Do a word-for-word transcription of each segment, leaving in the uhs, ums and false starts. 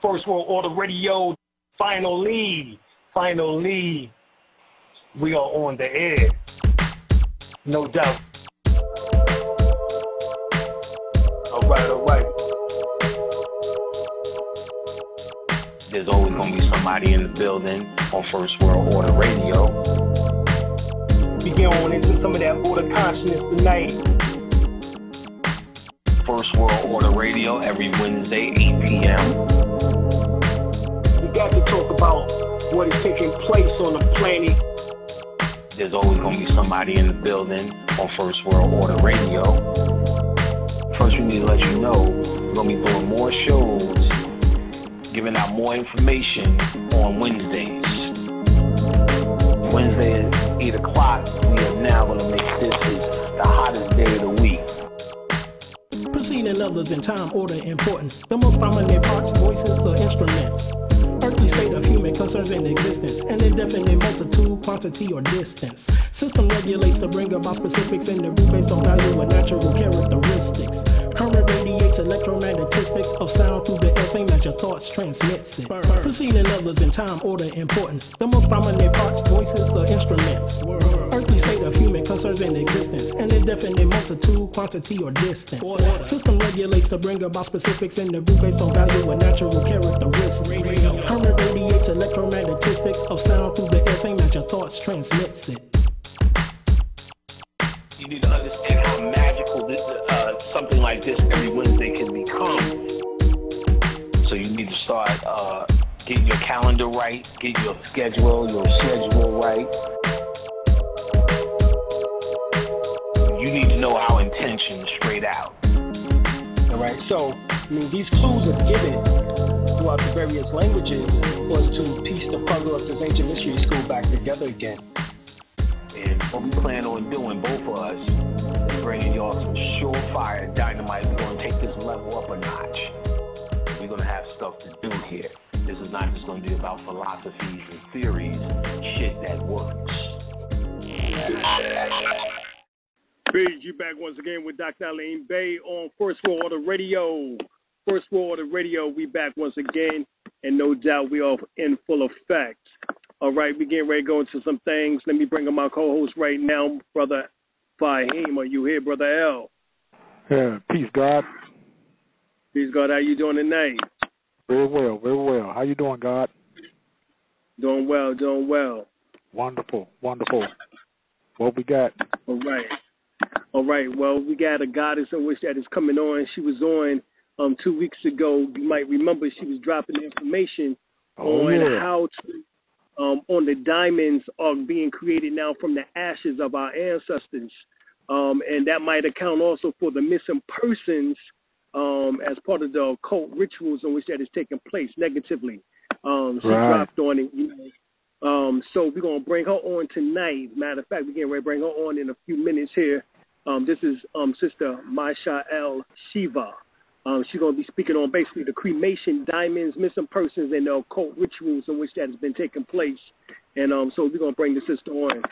First World Order Radio. Finally, finally, we are on the air. No doubt. All right, all right. There's always going to be somebody in the building on First World Order Radio. We get on into some of that order consciousness tonight. First World Order Radio every Wednesday, eight p m Got to talk about what is taking place on the planet. There's always going to be somebody in the building on First World Order Radio. First, we need to let you know we're going to be doing more shows, giving out more information on Wednesdays. Wednesday at eight o'clock, we are now going to make this is the hottest day of the week. Proceeding levels in time, order, importance. The most prominent parts, voices, or instruments. Earthly state of human concerns in existence, an indefinite multitude, quantity, or distance. System regulates to bring about specifics in the root based on value and natural characteristics. Current radiates electromagnetistics of sound through the air, same that your thoughts transmits it. Proceeding others in time, order, importance. The most prominent parts, voices, or instruments. Earthly state of human concerns in existence, an indefinite multitude, quantity, or distance. System regulates to bring about specifics in the root based on value and natural characteristics. Current radiates electromagnetistics of sound through the air, same as your thoughts transmits it. You need to understand how magical this, uh, something like this every Wednesday can become. So you need to start uh, getting your calendar right, get your schedule, your schedule right. You need to know our intention straight out. All right, so I mean, these clues are given throughout the various languages was to piece the puzzle of this ancient mystery school back together again. And what we plan on doing, both of us, is bringing y'all some surefire dynamite. We're going to take this level up a notch. We're going to have stuff to do here. This is not just going to be about philosophies and theories, shit that works. Greetings, you back once again with Doctor Alim El-Bey on First World Order Radio. First World Order Radio, we back once again, and no doubt we are in full effect. All right, we getting ready to go into some things. Let me bring in my co-host right now, Brother Fahim. Are you here, Brother L? Yeah, peace, God. Peace, God. How you doing tonight? Very well, very well. How you doing, God? Doing well, doing well. Wonderful, wonderful. What we got? All right. All right, well, we got a goddess in which that is coming on. She was on Um, two weeks ago. You might remember she was dropping information oh, on yeah. how to, um, on the diamonds are being created now from the ashes of our ancestors. Um, and that might account also for the missing persons um, as part of the occult rituals in which that is taking place negatively. Um, she right. dropped on it. You know, um, so we're going to bring her on tonight. Matter of fact, we're getting ready to bring her on in a few minutes here. Um, this is um, Sister Masha El Sheba. Um, she's going to be speaking on basically the cremation, diamonds, missing persons, and the occult rituals in which that has been taking place. And um, so we're going to bring the sister on.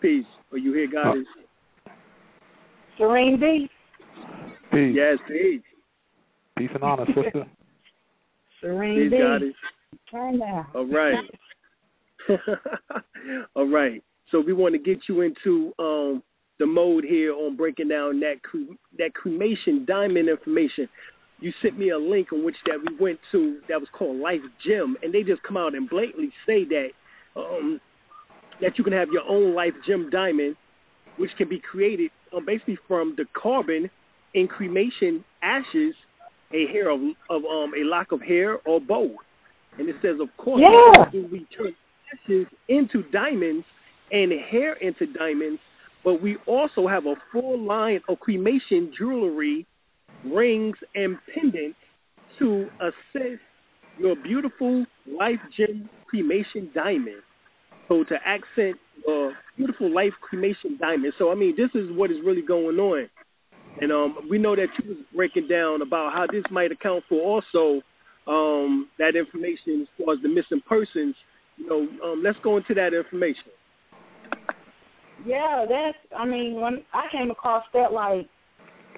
Peace. Are you here, guys? Serene B. Peace. Yes, peace. Peace and honor, sister. Serene B. Turn down. All right. All right. So we want to get you into Um, the mode here on breaking down that cre- that cremation diamond information. You sent me a link on which that we went to that was called LifeGem, and they just come out and blatantly say that um, that you can have your own LifeGem diamond, which can be created um, basically from the carbon in cremation ashes, a hair of, of um, a lock of hair or both. And it says, of course, yeah. do we turn ashes into diamonds and hair into diamonds? But we also have a full line of cremation jewelry, rings, and pendants to assist your beautiful LifeGem cremation diamond. So to accent your beautiful life cremation diamond. So, I mean, this is what is really going on. And um, we know that you was breaking down about how this might account for also um, that information as far as the missing persons. You know, um, let's go into that information. Yeah, that's, I mean, when I came across that like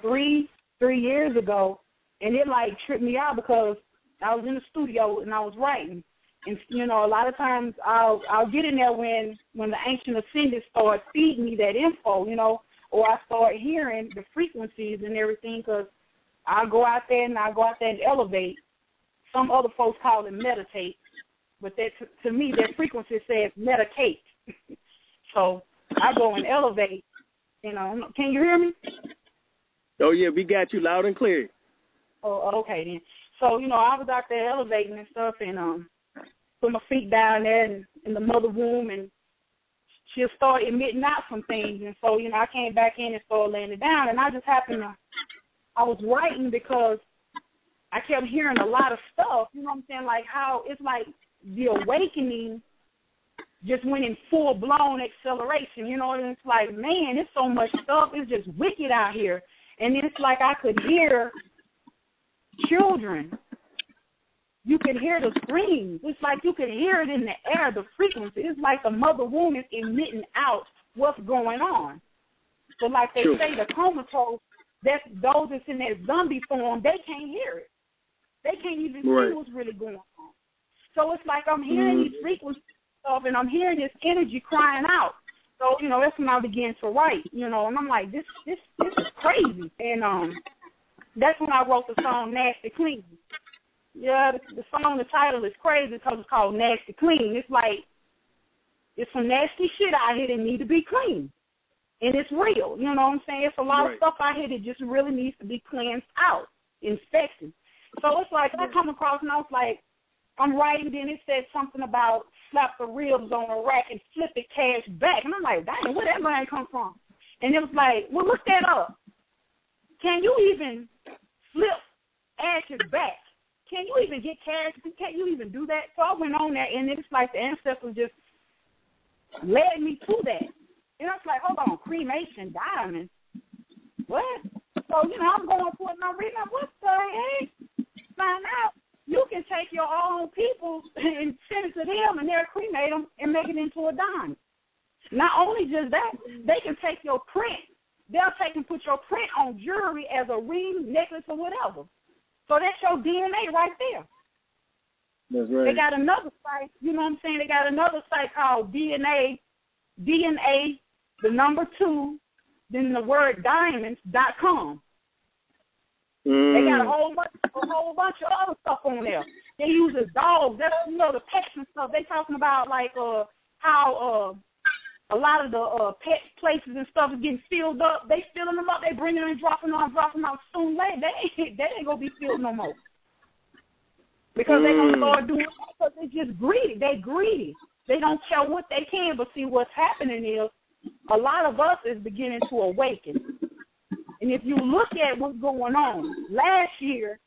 three, three years ago, and it like tripped me out because I was in the studio and I was writing. And, you know, a lot of times I'll I'll get in there when, when the ancient ascendants start feeding me that info, you know, or I start hearing the frequencies and everything, because I'll go out there and I'll go out there and elevate. Some other folks call it meditate, but that to, to me, that frequency says medicate. So I go and elevate, you know. Can you hear me? Oh, yeah, we got you loud and clear. Oh, okay, then. So, you know, I was out there elevating and stuff, and um, put my feet down there in, in the mother womb, and she'll start emitting out some things. And so, you know, I came back in and started laying it down, and I just happened to, I was writing because I kept hearing a lot of stuff, you know what I'm saying, like how it's like the awakening just went in full-blown acceleration, you know, and it's like, man, it's so much stuff, it's just wicked out here. And it's like I could hear children. You could hear the screams. It's like you could hear it in the air, the frequency. It's like the mother womb is emitting out what's going on. So like they sure. say, the comatose, that's those that's in that zombie form, they can't hear it. They can't even right. see what's really going on. So it's like I'm hearing mm-hmm. these frequencies stuff, and I'm hearing this energy crying out. So, you know, that's when I began to write, you know, and I'm like, this this, this is crazy. And um, that's when I wrote the song Nasty Clean. Yeah, the, the song, the title is crazy because it's called Nasty Clean. It's like, it's some nasty shit out here that need to be cleaned. And it's real, you know what I'm saying? It's a lot right. of stuff out here that just really needs to be cleansed out, inspected. So it's like, I come across and I was like, I'm writing, then it said something about slap the ribs on a rack and flip it cash back. And I'm like, dang, where that line come from? And it was like, well, look that up. Can you even flip ashes back? Can you even get cash? Can you even do that? So I went on there, and it's like the ancestors just led me to that. And I was like, hold on, cremation, diamonds, what? So, you know, I'm going for it, and I'm reading, what the heck? Find out. You can take your own people and send it to them, and they'll cremate them and make it into a diamond. Not only just that, they can take your print. They'll take and put your print on jewelry as a ring, necklace, or whatever. So that's your D N A right there. That's right. They got another site, you know what I'm saying? They got another site called D N A, D N A, the number two, then the word diamonds dot com. Mm. They got a whole bunch, a whole bunch of other stuff on there. They use as dogs. That's, you know, the pets and stuff. They talking about like uh, how uh, a lot of the uh, pet places and stuff is getting filled up. They filling them up. They bringing them and dropping them, dropping them out soon later. They ain't, they ain't gonna be filled no more because mm. they gonna start doing that because they just greedy. They greedy. They don't care what they can. But see, what's happening is a lot of us is beginning to awaken. And if you look at what's going on, last year,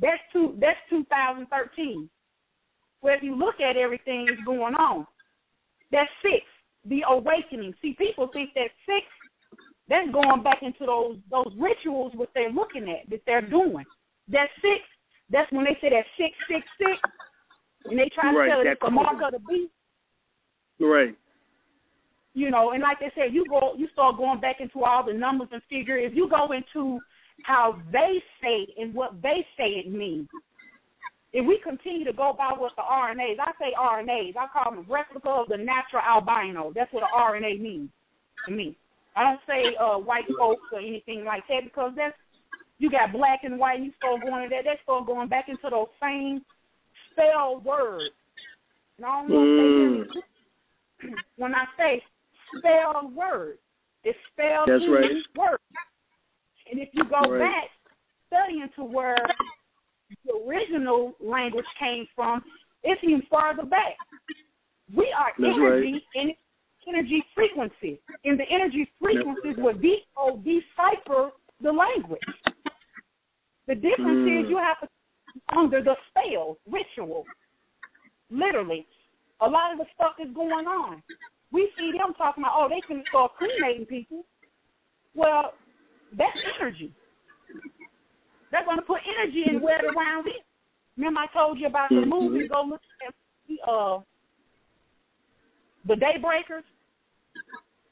that's two, that's two thousand thirteen, where if you look at everything that's going on, that's six, the awakening. See, people think that six, that's going back into those those rituals, what they're looking at, that they're doing. That six, that's when they say that six, six, six, and they try right, to tell it it's the mark of the beast. Right. You know, and like they said, you go, you start going back into all the numbers and figure. If you go into how they say and what they say it means, if we continue to go by what the R N As, I say R N As, I call them replica of the natural albino. That's what an R N A means to me. I don't say uh, white folks or anything like that because that's, you got black and white, and you start going into that, that's start going back into those same spell words. And I don't know if they hear me when I say spelled word. It's spelled That's right. word. And if you go right. back studying to where the original language came from, it's even farther back. We are That's energy right. and energy frequency. And the energy frequencies will decode, decipher the language. The difference mm. is you have to under the spell, ritual. Literally. A lot of the stuff is going on. We see them talking about, oh, they can start cremating people. Well, that's energy. They're going to put energy in where the round is. Remember I told you about the movie, go look at the, uh, the Daybreakers?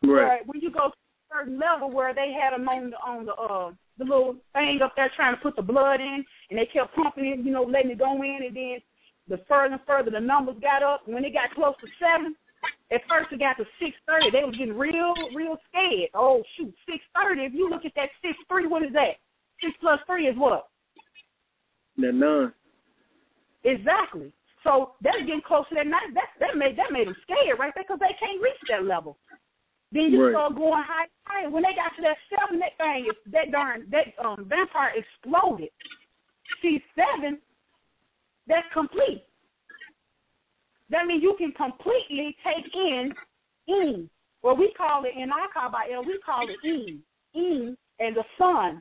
Right. Where, when you go to a certain level where they had them on the, on the, uh, the little thing up there trying to put the blood in, and they kept pumping it, you know, letting it go in, and then the further and further the numbers got up. When it got close to seven, at first it got to six thirty. They was getting real, real scared. Oh, shoot, six thirty. If you look at that six three, what is that? six plus three is what? The nine. Exactly. So they're getting close to that nine. That, that, made, that made them scared right there because they can't reach that level. Then you right. start going high, high. When they got to that seven, that thing, that darn, that um, vampire exploded. See, seven, that's complete. That means you can completely take in E. Well, we call it, in our Kabbalah, we call it E. E as the sun.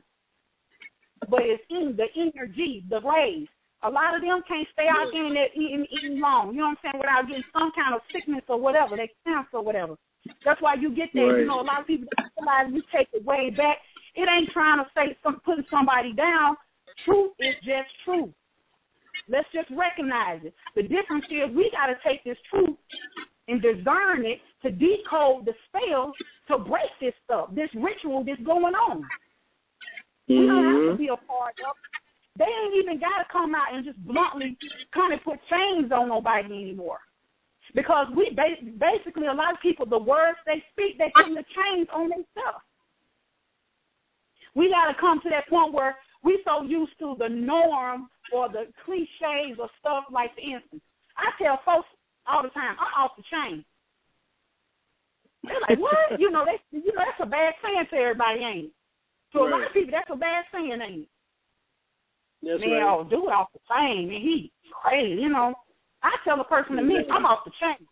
But it's E, the energy, the rays. A lot of them can't stay out there in that eating, eating long. You know what I'm saying? Without getting some kind of sickness or whatever, that cancer or whatever. That's why you get there. Right. You know, a lot of people don't realize you take it way back. It ain't trying to say some, putting somebody down. Truth is just truth. Let's just recognize it. The difference is we got to take this truth and discern it to decode the spell to break this stuff, this ritual that's going on. Mm-hmm. We don't have to be a part of it. They ain't even got to come out and just bluntly kind of put chains on nobody anymore. Because we ba- basically, a lot of people, the words they speak, they put the chains on themselves. We got to come to that point where we so used to the norm or the cliches or stuff like, for instance, I tell folks all the time, I'm off the chain. They're like, what? you know, they, you know, that's a bad saying to everybody, ain't it? To right. a lot of people, that's a bad saying, ain't it? That's man, right. oh, dude off the chain, man, he's crazy, you know. I tell a person to me, yeah. I'm off the chain.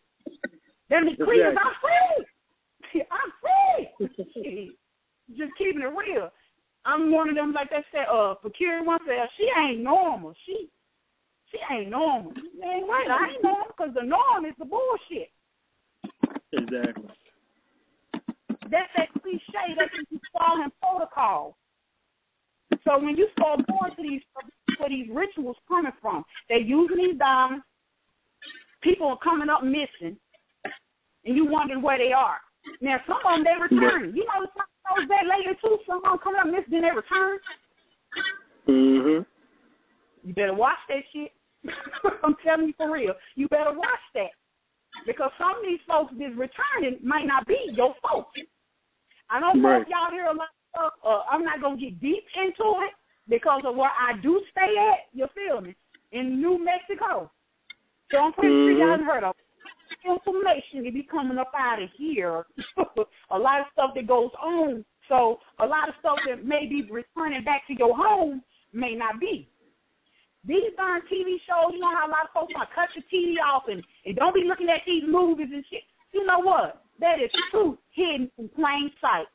Then the creatures, I'm free. I'm free. Just keeping it real. I'm one of them, like they said, uh, Fakir once said, she ain't normal. She she ain't normal. She ain't right. I ain't normal because the norm is the bullshit. Exactly. That's that cliche that you fall in protocol. So when you start going to these, where these rituals coming from, they're using these diamonds. People are coming up missing, and you wondering where they are. Now, some of them, they return. You know, some of those that later, too, some of them coming up missing, then they return. Mm-hmm. You better watch that shit. I'm telling you for real. You better watch that. Because some of these folks that's returning might not be your folks. I don't know right. if y'all hear a lot of stuff. Uh, I'm not going to get deep into it because of where I do stay at, you feel me, in New Mexico. So I'm pretty mm-hmm. sure y'all heard of information that be coming up out of here. A lot of stuff that goes on. So a lot of stuff that may be returning back to your home may not be. These darn T V shows, you know how a lot of folks want to cut your T V off and, and don't be looking at these movies and shit. You know what? That is truth hidden in plain sight.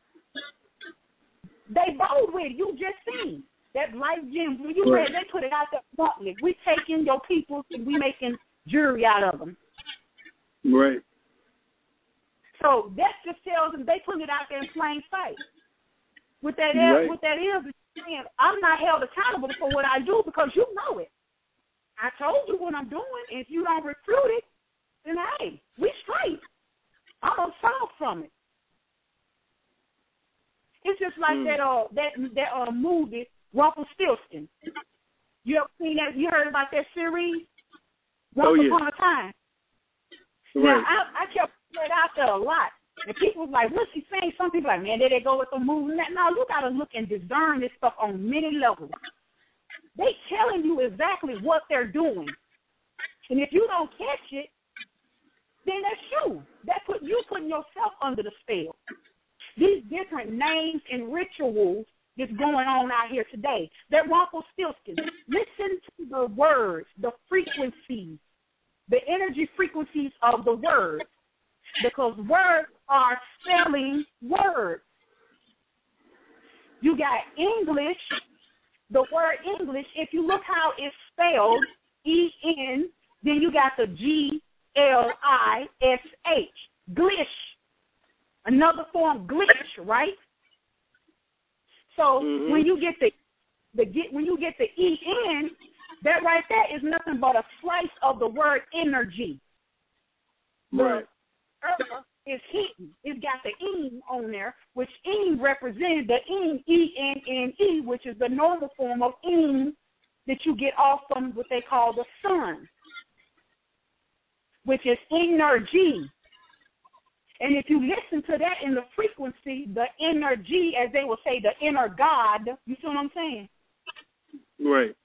They bold with it. You just seen that LifeGem. When you read, they put it out there bluntly. We taking your people and we making jury out of them. Right. So that just tells them they put it out there in plain sight. What that is, right. what that is, is saying, I'm not held accountable for what I do because you know it. I told you what I'm doing. And if you don't refute it, then hey, we straight. I'm gonna solve from it. It's just like mm. that uh that that uh movie Rumpelstiltskin. You ever seen that? You heard about that series? Once oh, yeah. upon a time. Right. Now, I, I kept putting it out there a lot. And people was like, what's he saying? Some people like, man, there they go with the movie. Now, you got to look and discern this stuff on many levels. They telling you exactly what they're doing. And if you don't catch it, then that's you. That put, you putting yourself under the spell. These different names and rituals that's going on out here today. That Rumpelstiltskin. Listen to the words, the frequencies, the energy frequencies of the words, because words are spelling words. You got English, the word English. If you look how it's spelled, E N, then you got the G L I S H, Glish. Another form, glitch, right? So mm-hmm. when you get the the get when you get the E N, that right there is nothing but a slice of the word energy. Right. The earth is hinting. It's got the "ing" on there, which "ing" represents the "ing," E N N E, which is the normal form of "ing" that you get off from what they call the sun, which is energy. And if you listen to that in the frequency, the energy, as they will say, the inner God, you see what I'm saying? Right.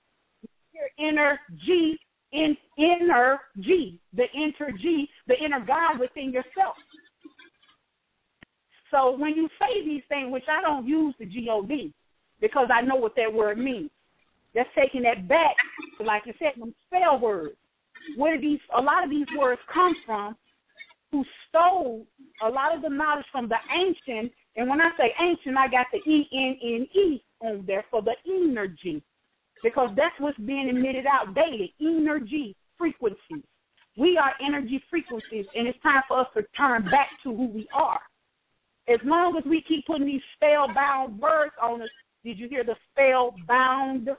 Your inner G, in, inner G, the inner G, the inner God within yourself. So when you say these things, which I don't use the G O D because I know what that word means. That's taking that back, like you said, them spell words. Where do these, a lot of these words come from? Who stole a lot of the knowledge from the ancient, and when I say ancient, I got the E N N E on there for the energy, because that's what's being emitted out daily, energy frequencies. We are energy frequencies, and it's time for us to turn back to who we are. As long as we keep putting these spellbound words on us, did you hear the spellbound?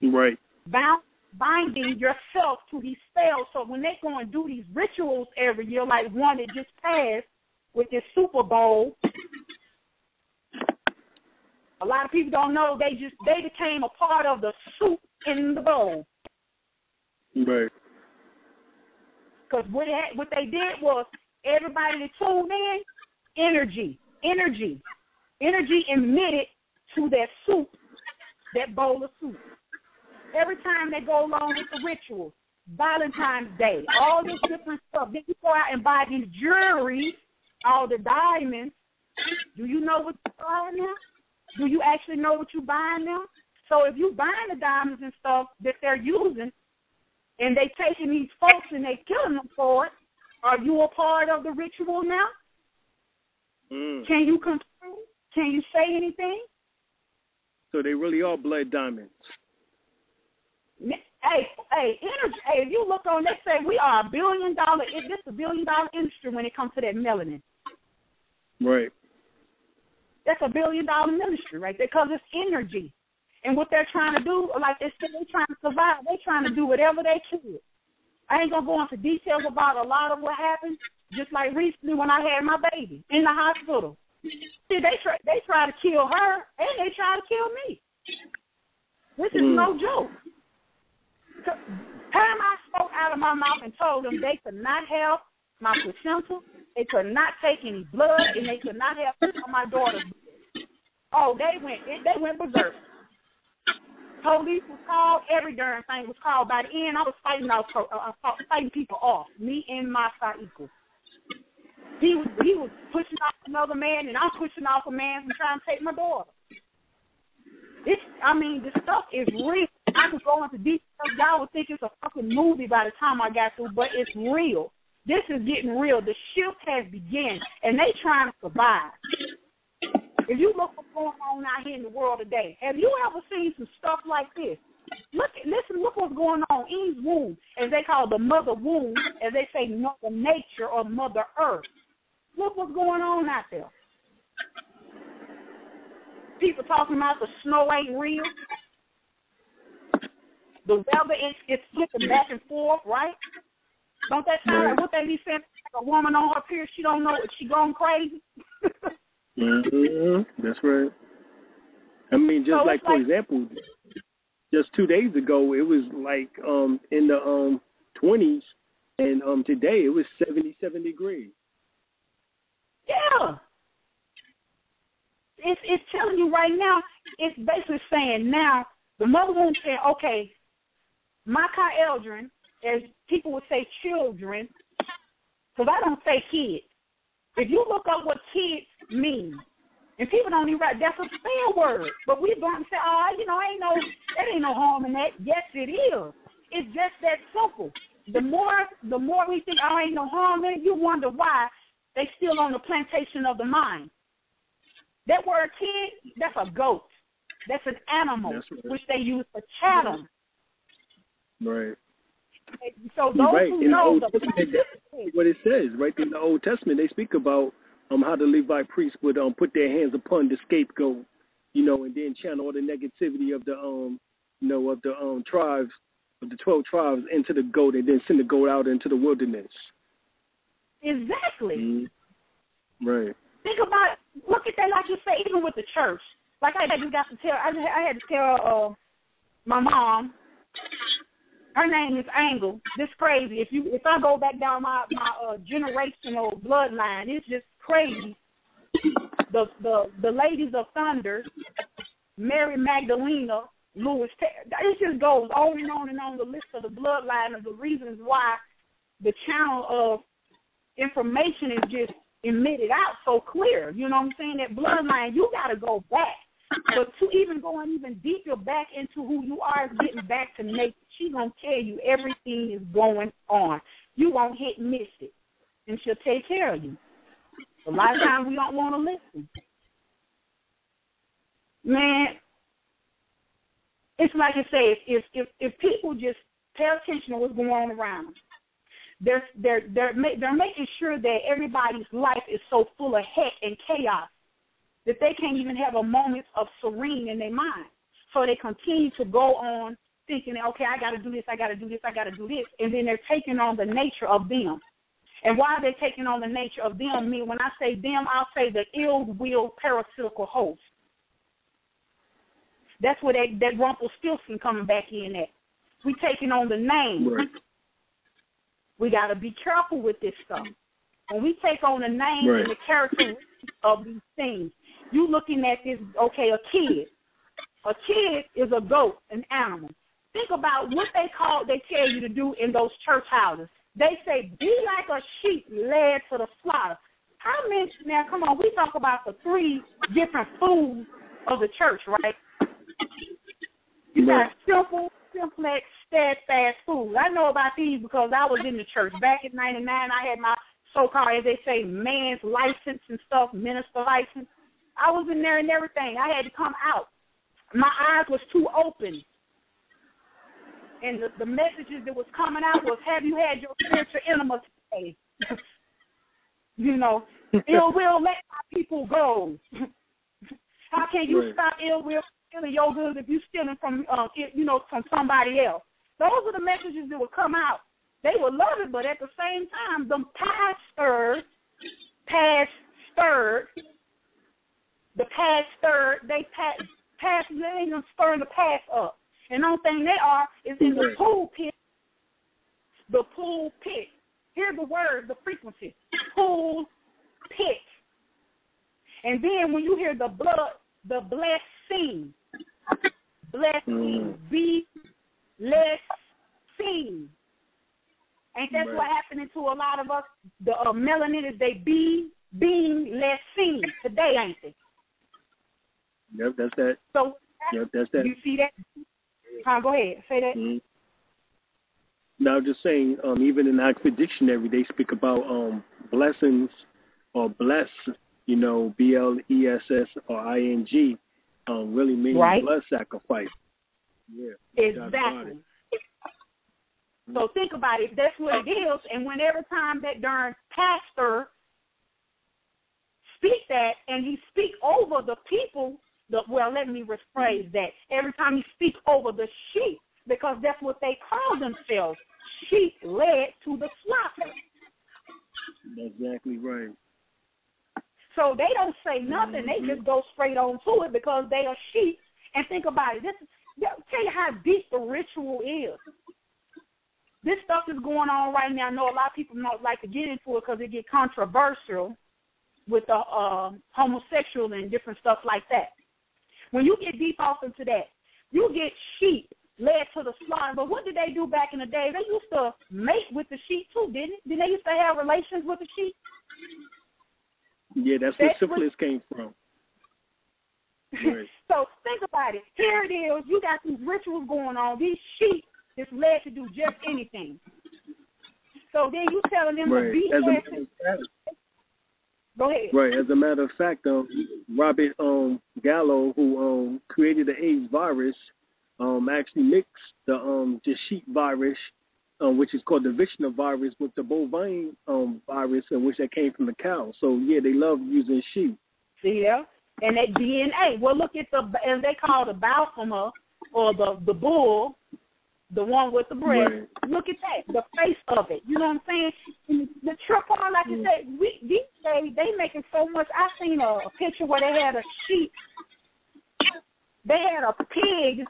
Right. Bound. Binding yourself to these spells, so when they go and do these rituals every year, like one that just passed with this Super Bowl, a lot of people don't know they just they became a part of the soup in the bowl. Right. Because what it, what they did was everybody that tuned in, energy, energy, energy emitted to that soup, that bowl of soup. Every time they go along with the rituals, Valentine's Day, all this different stuff. Then you go out and buy these jewelry, all the diamonds. Do you know what you're buying now? Do you actually know what you're buying now? So if you're buying the diamonds and stuff that they're using, and they taking these folks and they killing them for it, are you a part of the ritual now? Mm. Can you come through? Can you say anything? So they really are blood diamonds. Hey, hey, energy, hey, if you look on, they say we are a billion dollar, this is a billion dollar industry when it comes to that melanin. Right. That's a billion dollar industry right there because it's energy. And what they're trying to do, like they said, they're trying to survive. They're trying to do whatever they can. I ain't going to go into details about a lot of what happened, just like recently when I had my baby in the hospital. See, they try, they try to kill her and they try to kill me. This is mm. no joke. Time I spoke out of my mouth and told them they could not have my placenta, they could not take any blood, and they could not have my daughter's blood. Oh, they went, they went berserk. Police was called, every darn thing was called. By the end, I was fighting, I was, uh, fighting people off, me and my side equal. He was, he was pushing off another man, and I'm pushing off a man and trying to take my daughter. It's, I mean, the stuff is real. I could go into detail. Y'all would think it's a fucking movie by the time I got through, but it's real. This is getting real. The shift has begun, and they trying to survive. If you look what's going on out here in the world today, have you ever seen some stuff like this? Look, listen, look what's going on. Eve's womb, as they call the mother womb, as they say, mother nature or mother earth. Look what's going on out there. People talking about the snow ain't real. The weather is it's flipping back and forth, right? Don't that sound like what they be saying? Like a woman on her period, she don't know if she going crazy. mm-hmm. That's right. I mean, just so like, for like, example, just two days ago, it was like um, in the um, twenties, and um, today it was seventy-seven degrees. Yeah. It's, it's telling you right now, it's basically saying now, the mother womb saying, okay, my children, as people would say children, because I don't say kids. If you look up what kids mean, and people don't even write, that's a spell word. But we don't say, oh, you know, ain't no, there ain't no harm in that. Yes, it is. It's just that simple. The more, the more we think, oh, ain't no harm in it, you wonder why they still on the plantation of the mind. That word kid, that's a goat. That's an animal, that's right. Which they use for cattle. Right. So those right. who in know the Old Testament, that's what it says, right? In the Old Testament, they speak about um, how the Levite priests would um, put their hands upon the scapegoat, you know, and then channel all the negativity of the, um, you know, of the um, tribes, of the twelve tribes into the goat, and then send the goat out into the wilderness. Exactly. Mm-hmm. Right. Think about, look at that, like you say, even with the church. Like I just got to tell, I, I had to tell uh, my mom, her name is Angle. This crazy. If you, if I go back down my my uh, generational bloodline, it's just crazy. The the the ladies of Thunder, Mary Magdalena, Louis. It just goes on and on and on the list of the bloodline of the reasons why the channel of information is just emitted out so clear. You know what I'm saying? That bloodline, you got to go back. But to even going even deeper back into who you are is getting back to nature. She's going to tell you everything is going on. You won't hit and miss it, and she'll take care of you. A lot of times we don't want to listen. Man, it's like I say, if if if people just pay attention to what's going on around them, they're, they're, they're, ma- they're making sure that everybody's life is so full of heck and chaos that they can't even have a moment of serene in their mind. So they continue to go on thinking, okay, I got to do this, I got to do this, I got to do this, and then they're taking on the nature of them. And why are they taking on the nature of them? I mean, when I say them, I'll say the ill-willed parasitical host. That's where that, that Rumpelstiltskin coming back in at. We taking on the name. Right. We got to be careful with this stuff. When we take on the name right. and the characteristics of these things, you looking at this, okay, a kid. A kid is a goat, an animal. Think about what they call, they tell you to do in those church houses. They say, be like a sheep led to the slaughter. How many, now come on, we talk about the three different foods of the church, right? You got simple, simplex, steadfast food. I know about these because I was in the church. Back in ninety-nine, I had my so-called, as they say, man's license and stuff, minister license. I was in there and everything. I had to come out. My eyes was too open. And the, the messages that was coming out was, have you had your spiritual enema today? You know, ill will, let my people go. How can you right. stop ill will stealing your goods if you're stealing from, uh, you know, from somebody else? Those are the messages that would come out. They would love it, but at the same time, them pastors, pastors, the pastor, they pass, pass, they ain't gonna stir the past up. And the only thing they are is in the pulpit. The pulpit. Hear the word, the frequency. Pulpit. And then when you hear the blood, the blessing. Blessing. Be blessing. Ain't that right. what happening to a lot of us? The uh, melanin is they be being less seen today, ain't it? Yep, that's that. So yep, that's that. You see that? Huh, go ahead, say that. Mm-hmm. Now, just saying, um, even in Oxford Dictionary, they speak about um, blessings or bless, you know, B L E S S or I N G, um, really meaning right. blood sacrifice. Yeah, exactly. So think about it. That's what it is. And when every time that darn pastor speak that, and he speak over the people, the, well, let me rephrase that. Every time he speak over the sheep, because that's what they call themselves, sheep led to the slaughter. Exactly right. So they don't say nothing. Mm-hmm. They just go straight on to it because they are sheep. And think about it. This is, I'll tell you how deep the ritual is. This stuff is going on right now. I know a lot of people don't like to get into it because it get controversial with the uh, homosexual and different stuff like that. When you get deep off into that, you get sheep led to the slaughter. But what did they do back in the day? They used to mate with the sheep too, didn't it? Didn't they used to have relations with the sheep? Yeah, that's, that's where syphilis came from. Right. So think about it. Here it is. You got these rituals going on. These sheep that's led to do just anything. So then you telling them right. to be led. Go ahead. Right. As a matter of fact, um, Robert um, Gallo, who um, created the AIDS virus, um, actually mixed the um, the sheep virus, um, which is called the Vishnu virus, with the bovine um, virus, in which that came from the cow. So yeah, they love using sheep. Yeah, and that D N A. Well, look at the, as they call the Balfama or the the bull. the one with the breast. Right. Look at that, the face of it. You know what I'm saying? And the trip on, like mm. I said, we, these days, they making so much. I seen a, a picture where they had a sheep. They had a pig.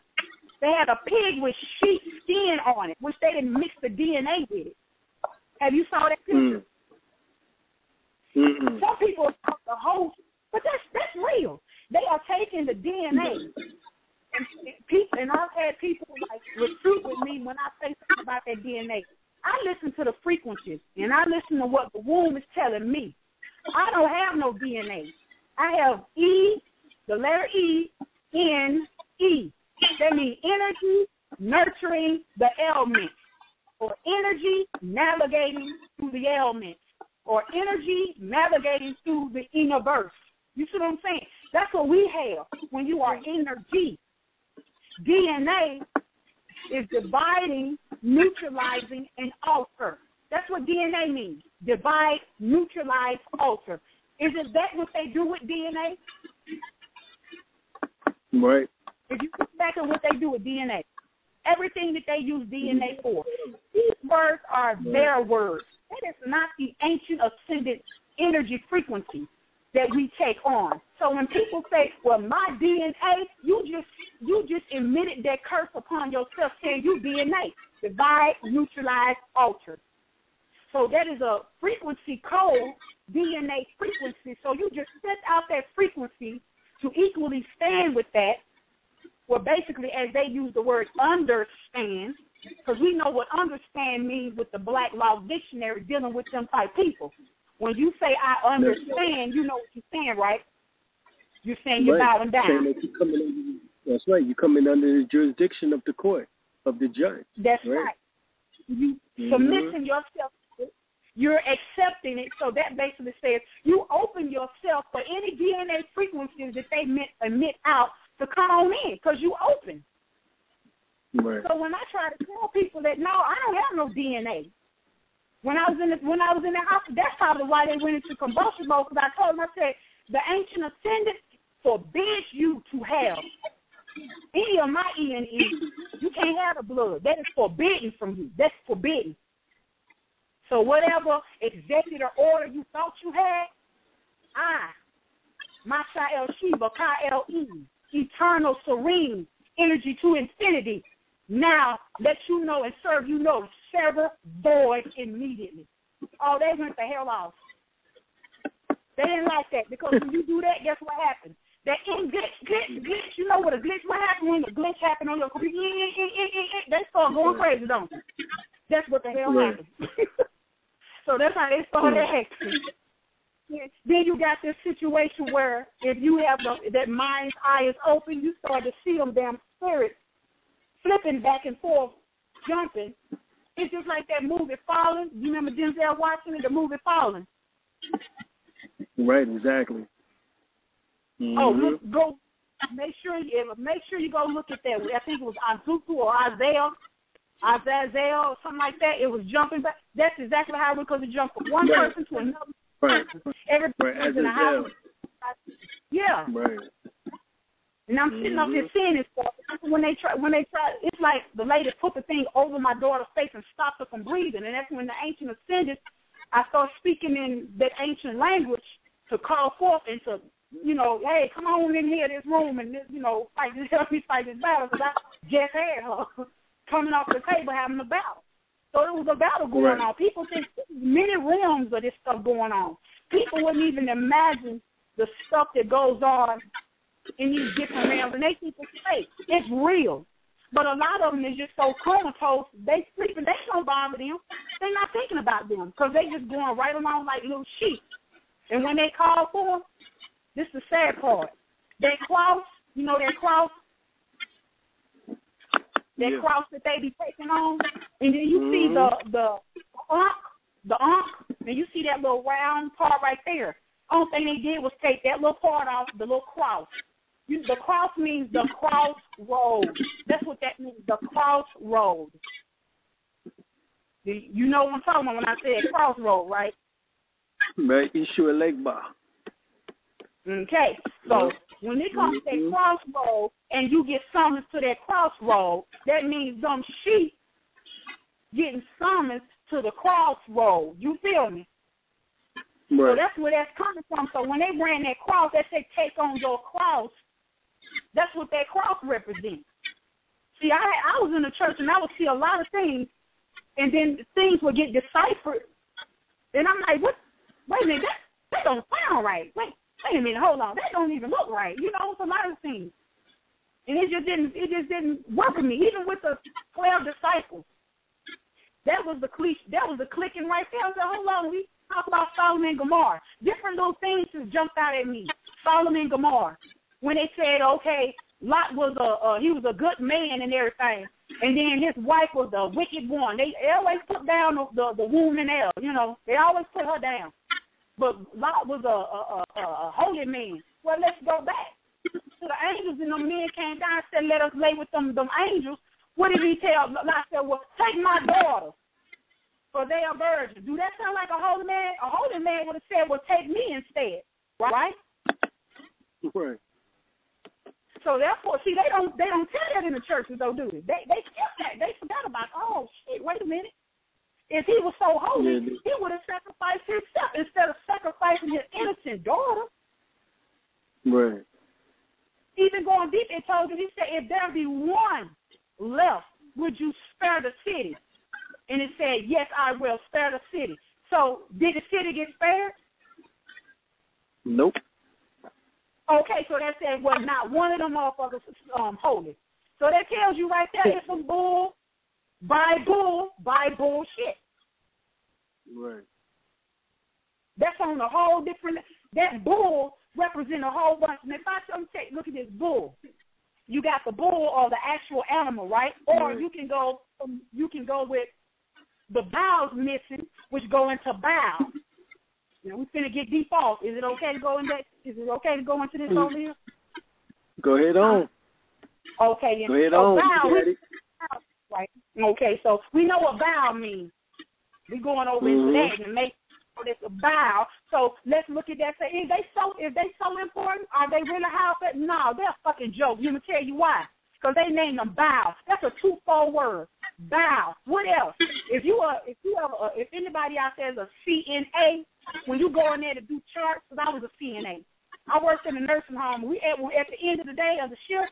They had a pig with sheep skin on it, which they didn't mix the D N A with it. Have you saw that picture? Mm. Some people talk the whole, but that's that's real. They are taking the D N A. And people, and I've had people like recruit with me when I say something about that D N A. I listen to the frequencies, and I listen to what the womb is telling me. I don't have no D N A. I have E, the letter E, N, E. That means energy, nurturing the ailments, or energy navigating through the ailments, or energy navigating through the inner birth. You see what I'm saying? That's what we have when you are energy. D N A is dividing, neutralizing, and alter. That's what D N A means. Divide, neutralize, alter. Isn't that what they do with D N A? Right. If you look back at what they do with D N A, everything that they use D N A for, these words are their words. That is not the ancient ascendant energy frequency that we take on. So when people say, well, my D N A, you just you just emitted that curse upon yourself saying you D N A. Divide, neutralize, alter. So that is a frequency code, D N A frequency. So you just set out that frequency to equally stand with that. Well, basically, as they use the word understand, because we know what understand means with the Black Law Dictionary dealing with them type people. When you say, I understand, you know what you're saying, right? You're saying you're right. Bowing down. That you're coming in, that's right. You're coming under the jurisdiction of the court, of the judge. That's right. right. You mm-hmm. submitting yourself to it. You're accepting it. So that basically says you open yourself for any D N A frequencies that they emit out to come on in because you open. Right. So when I try to tell people that, no, I don't have no D N A. When I was in the, when I was in the hospital, that's probably why they went into convulsion mode, because I told them, I said, the ancient ascendant forbids you to have any of my E and E. You can't have the blood. That is forbidden from you. That's forbidden. So whatever executive order you thought you had, I, Masha El Sheba, K L E, eternal, serene, energy to infinity, now let you know and serve you notice. Sever void immediately. Oh, they went the hell off. They didn't like that, because when you do that, guess what happens? That in glitch, glitch, glitch. You know what a glitch? What happened when the glitch happened on your computer? They start going crazy, don't they? That's what the hell happened. So that's how they started acting. Then you got this situation where if you have the, that mind's eye is open, you start to see them damn spirits flipping back and forth, jumping. It's just like that movie Fallin'. You remember Denzel Washington, the movie Fallin'? Right, exactly. Mm-hmm. Oh, look, go make sure you make sure you go look at that. I think it was Azuku or Isaiah, Isaiah or something like that. It was jumping back. That's exactly how it was, because it jumped from one right. person to another right. person. Everybody right. was in the house. Yeah. Right. And I'm sitting up here seeing this stuff. When they try, when they try, it's like the lady put the thing over my daughter's face and stopped her from breathing. And that's when the ancient ascended. I started speaking in that ancient language to call forth and to, you know, hey, come on in here, this room, and this, you know, fight this, help me fight this battle, because I just had her coming off the table having a battle. So it was a battle going right. on. People think many realms of this stuff going on. People wouldn't even imagine the stuff that goes on in these different realms, and they keep it safe. It's real. But a lot of them is just so comatose, they sleeping, they don't bother them. They're not thinking about them, because they just going right along like little sheep. And when they call for them, this is the sad part. That cross, you know that cross? That yeah. cross that they be taking on. And then you mm-hmm. see the, the onk, the onk, and you see that little round part right there. Only thing they did was take that little part off, the little cross. You, the cross means the crossroad. That's what that means, the crossroad. You know what I'm talking about when I said crossroad, right? Right, Yeshua Legba. Okay, so When it comes mm-hmm. to that crossroad and you get summoned to that crossroad, that means them sheep getting summoned to the crossroad. You feel me? Right. So that's where that's coming from. So when they ran that cross, that said take on your cross. That's what that cross represents. See, I I was in the church and I would see a lot of things, and then things would get deciphered. And I'm like, what? Wait a minute, that, that don't sound right. Wait, wait a minute, hold on, that don't even look right. You know, it's a lot of things, and it just didn't, it just didn't work with me. Even with the twelve disciples, that was the clique, that was the clicking right there. I said, hold on, we talk about Solomon and Gomorrah. Different little things just jumped out at me. Solomon and Gomorrah, when they said, okay, Lot was a uh, he was a good man and everything, and then his wife was a wicked one. They, they always put down the, the, the woman there, you know. They always put her down. But Lot was a, a, a, a holy man. Well, let's go back to the angels, and them men came down and said, let us lay with them, them angels. What did he tell? Lot said, well, take my daughter, for they are virgins. Do that sound like a holy man? A holy man would have said, well, take me instead, right? Right. So therefore, see, they don't they don't tell that in the churches, though, do they? They they kept that. They forgot about, oh shit, wait a minute. If he was so holy, yeah, he would have sacrificed himself instead of sacrificing his innocent daughter. Right. Even going deep, it told him, he said, if there be one left, would you spare the city? And it said, yes, I will spare the city. So did the city get spared? Nope. Okay, so that said, well, not one of them motherfuckers um, holy. So that tells you right there, it's some bull, by bull, by bullshit. Right. That's on a whole different, that bull represents a whole bunch. And if I come take, look at this bull. You got the bull or the actual animal, right? Or right. you can go, you can go with the bowels missing, which go into bowels. Now we're finna get deep off. Is it okay to go in that? Is it okay to go into this over here? Go ahead on. Okay. Go ahead so on. Vowel, right. Okay. So we know what vowel means. We're going over mm-hmm. into that and make sure it's a vowel. So let's look at that. Say, so, is they so? Is they so important? Are they really house? No, they're a fucking joke. Let me tell you why. Because they named them vowel. That's a twofold word. Bow. What else? If you are, if you have, a, if anybody out there is a C N A, when you go in there to do charts, because I was a C N A, I worked in a nursing home. We at, at the end of the day of the shift,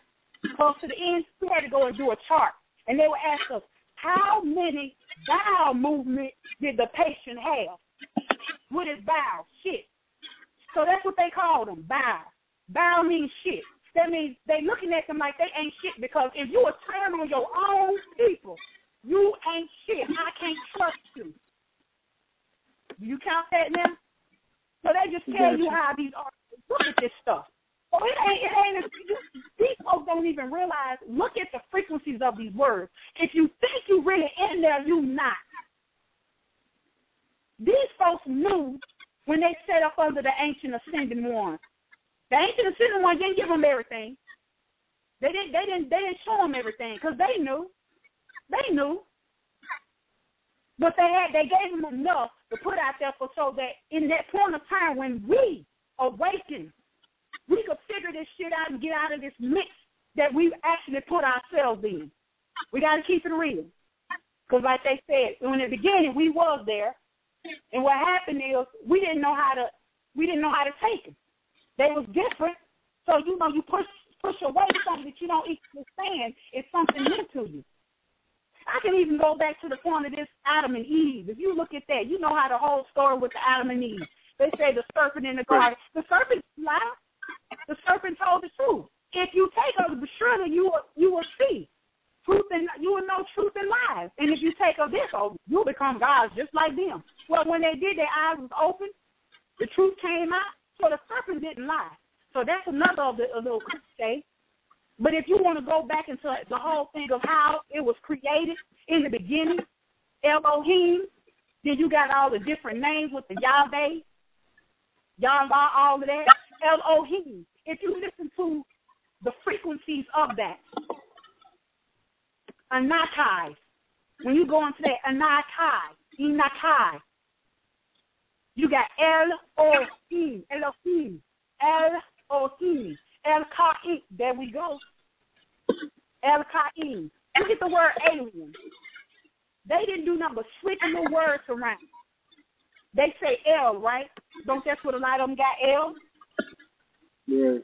close to the end, we had to go and do a chart, and they would ask us how many bowel movements did the patient have. What is bowel? Shit. So that's what they call them. Bowel. Bowel means shit. That means they looking at them like they ain't shit, because if you are turn on your own people, you ain't shit. I can't trust you. Do you count that now? So they just tell gotcha. you how these are. Look at this stuff. So it ain't, it ain't, these folks don't even realize, look at the frequencies of these words. If you think you really in there, you not. These folks knew when they set up under the ancient ascending ones. The ancient ascending ones didn't give them everything. They didn't, they didn't, they didn't show them everything, because they knew. They knew. But they had, they gave them enough to put out there for so that in that point of time when we awaken, we could figure this shit out and get out of this mix that we've actually put ourselves in. We got to keep it real. Because like they said, in the beginning, we was there. And what happened is we didn't know how to, we didn't know how to take it. They was different. So, you know, you push push away something that you don't understand is something new to you. I can even go back to the point of this Adam and Eve. If you look at that, you know how the whole story with the Adam and Eve. They say the serpent in the garden. The serpent lied. The serpent told the truth. If you take of the surely you will, you will see truth, and you will know truth and lies. And if you take of this, oh, you'll become gods just like them. Well, when they did, their eyes was open. The truth came out. So the serpent didn't lie. So that's another of the a little cliche. But if you want to go back into the whole thing of how it was created in the beginning, Elohim, then you got all the different names with the Yahweh, Yahweh, all of that. Elohim. If you listen to the frequencies of that, Anakai. When you go into that, Anakai, Inakai. You got El-Ohim, Elohim, El-Ohim. El-Kai. There we go. El-Kai. Look at the word alien. They didn't do nothing but switching the words around. They say L, right? Don't that's what a lot of them got, L? Yeah. You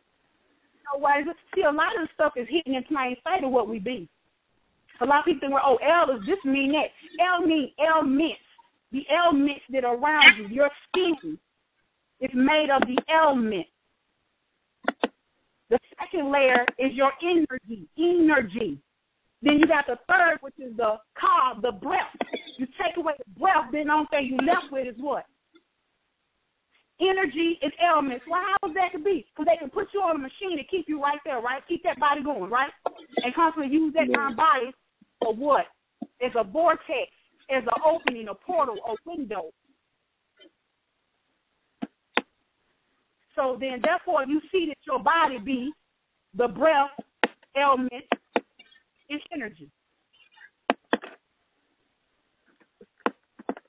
know why? See, a lot of the stuff is hidden in plain sight of what we be. A lot of people think, well, oh, L is just mean that. L mean elements. The elements that are around you, your skin, is made of the element. The second layer is your energy, energy. Then you got the third, which is the ka, the breath. You take away the breath, then the only thing you left with is what? Energy and elements. Well, how is that to be? Because they can put you on a machine and keep you right there, right? Keep that body going, right? And constantly use that non body for what? As a vortex, as an opening, a portal, a window. So then, therefore, you see that your body be the breath, element, it's energy.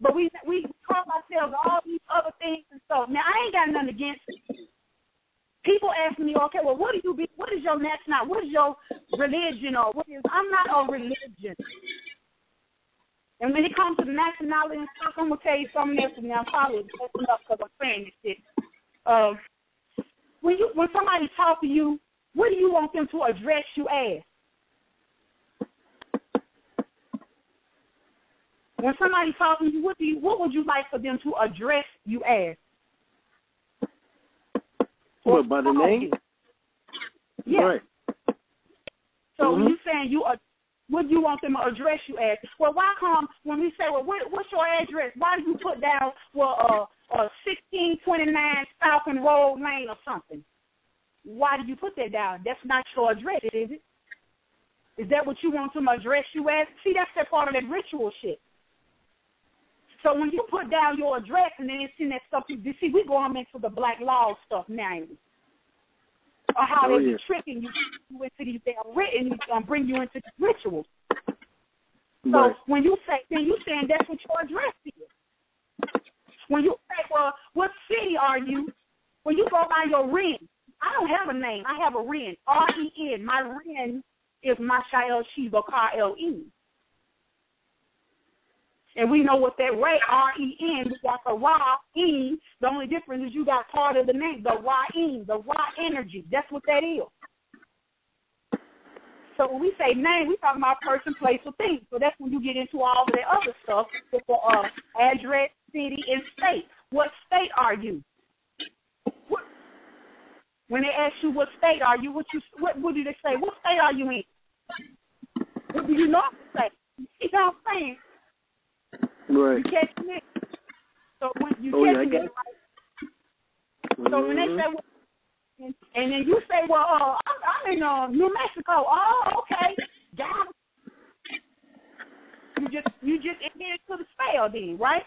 But we we call ourselves all these other things and stuff. Now, I ain't got nothing against it. People ask me, okay, well, what do you be? What is your national? What is your religion? Or what is? I'm not a religion. And when it comes to nationality and stuff, I'm gonna tell you something else. Now, probably open up because I'm saying this shit. Uh, when you when somebody talk to you, what do you want them to address you as? When somebody talking to you, what do you, what would you like for them to address you as? What, by the name? Yeah. Right. So mm-hmm. you saying you are, what do you want them to address you as? Well, why come when we say, well, what, what's your address? Why do you put down, well, uh, uh, sixteen twenty-nine Falcon Road Lane or something? Why do you put that down? That's not your address, is it? Is that what you want them to address you as? See, that's that part of that ritual shit. So when you put down your address and then it's in that stuff, you see, we going into the black law stuff now. Or how oh, they be yeah. tricking you into these damn written, um, bring you into these rituals. So right. when you say, then you saying that's what your address is. When you say, well, what city are you? When you go by your ring, I don't have a name. I have a ring, R E N. My ring is Masha El Sheba, K L E. And we know what that way, R E N, we got the Y E. The only difference is you got part of the name, the Y E, the Y energy. That's what that is. So when we say name, we talking about person, place, or thing. So that's when you get into all of the other stuff, for uh, address, city, and state. What state are you? What? When they ask you what state are you, what you what, what do they say? What state are you in? What do you know to say? You know what I'm saying? Right. You catching it? So when you oh, catching yeah, it, right? Mm-hmm. So when they say, well, and, and then you say, well, uh, I'm, I'm in uh, New Mexico. Oh, okay. Got it. You just, you just admitted to the spell then, right?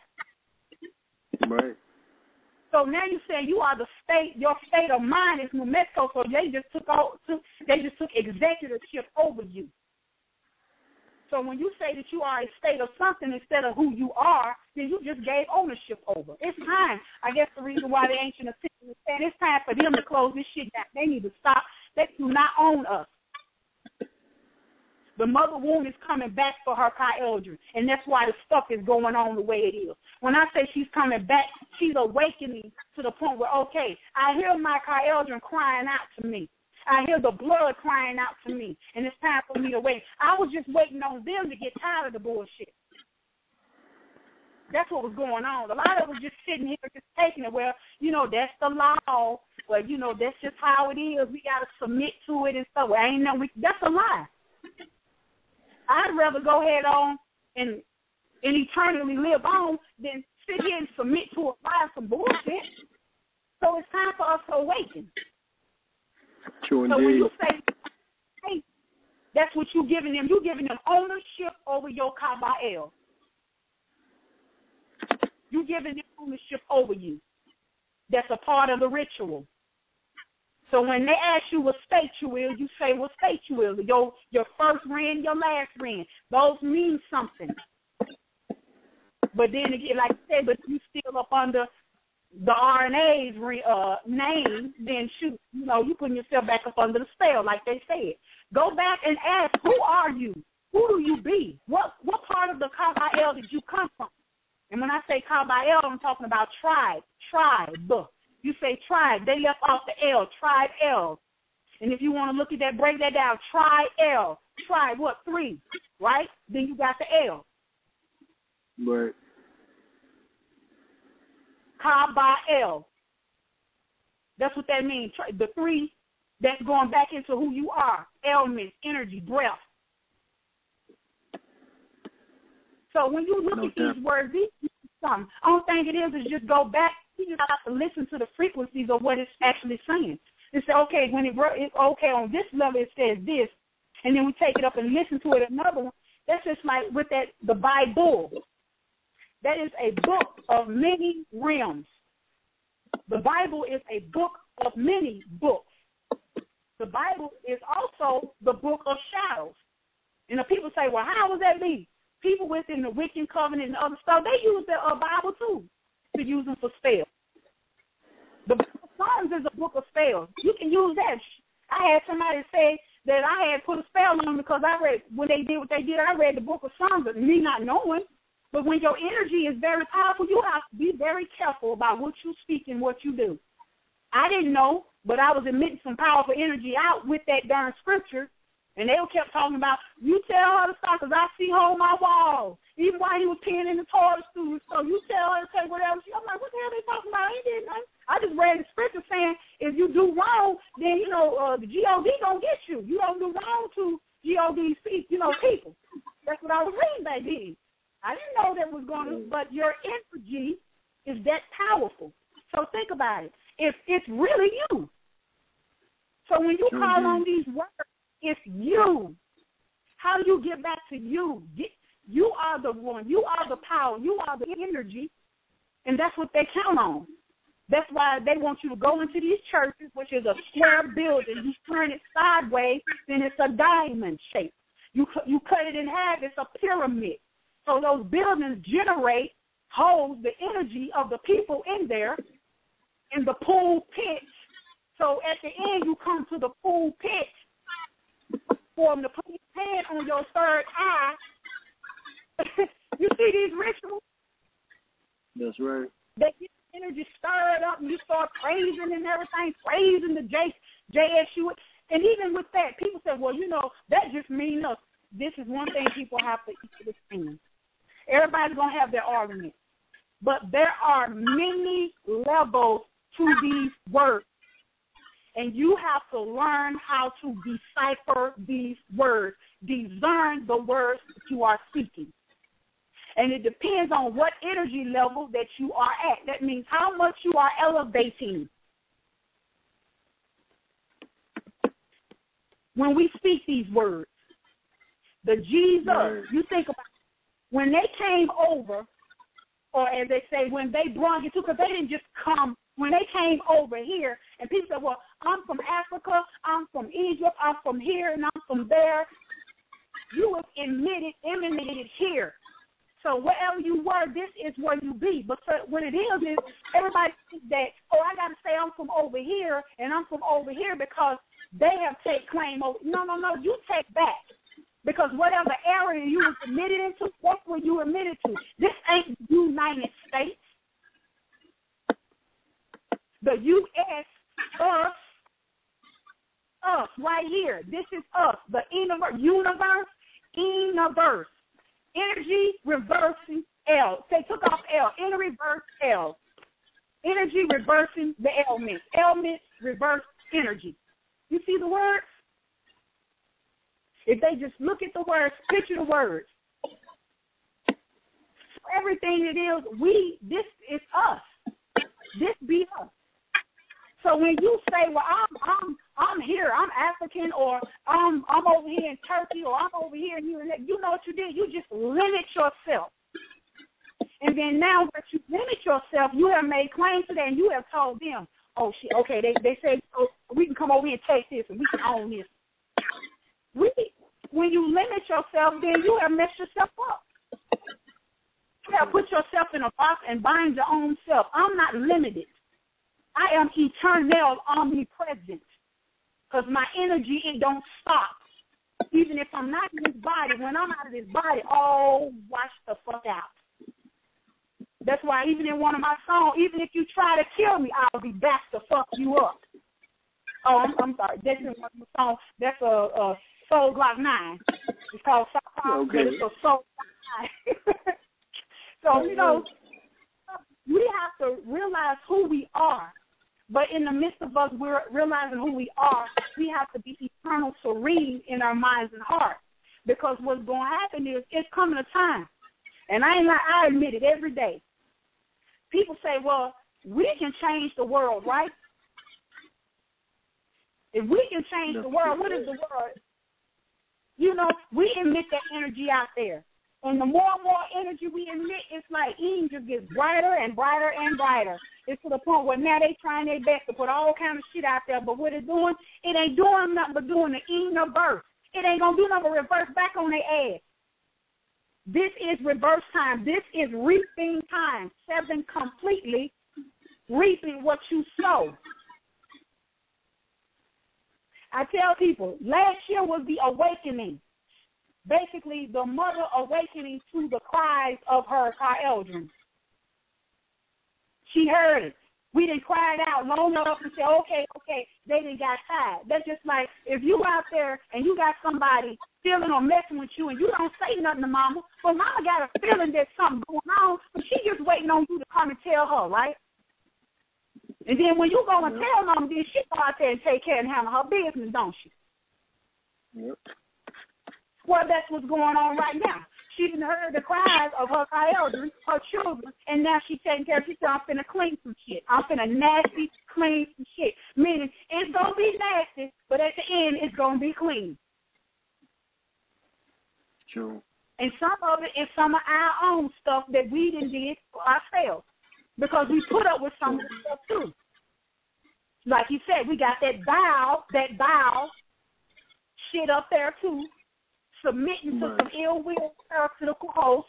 Right. So now you say you are the state, your state of mind is New Mexico, so they just took, all, took, they just took executorship over you. So when you say that you are a state of something instead of who you are, then you just gave ownership over. It's time. I guess the reason why the ancient Assyrians said it's time for them to close this shit down. They need to stop. They do not own us. The mother womb is coming back for her children, and that's why the stuff is going on the way it is. When I say she's coming back, she's awakening to the point where, okay, I hear my children crying out to me. I hear the blood crying out to me, and it's time for me to wait. I was just waiting on them to get tired of the bullshit. That's what was going on. A lot of us just sitting here just taking it. Well, you know, that's the law. Well, you know, that's just how it is. We got to submit to it and stuff. Well, ain't no, we, that's a lie. I'd rather go ahead on and, and eternally live on than sit here and submit to a lie, some bullshit. So it's time for us to awaken. True so indeed. When you say, hey, that's what you're giving them. You're giving them ownership over your Kaba'el. You're giving them ownership over you. That's a part of the ritual. So when they ask you what state you in, you say what state you in. Your, your first ring, your last ring. Those mean something. But then, again, like I said, but you still up under the R N A's re, uh, name, then shoot, you know, you're putting yourself back up under the spell, like they said. Go back and ask, who are you? Who do you be? What what part of the Kabael did you come from? And when I say Kabael, I'm talking about tribe, tribe. You say tribe. They left off the L, tribe L. And if you want to look at that, break that down, tribe L. Tribe, what, three, right? Then you got the L. Right. Kabael. That's what that means. The three, that's going back into who you are. Elements, energy, breath. So when you look no at doubt. These words, these mean something. Only thing it is is just go back. You just have to listen to the frequencies of what it's actually saying. It's okay when it it's okay on this level. It says this, and then we take it up and listen to it another one. That's just like with that the Bible. That is a book of many realms. The Bible is a book of many books. The Bible is also the book of shadows. And the people say, well, how would that be? People within the Wiccan covenant and other stuff, they use the uh, Bible too to use them for spells. The book of Psalms is a book of spells. You can use that. I had somebody say that I had put a spell on them because I read, when they did what they did, I read the book of Psalms, me not knowing. But when your energy is very powerful, you have to be very careful about what you speak and what you do. I didn't know, but I was emitting some powerful energy out with that darn scripture, and they kept talking about, you tell her to stop because I see her on my wall, even while he was peeing in the Torah students, so you tell her to take whatever. She, I'm like, what the hell are they talking about? I ain't did nothing. I just read the scripture saying if you do wrong, then, you know, uh, the G O D going to get you. You don't do wrong to G O D's you know, people. That's what I was reading back then. I didn't know that was going to, but your energy is that powerful. So think about it. If it's really you. So when you mm-hmm. call on these words, it's you. How do you get back to you? Get, you are the one. You are the power. You are the energy, and that's what they count on. That's why they want you to go into these churches, which is a square building. You turn it sideways, then it's a diamond shape. You, you cut it in half, it's a pyramid. So those buildings generate, hold the energy of the people in there, in the pool pit. So at the end, you come to the pool pit for them to put his hand on your third eye. You see these rituals? That's right. They get the energy stirred up, and you start praising and everything, praising the J, J S U. And even with that, people say, well, you know, that just means us. This is one thing people have to understand. Everybody's going to have their argument. But there are many levels to these words. And you have to learn how to decipher these words, discern the words that you are speaking. And it depends on what energy level that you are at. That means how much you are elevating. When we speak these words, the Jesus, you think about it. When they came over, or as they say, when they brought you to, because they didn't just come. When they came over here, and people said, well, I'm from Africa, I'm from Egypt, I'm from here, and I'm from there. You was emitted, emanated here. So wherever you were, this is where you be. But what it is is everybody thinks that, oh, I got to say I'm from over here, and I'm from over here because they have taken claim over. No, no, no, you take back. Because whatever area you was admitted into, that's where you admitted to. This ain't the United States. The U S, us, us right here. This is us, the universe, universe, universe. Energy, reversing L. They took off L, in reverse L. Energy, reversing the elements. Elements, reverse energy. You see the word? If they just look at the words, picture the words. Everything it is, we, this is us. This be us. So when you say, well, I'm I'm I'm here, I'm African, or I'm I'm over here in Turkey, or I'm over here in you you know what you did? You just limit yourself. And then now that you limit yourself, you have made claims to that, and you have told them, oh shit, okay, they they say, oh, we can come over here and take this and we can own this. We, when you limit yourself, then you have messed yourself up. You got to put yourself in a box and bind your own self. I'm not limited. I am eternal, omnipresent, because my energy, it don't stop. Even if I'm not in this body, when I'm out of this body, oh, watch the fuck out. That's why even in one of my songs, even if you try to kill me, I'll be back to fuck you up. Oh, I'm, I'm sorry. That's in one of my songs. That's a, a Soul Glock nine. It's called Soul Glock nine. It's a Soul Glock nine. So, you know, we have to realize who we are. But in the midst of us we're realizing who we are, we have to be eternal, serene in our minds and hearts. Because what's going to happen is it's coming a time. And I ain't like, I admit it every day. People say, well, we can change the world, right? If we can change the world, what is the world? You know, we emit that energy out there. And the more and more energy we emit, it's like Eden just gets brighter and brighter and brighter. It's to the point where now they trying their best to put all kind of shit out there, but what it's doing, it ain't doing nothing but doing the Eden of birth. It ain't going to do nothing but reverse back on their ass. This is reverse time. This is reaping time. Seven completely reaping what you sow. I tell people, last year was the awakening. Basically, the mother awakening to the cries of her, her elders. She heard it. We didn't cry it out long enough and say, okay, okay, they didn't got tired. That's just like if you out there and you got somebody feeling or messing with you and you don't say nothing to mama, well, mama got a feeling there's something going on, but she just waiting on you to come and tell her, right? And then when you go and tell mama, then she go out there and take care and handle her business, don't she? Yep. Well, that's what's going on right now. She didn't hear the cries of her elders, her children, and now she's taking care of herself. She said, I'm finna clean some shit. I'm finna nasty clean some shit. Meaning, it's gonna be nasty, but at the end, it's gonna be clean. True. And some of it is some of our own stuff that we didn't did for ourselves because we put up with some of the stuff too. Like you said, we got that bow, that bow shit up there too. Submitting to some ill will parasitical hosts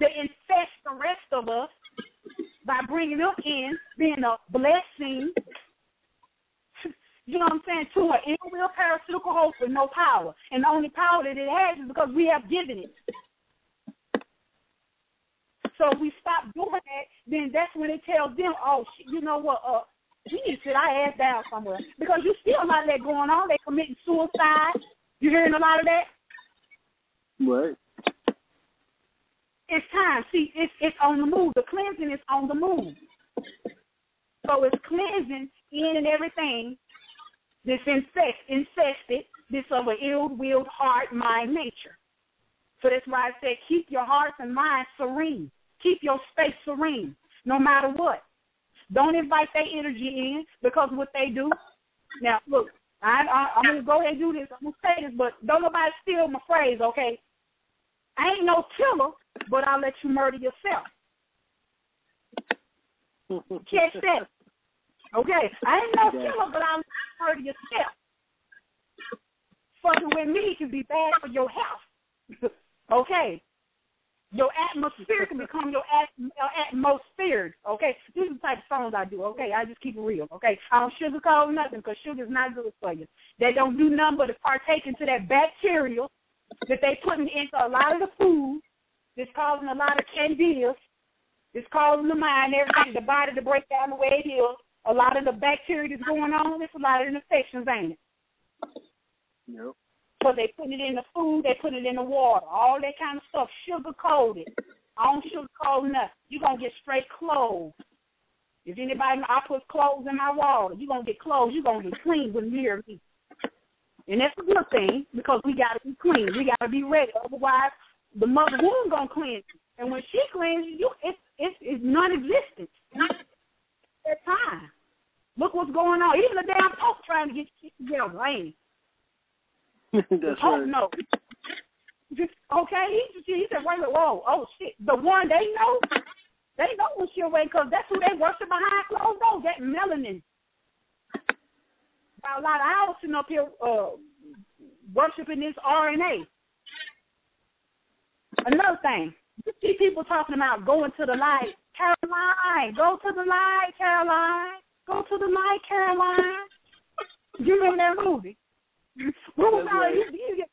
that infest the rest of us by bringing them in, being a blessing, you know what I'm saying, to an ill will parasitical host with no power. And the only power that it has is because we have given it. So if we stop doing that, then that's when it tells them, oh, you know what, uh, we need to sit our ass down somewhere. Because you still a lot of that going on. They're committing suicide. You hearing a lot of that? Right. It's time. See, it's it's on the move. The cleansing is on the move. So it's cleansing in and everything this infest, infested, this of an ill-willed heart, mind, nature. So that's why I said keep your hearts and minds serene. Keep your space serene, no matter what. Don't invite that energy in because what they do, now look, I, I, I'm going to go ahead and do this. I'm going to say this, but don't nobody steal my phrase, okay? I ain't no killer, but I'll let you murder yourself. Catch that. Okay, I ain't no killer, but I'll let you murder yourself. Fucking with me can be bad for your health. Okay? Your atmosphere can become your, at, your atmosphere, okay? These are the type of songs I do, okay? I just keep it real, okay? I don't sugarcoat nothing because sugar's not good for you. They don't do nothing but partake into that bacteria that they putting into a lot of the food that's causing a lot of candidas, that's causing the mind, everything, the body to break down the way it is. A lot of the bacteria that's going on, there's a lot of infections, ain't it? Yep. So they put it in the food, they put it in the water, all that kind of stuff, sugar-coated. I don't sugar-coat nothing. You're going to get straight clothes. If anybody, I put clothes in my water, you're going to get clothes. You're going to get clean with mirror meat. And that's a good thing because we got to be clean. We got to be ready. Otherwise, the mother womb going to cleanse you. And when she cleanses you, it's, it's, it's non-existent. It's time. Look what's going on. Even the damn Pope trying to get shit together, ain't it? That's oh, right. No. Just, okay, he, he said, wait, whoa, oh, shit. The one they know, they know when she'll wait because that's who they worship behind closed doors, that melanin. About a lot of hours sitting up here uh, worshiping this R N A. Another thing, You see people talking about going to the light. Caroline, go to the light, Caroline. Go to the light, Caroline. You remember that movie? What was all you did?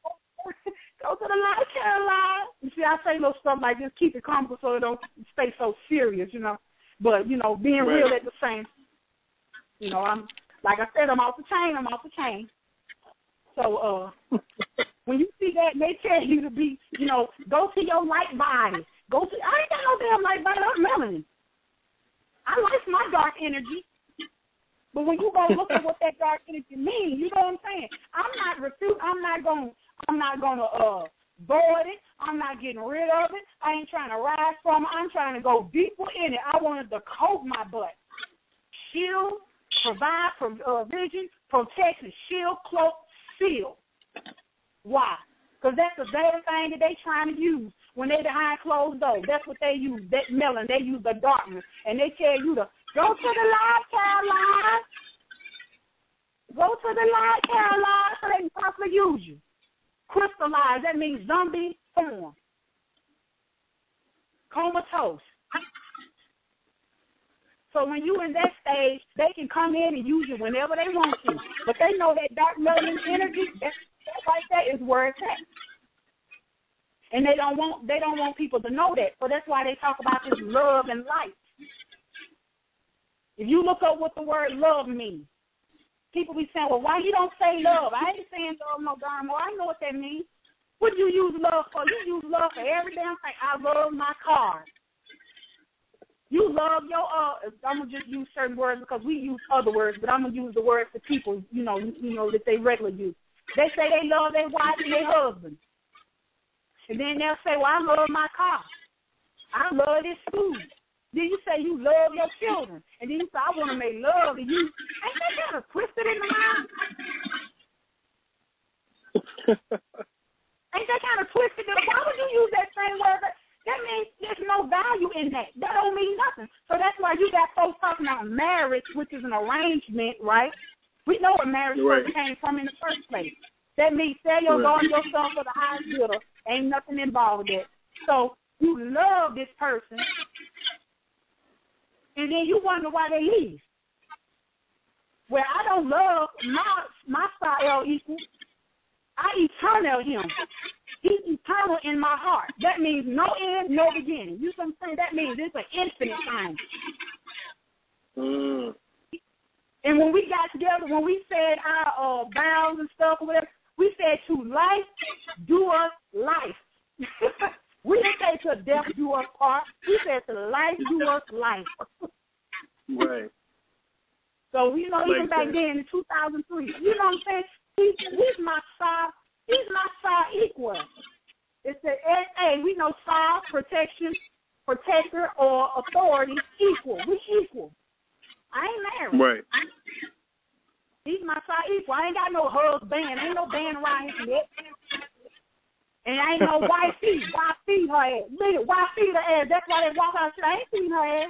Go to the light, Caroline. You see, I say little stuff like just keep it comical so it don't stay so serious, you know. But, you know, being right. real at the same, you know, I'm like I said, I'm off the chain, I'm off the chain. So uh, when you see that, they tell you to be, you know, go to your light body. Go to, I ain't got no damn light body, I'm melanin. I like my dark energy. But when you go look at what that dark energy means, you know what I'm saying? I'm not refute. I'm not going. I'm not going to uh, board it. I'm not getting rid of it. I ain't trying to rise from it. I'm trying to go deeper in it. I wanted to coat my butt, shield, provide provision, uh, protection, shield, cloak, seal. Why? Because that's the very thing that they trying to use when they behind closed doors. That's what they use. That melon. They use the darkness, and they tell you to. Go to the light, Caroline. Go to the light, Caroline, so they can possibly use you. Crystallize, that means zombie form. Comatose. So when you in that stage, they can come in and use you whenever they want to. But they know that dark melanin energy, that, that right there is where it's at. And they don't want they don't want people to know that. So that's why they talk about this love and light. If you look up what the word love means, people be saying, well, why you don't say love? I ain't saying love no darn more. I know what that means. What do you use love for? You use love for every damn thing. I love my car. You love your, uh, I'm going to just use certain words because we use other words, but I'm going to use the words that people, you know, you know, that they regularly use. They say they love their wife and their husband. And then they'll say, well, I love my car. I love this food. Then you say you love your children. And then you say, I want to make love to you. Ain't that kind of twisted in the mind? Ain't that kind of twisted in the mind? Why would you use that same word? That means there's no value in that. That don't mean nothing. So that's why you got folks talking about marriage, which is an arrangement, right? We know where marriage right. came from in the first place. That means sell your right. daughter and your son for the highest good. Ain't nothing involved with it. So you love this person. And then you wonder why they leave. Well, I don't love my my style equal. I eternal him. He's eternal in my heart. That means no end, no beginning. You see what I'm saying? That means it's an infinite time. Mm. And when we got together, when we said our uh, vows and stuff or whatever, we said to life, do us life. We didn't say to death do us part. We said to life do us life. Right. So, you know, like even back that. then in two thousand three, you know what I'm saying? He, he's my side. He's my side equal. It's the S A. We know side, protection, protector, or authority equal. We equal. I ain't married. Right. I, he's my side equal. I ain't got no husband. I ain't no band around his neck. And I ain't no why feed, why feed her ass. Literally, why feed her ass? That's why they walk out and say, I ain't feeding her ass.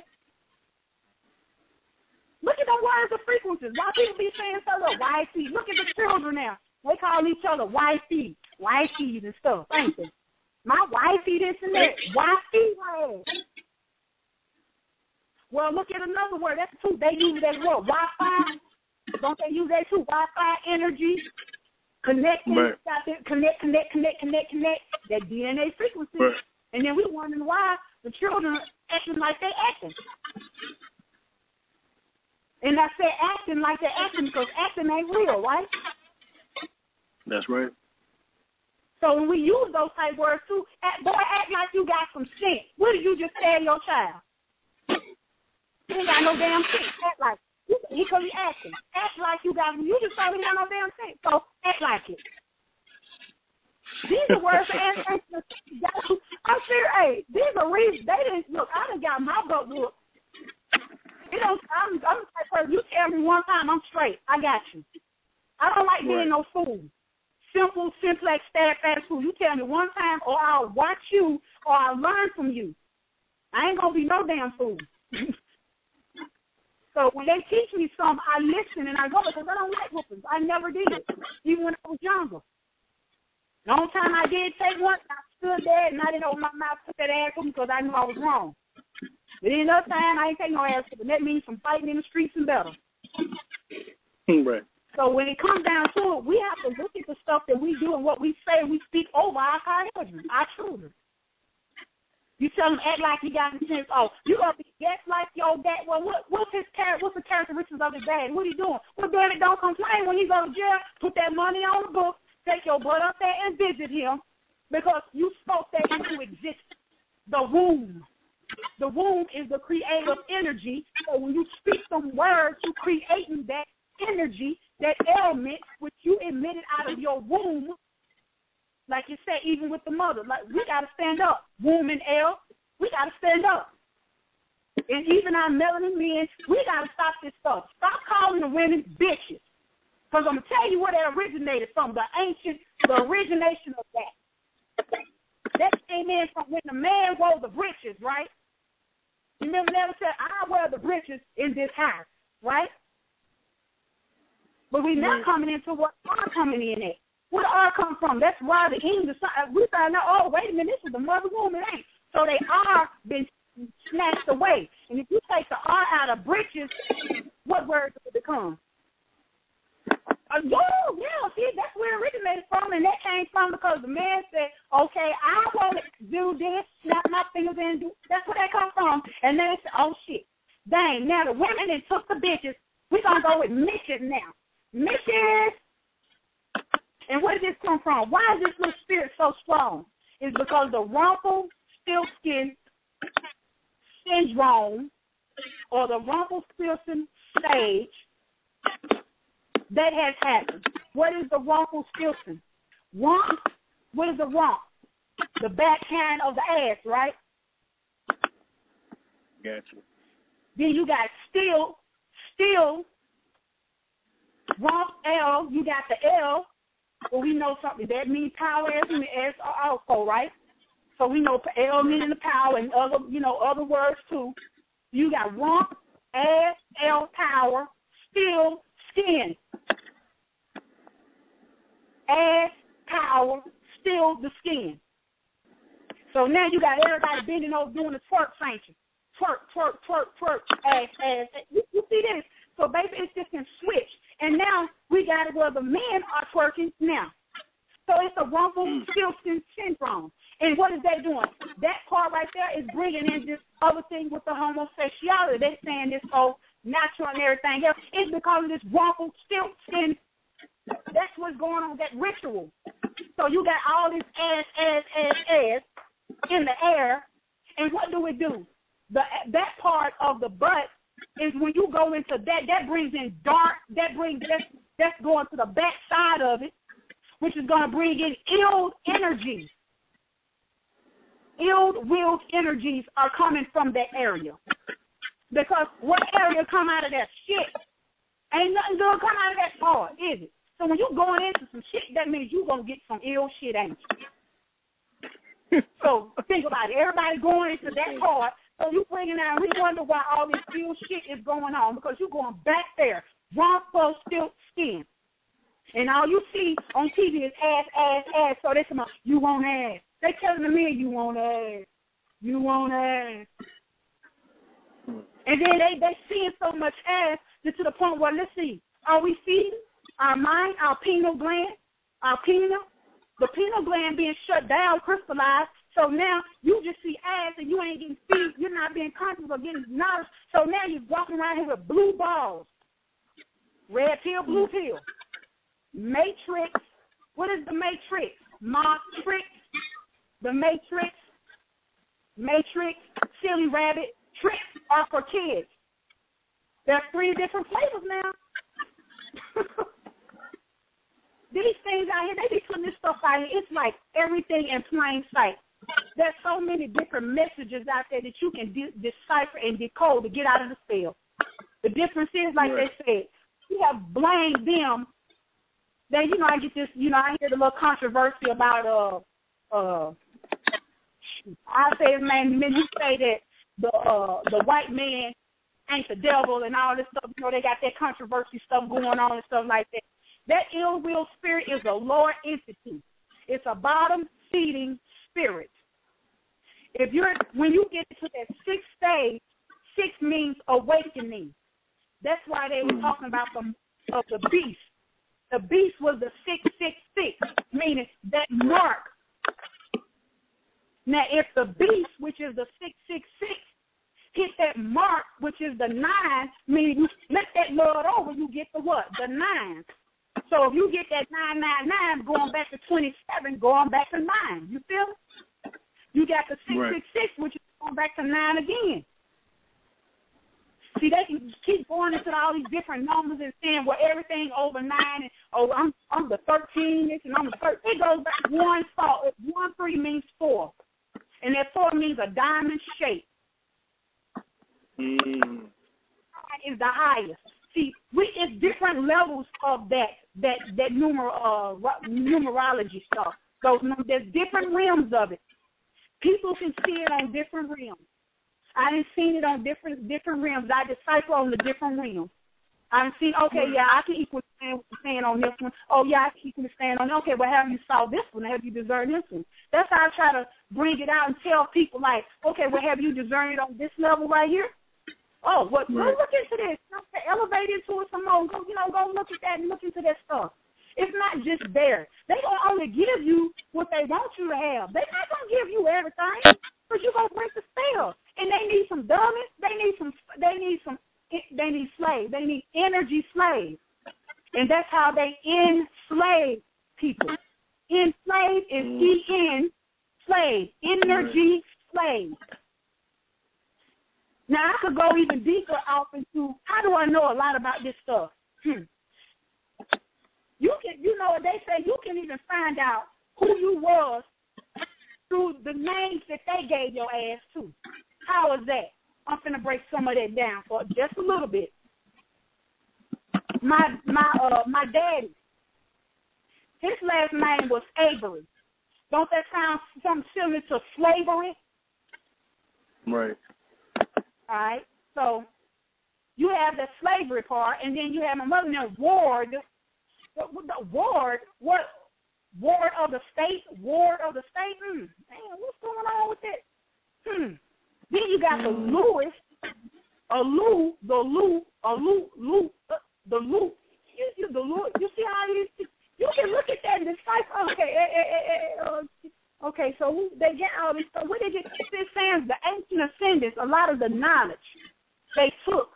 Look at the words of frequencies. Why people be saying so little? Why feed? Look at the children now. They call each other why feed, why feed and stuff. Thank you. My wifey this and that. Why feed her ass? Well, look at another word. That's two. They use that word. Wi-Fi. Don't they use that too? Wi-Fi, energy. Connecting, right. stop it, connect, connect, connect, connect, connect, that D N A frequency. Right. And then we wondering why the children are acting like they acting. And I said acting like they're acting because acting ain't real, right? That's right. So when we use those type words too, act, boy, act like you got some sense. What did you just tell your child? You ain't got no damn sense. Act like He could be acting. Act like you guys. You just probably got no damn sense. So act like it. These are words for ancestors. I'm sure. Hey, these are reasons they didn't look. I done got my butt whooped. You know, I'm. I'm like, you tell me one time, I'm straight. I got you. I don't like being right. no fool. Simple, simplex, steadfast fool. You tell me one time, or I'll watch you, or I'll learn from you. I ain't gonna be no damn fool. So when they teach me something, I listen and I go because I don't like whoopings. I never did, even when I was younger. The only time I did take one, stood there and I didn't open my mouth, took that ass with me because I knew I was wrong. But any other time, I ain't taking no ass with me. That means from fighting in the streets and better. Right. So when it comes down to it, we have to look at the stuff that we do and what we say and we speak over our children, our children. You tell them act like you got insurance. Oh, you gonna be just like your dad. Well, what, what's his character? What's the characteristics of his dad? What he doing? Well, daddy don't complain when he go to jail. Put that money on the book. Take your butt up there and visit him, because you spoke that into existence. The womb. The womb is the creative energy. So when you speak some words, you creating that energy, that element which you emitted out of your womb. Like you said, even with the mother, like we got to stand up. Womb and L, we got to stand up. And even our melanin men, we got to stop this stuff. Stop calling the women bitches. Because I'm going to tell you where that originated from, the ancient, the origination of that. That came in from when the man wore the breeches, right? You remember never said, I wear the breeches in this house, right? But we're not coming into what I'm coming in at. Where did R come from? That's why the English, we found out, oh, wait a minute, this is the mother womb, it ain't. So they are been snatched away. And if you take the R out of britches, what word does it become? Uh, oh, yeah, see, that's where it originated from, and that came from because the man said, okay, I want to do this, snap my fingers in, do, that's where that comes from. And then they said, oh, shit, dang, now the women that took the bitches, we're going to go with missus now. Missus. And where did this come from? Why is this little spirit so strong? It's because the Rumpelstiltskin syndrome or the Rumpelstiltskin stage that has happened. What is the Rumpelstiltskin? Rump, what is the rump? The backhand of the ass, right? Gotcha. Then you got still, still, rump L, you got the L. Well, we know something. That means power as and as also, right? So we know L meaning the power and other, you know, other words too. You got rump, ass, L power, still, skin. Ass, power, still the skin. So now you got everybody bending over doing the twerk function. Twerk, twerk, twerk, twerk, ass, ass, ass. You, you see this? So basically it's just in switch. And now we got it where the men are twerking now. So it's a Rumpelstiltskin syndrome. And what is that doing? That part right there is bringing in this other thing with the homosexuality. They're saying this whole natural and everything else. It's because of this Rumpelstiltskin. That's what's going on with that ritual. So you got all this ass, ass, ass, ass in the air. And what do we do? The that part of the butt is when you go into that, that brings in dark, that brings, that's, that's going to the back side of it, which is going to bring in ill energy. Ill-willed energies are coming from that area. Because what area come out of that shit? Ain't nothing good come out of that part, is it? So when you're going into some shit, that means you're going to get some ill shit, ain't you? So think about it. Everybody going into that part. So you bringing out, we wonder why all this ill shit is going on, because you're going back there, Rumpelstiltskin. And all you see on T V is ass, ass, ass. So they come out, you want ass. They telling the men, you want ass. You want ass. And then they, they seeing so much ass that to the point where, let's see, are we feeding our mind, our pineal gland, our pineal? The pineal gland being shut down, crystallized. So now you just see ass and you ain't getting feet. You're not being conscious or getting knowledge. So now you're walking around here with blue balls. Red pill, blue pill. Matrix. What is the matrix? Matrix. The matrix. Matrix. Silly rabbit. Tricks are for kids. There's three different flavors now. These things out here, they be putting this stuff out here. It's like everything in plain sight. There's so many different messages out there that you can de- decipher and decode to get out of the spell. The difference is, like right. they said, you have blamed them. Then, you know, I get this, you know, I hear the little controversy about, uh, uh, I say his name, men who say that the, uh, the white man ain't the devil and all this stuff. You know, they got that controversy stuff going on and stuff like that. That ill-will spirit is a lower entity. It's a bottom-feeding spirit. spirit. If you're when you get to that sixth stage, six means awakening. That's why they were talking about the of the beast. The beast was the six six six, meaning that mark. Now, if the beast, which is the six six six, hit that mark, which is the nine, meaning you let that Lord over, you get the what? The nine. So if you get that nine nine nine, going back to twenty seven, going back to nine. You feel it? You got the six right. six six, which is going back to nine again. See, they can keep going into all these different numbers and saying, well, everything over nine, and oh, I'm I'm the thirteen, and I'm the thirteen. It goes back one four. One three means four, and that four means a diamond shape. Mm. Is the highest. See, we it's different levels of that that that numer uh numerology stuff. So there's different realms of it. People can see it on different realms. I done seen it on different different realms. I decipher on the different realms. I done seen, okay, yeah, I can equally stand what you're saying on this one. Oh, yeah, I can equally stand on, okay, well, have you saw this one? Have you discerned this one? That's how I try to bring it out and tell people, like, okay, well, have you discerned it on this level right here? Oh, well, right. Go look into this. Elevate into it some more. Go, you know, go look at that and look into that stuff. It's not just there. They don't only give you what they want you to have. They're not going to give you everything, but you're going to break the spell. And they need some dummies. They need some, they need some, they need slaves. They need energy slaves. And that's how they enslave people. Enslave is E N, slave, energy slave. Now, I could go even deeper off into how do I know a lot about this stuff? Hmm. You can, you know, they say you can even find out who you was through the names that they gave your ass to. How is that? I'm finna break some of that down for just a little bit. My my uh my daddy, his last name was Avery. Don't that sound something similar to slavery? Right. All right. So you have the slavery part, and then you have my mother named Ward. The ward, what ward of the state, ward of the state. Hmm, damn, what's going on with that? Hmm. Then you got the Lewis, a Lou, the Lou, a Lou, Lou, the Lou. You, you, the Lou. You see how it is? You can look at that and decipher. Okay, eh, eh, eh, eh, uh, okay. So who, they get all this stuff. Where they get this saying, the ancient ascendants, a lot of the knowledge they took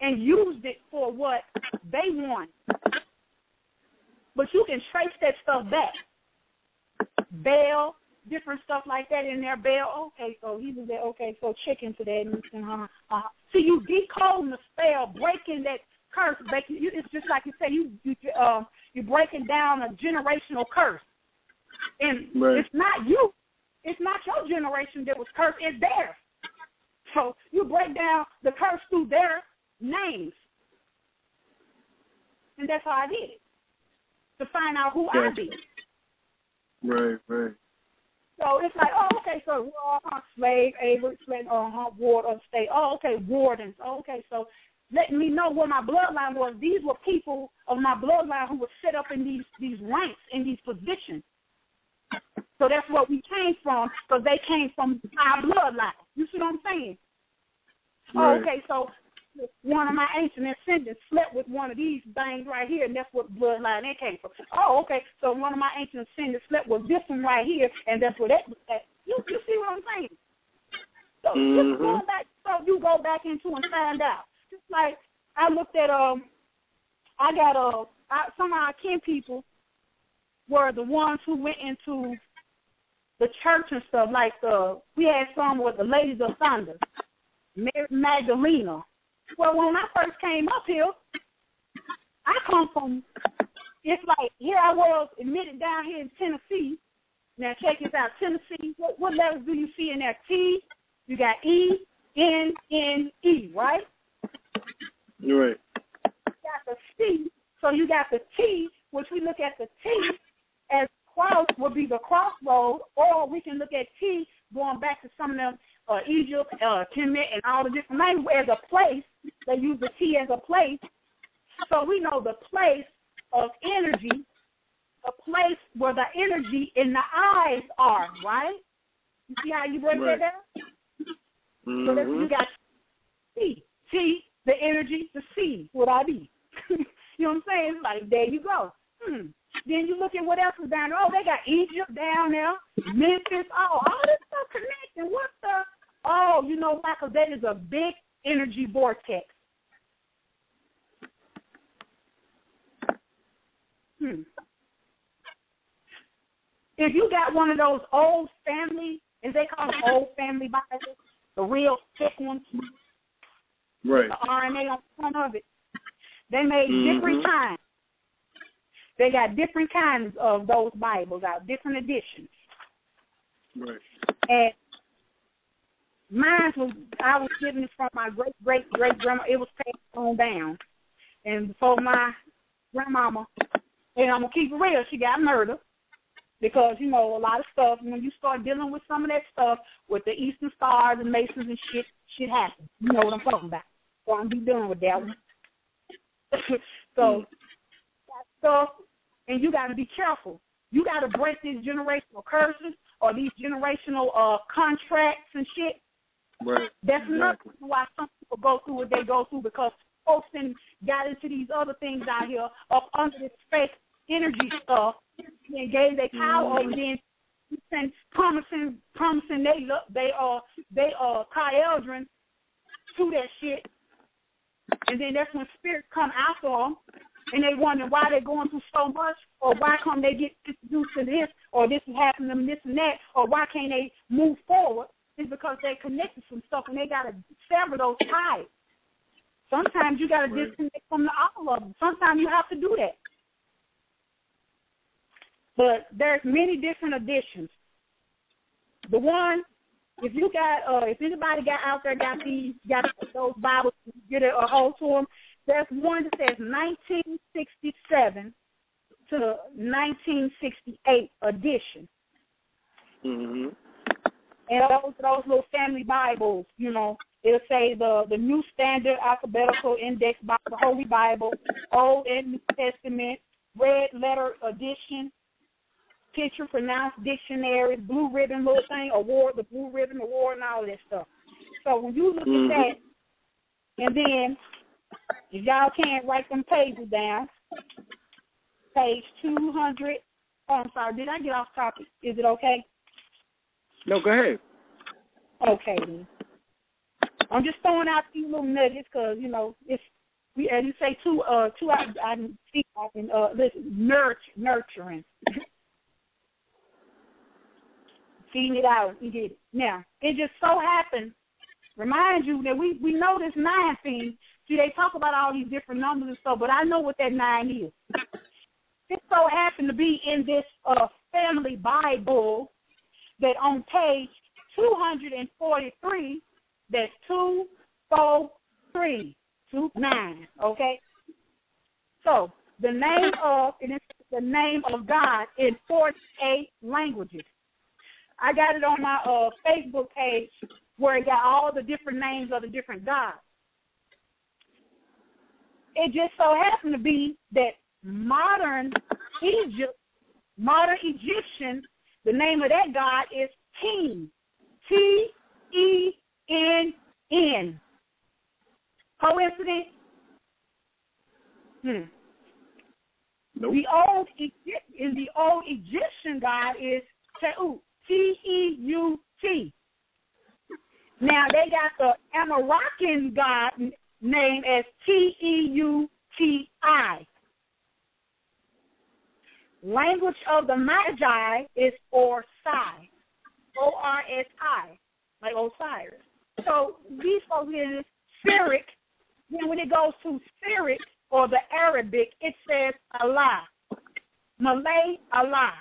and used it for what they wanted. But you can trace that stuff back. Bell, different stuff like that in there. Bell, okay, so he was there. Okay, so check into that. And, uh, uh, see, you decoding the spell, breaking that curse. Breaking, you, it's just like you say, you, you, uh, you're breaking down a generational curse. And right. It's not you. It's not your generation that was cursed. It's theirs. So you break down the curse through their names. And that's how I did it. To find out who yeah. I be. Right, right. So it's like, oh, okay, so uh, slave, Avery, slave, uh-huh, ward of state. Oh, okay, wardens. Oh, okay, so letting me know where my bloodline was. These were people of my bloodline who were set up in these, these ranks, in these positions. So that's what we came from, because they came from our bloodline. You see what I'm saying? Right. Oh, okay, so one of my ancient ascendants slept with one of these things right here, and that's what bloodline that came from. Oh, okay, so one of my ancient ascendants slept with this one right here, and that's where that was at. You, you see what I'm saying? So, mm-hmm. going back, so you go back into and find out. Just like I looked at, um, I got uh, I, some of our kin people were the ones who went into the church and stuff. Like the, we had some with the Ladies of Thunder, Mary Magdalena. Well, when I first came up here, I come from, it's like, here I was admitted down here in Tennessee. Now, check this out. Tennessee, what, what letters do you see in there? T, you got E, N, N, E, right? You're right. You got the C, so you got the T, which we look at the T as cross, would be the crossroad, or we can look at T going back to some of them. Uh, Egypt, uh, Kemet, and all the different languages as a place. They use the T as a place. So we know the place of energy the place where the energy in the eyes are, right? You see how you break right. that down? Mm-hmm. So that's you got T, T, the energy, the C, what I be. You know what I'm saying? Like, there you go. Hmm. Then you look at what else is down there. Oh, they got Egypt down there, Memphis. Oh, all this stuff connected. What the? Oh, you know, Michael, that is a big energy vortex. Hmm. If you got one of those old family, is they call them old family Bibles, the real thick ones, right? The R N A on the front of it. They made mm-hmm. different kinds. They got different kinds of those Bibles out, different editions. Right. And mine was, I was given it from my great, great, great grandma. It was passed on down. And before my grandmama, and I'm going to keep it real, she got murdered. Because, you know, a lot of stuff, when you start dealing with some of that stuff, with the Eastern Stars and Masons and shit, shit happens. You know what I'm talking about. So I'm going to be done with that one. So, that stuff, and you got to be careful. You got to break these generational curses or these generational uh, contracts and shit. Right. That's another reason exactly. why some people go through what they go through, because folks then got into these other things out here up under this fake energy stuff and gave their power mm-hmm. over then promising promising they look they are they are Kyaldrin to that shit, and then that's when spirits come after them and they wonder why they're going through so much, or why come they get introduced to this, or this is happening to them, this and that, or why can't they move forward. It's because they connected some stuff and they gotta sever those ties. Sometimes you gotta right. disconnect from the all of them. Sometimes you have to do that. But there's many different editions. The one, if you got, uh, if anybody got out there got these, got those Bibles, get a, a hold to them. There's one that says nineteen sixty-seven to nineteen sixty-eight edition. Mm-hmm. And those those little family Bibles, you know, it'll say the the New Standard Alphabetical Index Bible, Holy Bible, Old and New Testament, Red Letter Edition, Picture Pronounced Dictionary, Blue Ribbon little thing, award, the Blue Ribbon Award, and all that stuff. So when you look mm-hmm. at that, and then if y'all can't write them pages down, page two hundred. Oh, I'm sorry. Did I get off topic? Is it okay? No, go ahead. Okay, then. I'm just throwing out these little nuggets because, you know, it's, we, as you say, two, uh, two, I, I think I can, uh, listen, nurture, nurturing. Feeding it out, you get it. Now, it just so happens, remind you that we, we know this nine thing. See, they talk about all these different numbers and stuff, but I know what that nine is. It so happened to be in this uh, family Bible that on page two forty-three, that's two, four, three, two, nine, okay? So the name of, and it's the name of God in forty-eight languages. I got it on my uh, Facebook page where it got all the different names of the different gods. It just so happened to be that modern Egypt, modern Egyptian, the name of that god is Teen, T E N N. Coincidence? Hmm. Nope. The old in the old Egyptian god is Tahuti, T E U T. Now they got the American god name as T E U T I. Language of the Magi is Orsi, O R S I, like Osiris. So these folks here is Syriac. Then when it goes to Syriac or the Arabic, it says Allah. Malay, Allah.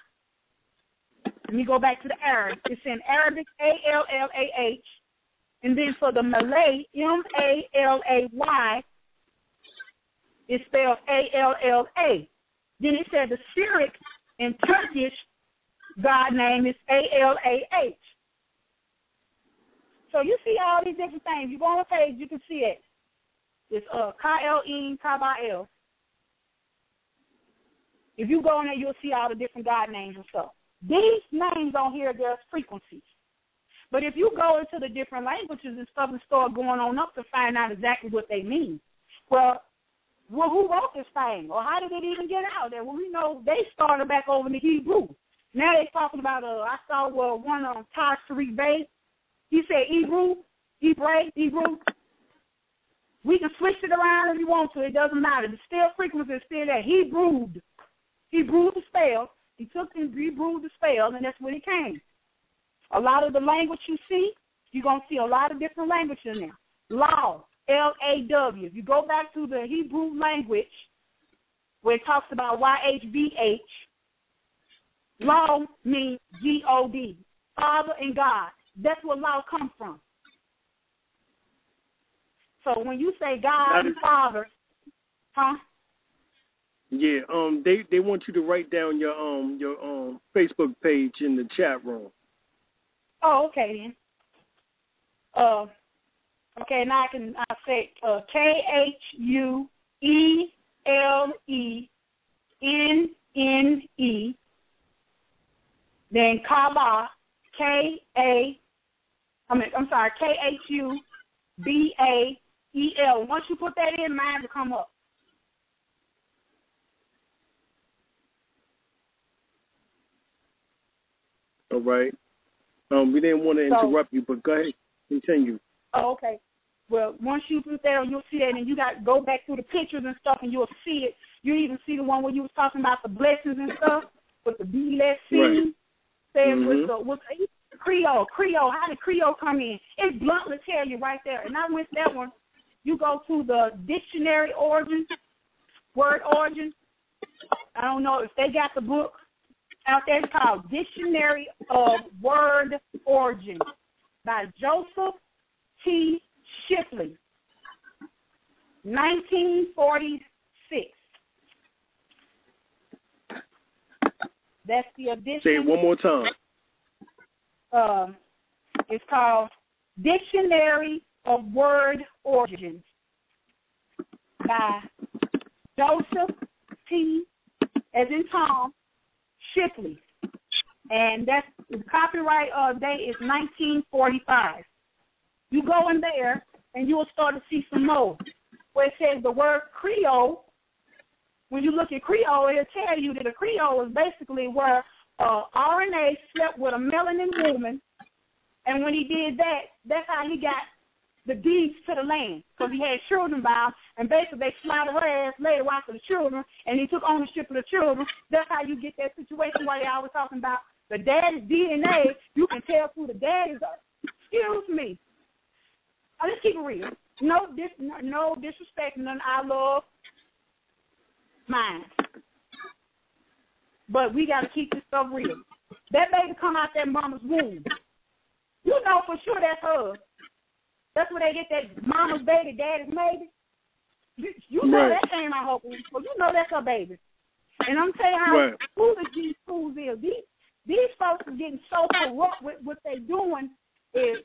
Let me go back to the Arab. It's in Arabic, A L L A H. And then for the Malay, M A L A Y, it's spelled A L L A. Then it said the Syriac and Turkish god name is A L A H. So you see all these different things. You go on the page, you can see it. It's uh, K L E K B L. If you go in there, you'll see all the different God names and stuff. These names on here, there's frequencies. But if you go into the different languages and stuff and start going on up to find out exactly what they mean, well, well who wrote this thing? Or how did it even get out there? Well, we know they started back over in the Hebrew. Now they're talking about, uh, I saw uh, one on Tahuti Bay. He said Hebrew, Hebrew, Hebrew. We can switch it around if you want to. It doesn't matter. The still frequency is still there. He brewed. He brewed the spell. He took and rebrewed the spell, and that's what it came. A lot of the language you see, you're going to see a lot of different language in there. Law, L A W. If you go back to the Hebrew language, where it talks about Y H V H, law means G O D, Father and God. That's where law comes from. So when you say God and Father, huh? Yeah, um, they, they want you to write down your um your um Facebook page in the chat room. Oh, okay then. Uh, okay, now I can I say uh, K H U E L E N N E, then Kaba, K A, I mean I'm sorry K H U B A E L. Once you put that in, mine will come up. All right. Um, we didn't want to interrupt so, you, but go ahead, continue. Oh, okay. Well, once you put that on, you'll see that, and you got to go back through the pictures and stuff, and you'll see it. You even see the one where you was talking about the blessings and stuff with the blessing. Right. Mm-hmm. What's, what's Creole? Creole? How did Creole come in? It bluntly tell you right there. And I went that one. You go to the dictionary origin, word origin. I don't know if they got the book out there. It's called Dictionary of Word Origin by Joseph T. Shipley, nineteen forty-six. That's the edition. Say it one more time. Uh, it's called Dictionary of Word Origin by Joseph T. as in Tom Shipley, and that's the copyright uh, date is nineteen forty-five. You go in there, and you will start to see some more, where it says the word Creole. When you look at Creole, it'll tell you that a Creole is basically where uh, R N A slept with a melanin woman, and when he did that, that's how he got the deeds to the land, because he had children by him, and basically they slaughtered her ass later after the children, and he took ownership of the children. That's how you get that situation where they always talking about the daddy's D N A. You can tell through the daddy's, excuse me. Now, let's keep it real. No, dis, no disrespect, none. I love mine. But we got to keep this stuff real. That baby come out that mama's womb. You know for sure that's her. That's where they get that mama's baby, daddy's baby. You, you know right. That came out her womb, so you know that's her baby. And I'm telling you how right. Foolish these fools is. These, these folks are getting so corrupt with what they're doing. Is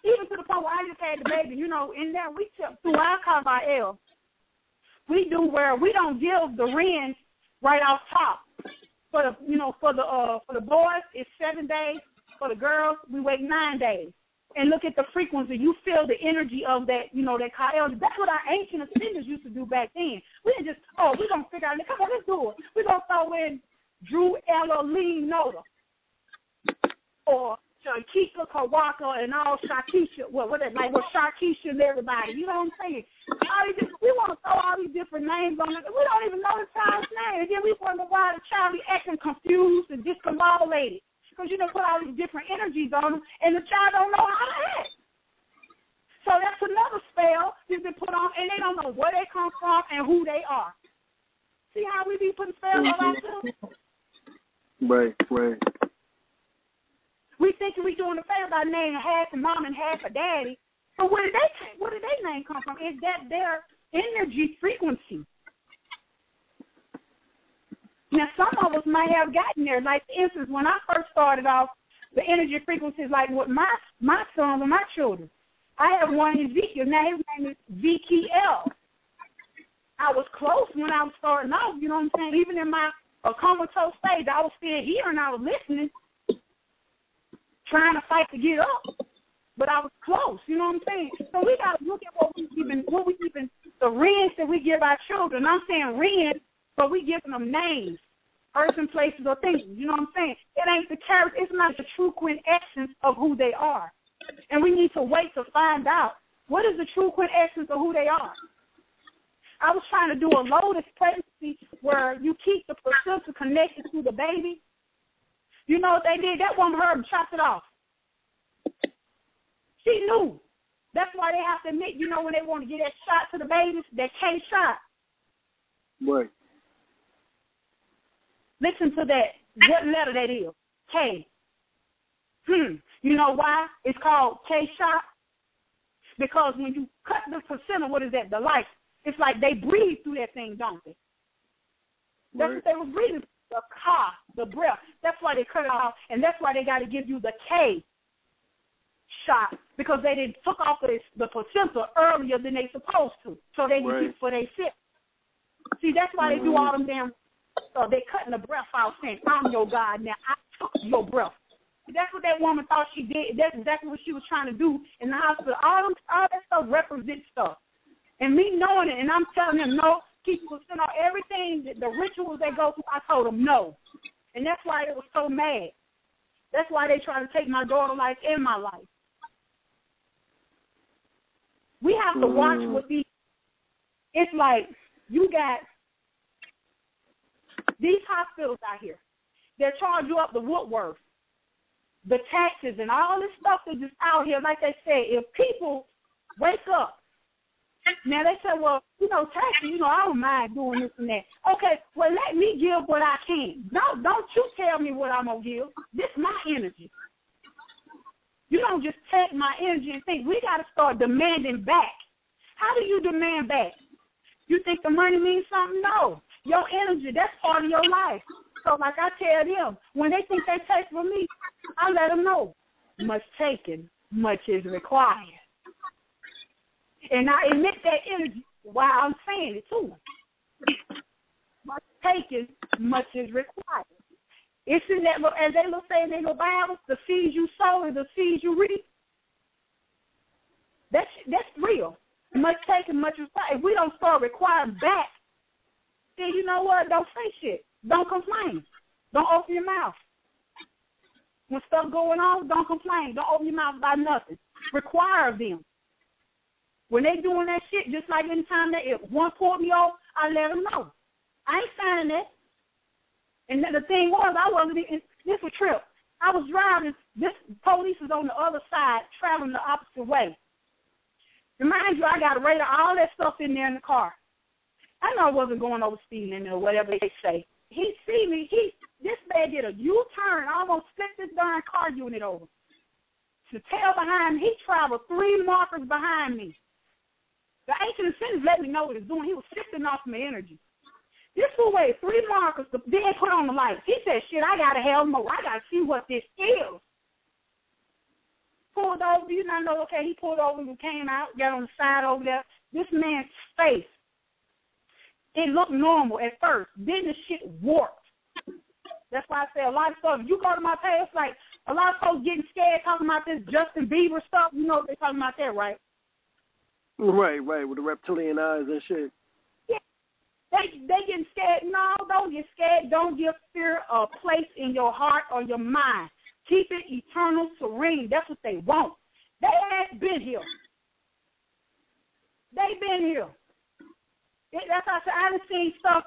even to the point where I just had the baby, you know, in there we took through our Kavael. We do where we don't give the rent right off top. For the you know, for the uh, for the boys it's seven days, for the girls we wait nine days. And look at the frequency. You feel the energy of that, you know, that Kyle. That's what our ancient ascendants used to do back then. We didn't just, oh, we're going to figure out, come on, let's do it. We're going to throw in Drew Ella Lee Noda or Shakika Kawaka and all Shakisha. Well, what that like? Well, Shakisha and everybody. You know what I'm saying? All these different, we want to throw all these different names on it. We don't even know the child's name. And then we wonder why the child is acting confused and discombobulated. Because you done put all these different energies on them, and the child don't know how to act. So that's another spell that's been put on, and they don't know where they come from and who they are. See how we be putting spells on ourselves? Right, right. We thinking we doing a favor by naming half a mom and half a daddy, but where did they where did their name come from? Is that their energy frequency? Now, some of us might have gotten there. Like, for instance, when I first started off, the energy frequencies, like with my, my sons and my children. I have one, Ezekiel. Now, his name is Ezekiel. I was close when I was starting off, you know what I'm saying? Even in my a comatose stage. I was still here and I was listening, trying to fight to get up, but I was close. You know what I'm saying? So we got to look at what we even, what we even, the rents that we give our children. I'm saying rents, but we giving them names, person, places, or things. You know what I'm saying? It ain't the character. It's not the true quintessence of who they are, and we need to wait to find out what is the true quintessence of who they are. I was trying to do a lotus pregnancy where you keep the placenta connected to the baby. You know what they did? That woman herb chopped it off. She knew. That's why they have to admit, you know, when they want to get that shot to the babies, they can't shot. Right. Listen to that. What letter that is? K. Hmm. You know why it's called K shot? Because when you cut the placenta, what is that? The life. It's like they breathe through that thing, don't they? That's right. What they were breathing, the car, the breath. That's why they cut it off, and that's why they got to give you the K shot, because they didn't took off the, the placenta earlier than they supposed to, so they right. didn't get for their sip. See, that's why mm-hmm. they do all them damn, uh, they cutting the breath out saying, I'm your God now, I took your breath. That's what that woman thought she did. That's exactly what she was trying to do in the hospital. All, them, all that stuff represents stuff. And me knowing it, and I'm telling them, no, keep listening on everything, the rituals they go through, I told them no. And that's why they were so mad. That's why they try to take my daughter's life and my life. We have to watch what these, it's like you got these hospitals out here. They're charging you up the Woodworth, the taxes, and all this stuff that's just out here. Like they said, if people wake up, now, they said, well, you know, taxi, you know, I don't mind doing this and that. Okay, well, let me give what I can. Don't, don't you tell me what I'm going to give. This is my energy. You don't just take my energy and think. We got to start demanding back. How do you demand back? You think the money means something? No. Your energy, that's part of your life. So, like I tell them, when they think they take from me, I let them know, much taken, much is required. And I emit that energy while I'm saying it to them. Much taken, much is required. It's in that, as they look say in their little Bibles, the seeds you sow and the seeds you reap. That's, that's real. Much taken, much required. If we don't start requiring back, then you know what? Don't say shit. Don't complain. Don't open your mouth. When stuff going on, don't complain. Don't open your mouth about nothing. Require them. When they doing that shit, just like any time that if one pulled me off, I let them know. I ain't signing that. And the thing was, I wasn't even, this was a trip. I was driving, this police was on the other side, traveling the opposite way. And mind you, I got a radar, all that stuff in there in the car. I know I wasn't going over speeding in there, whatever they say. He see me, he, this man did a U-turn, almost flipped this darn car unit over. To tail behind me, he traveled three markers behind me. The ancient sentence let me know what it's doing. He was sifting off my energy. This fool weighed three markers, then put on the lights. He said, shit, I got to have more. I got to see what this is. Pulled over. You not know, okay, he pulled over and came out, got on the side over there. This man's face, it looked normal at first. Then the shit warped. That's why I say a lot of stuff. If you go to my page, it's like a lot of folks getting scared talking about this Justin Bieber stuff. You know what they're talking about there, right? Right, right, with the reptilian eyes and shit. Yeah, they they getting scared. No, don't get scared. Don't give fear a place in your heart or your mind. Keep it eternal, serene. That's what they want. They have been here. They been here. It, that's how I said I done seen stuff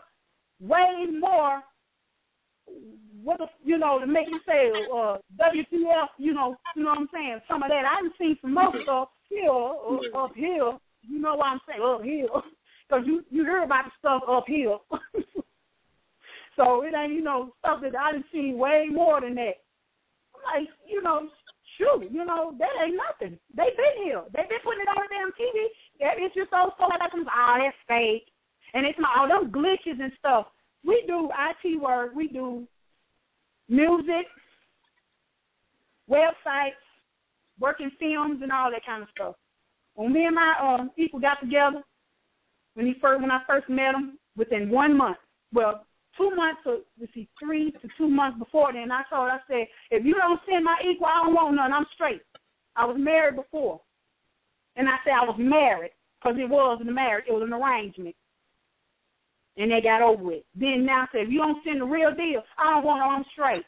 way more. What the, you know, to make me say uh, W T F? You know, you know what I'm saying. Some of that I done seen some more stuff. Hill, up here, you know what I'm saying, up here, because you, you hear about the stuff up here. So it ain't, you know, stuff that I done seen way more than that. I'm like, you know, shoot, you know, that ain't nothing. They been here. They been putting it on the damn T V. Yeah, it's just so, so like, oh, that's fake. And it's all those glitches and stuff. We do I T work. We do music, websites, working films and all that kind of stuff. When me and my um, people got together, when he first, when I first met him, within one month, well, two months, or, let's see, three to two months before then, I told her, I said, if you don't send my equal, I don't want none. I'm straight. I was married before. And I said I was married because it was a marriage. It was an arrangement. And they got over it. Then now I said, if you don't send the real deal, I don't want her. I'm straight.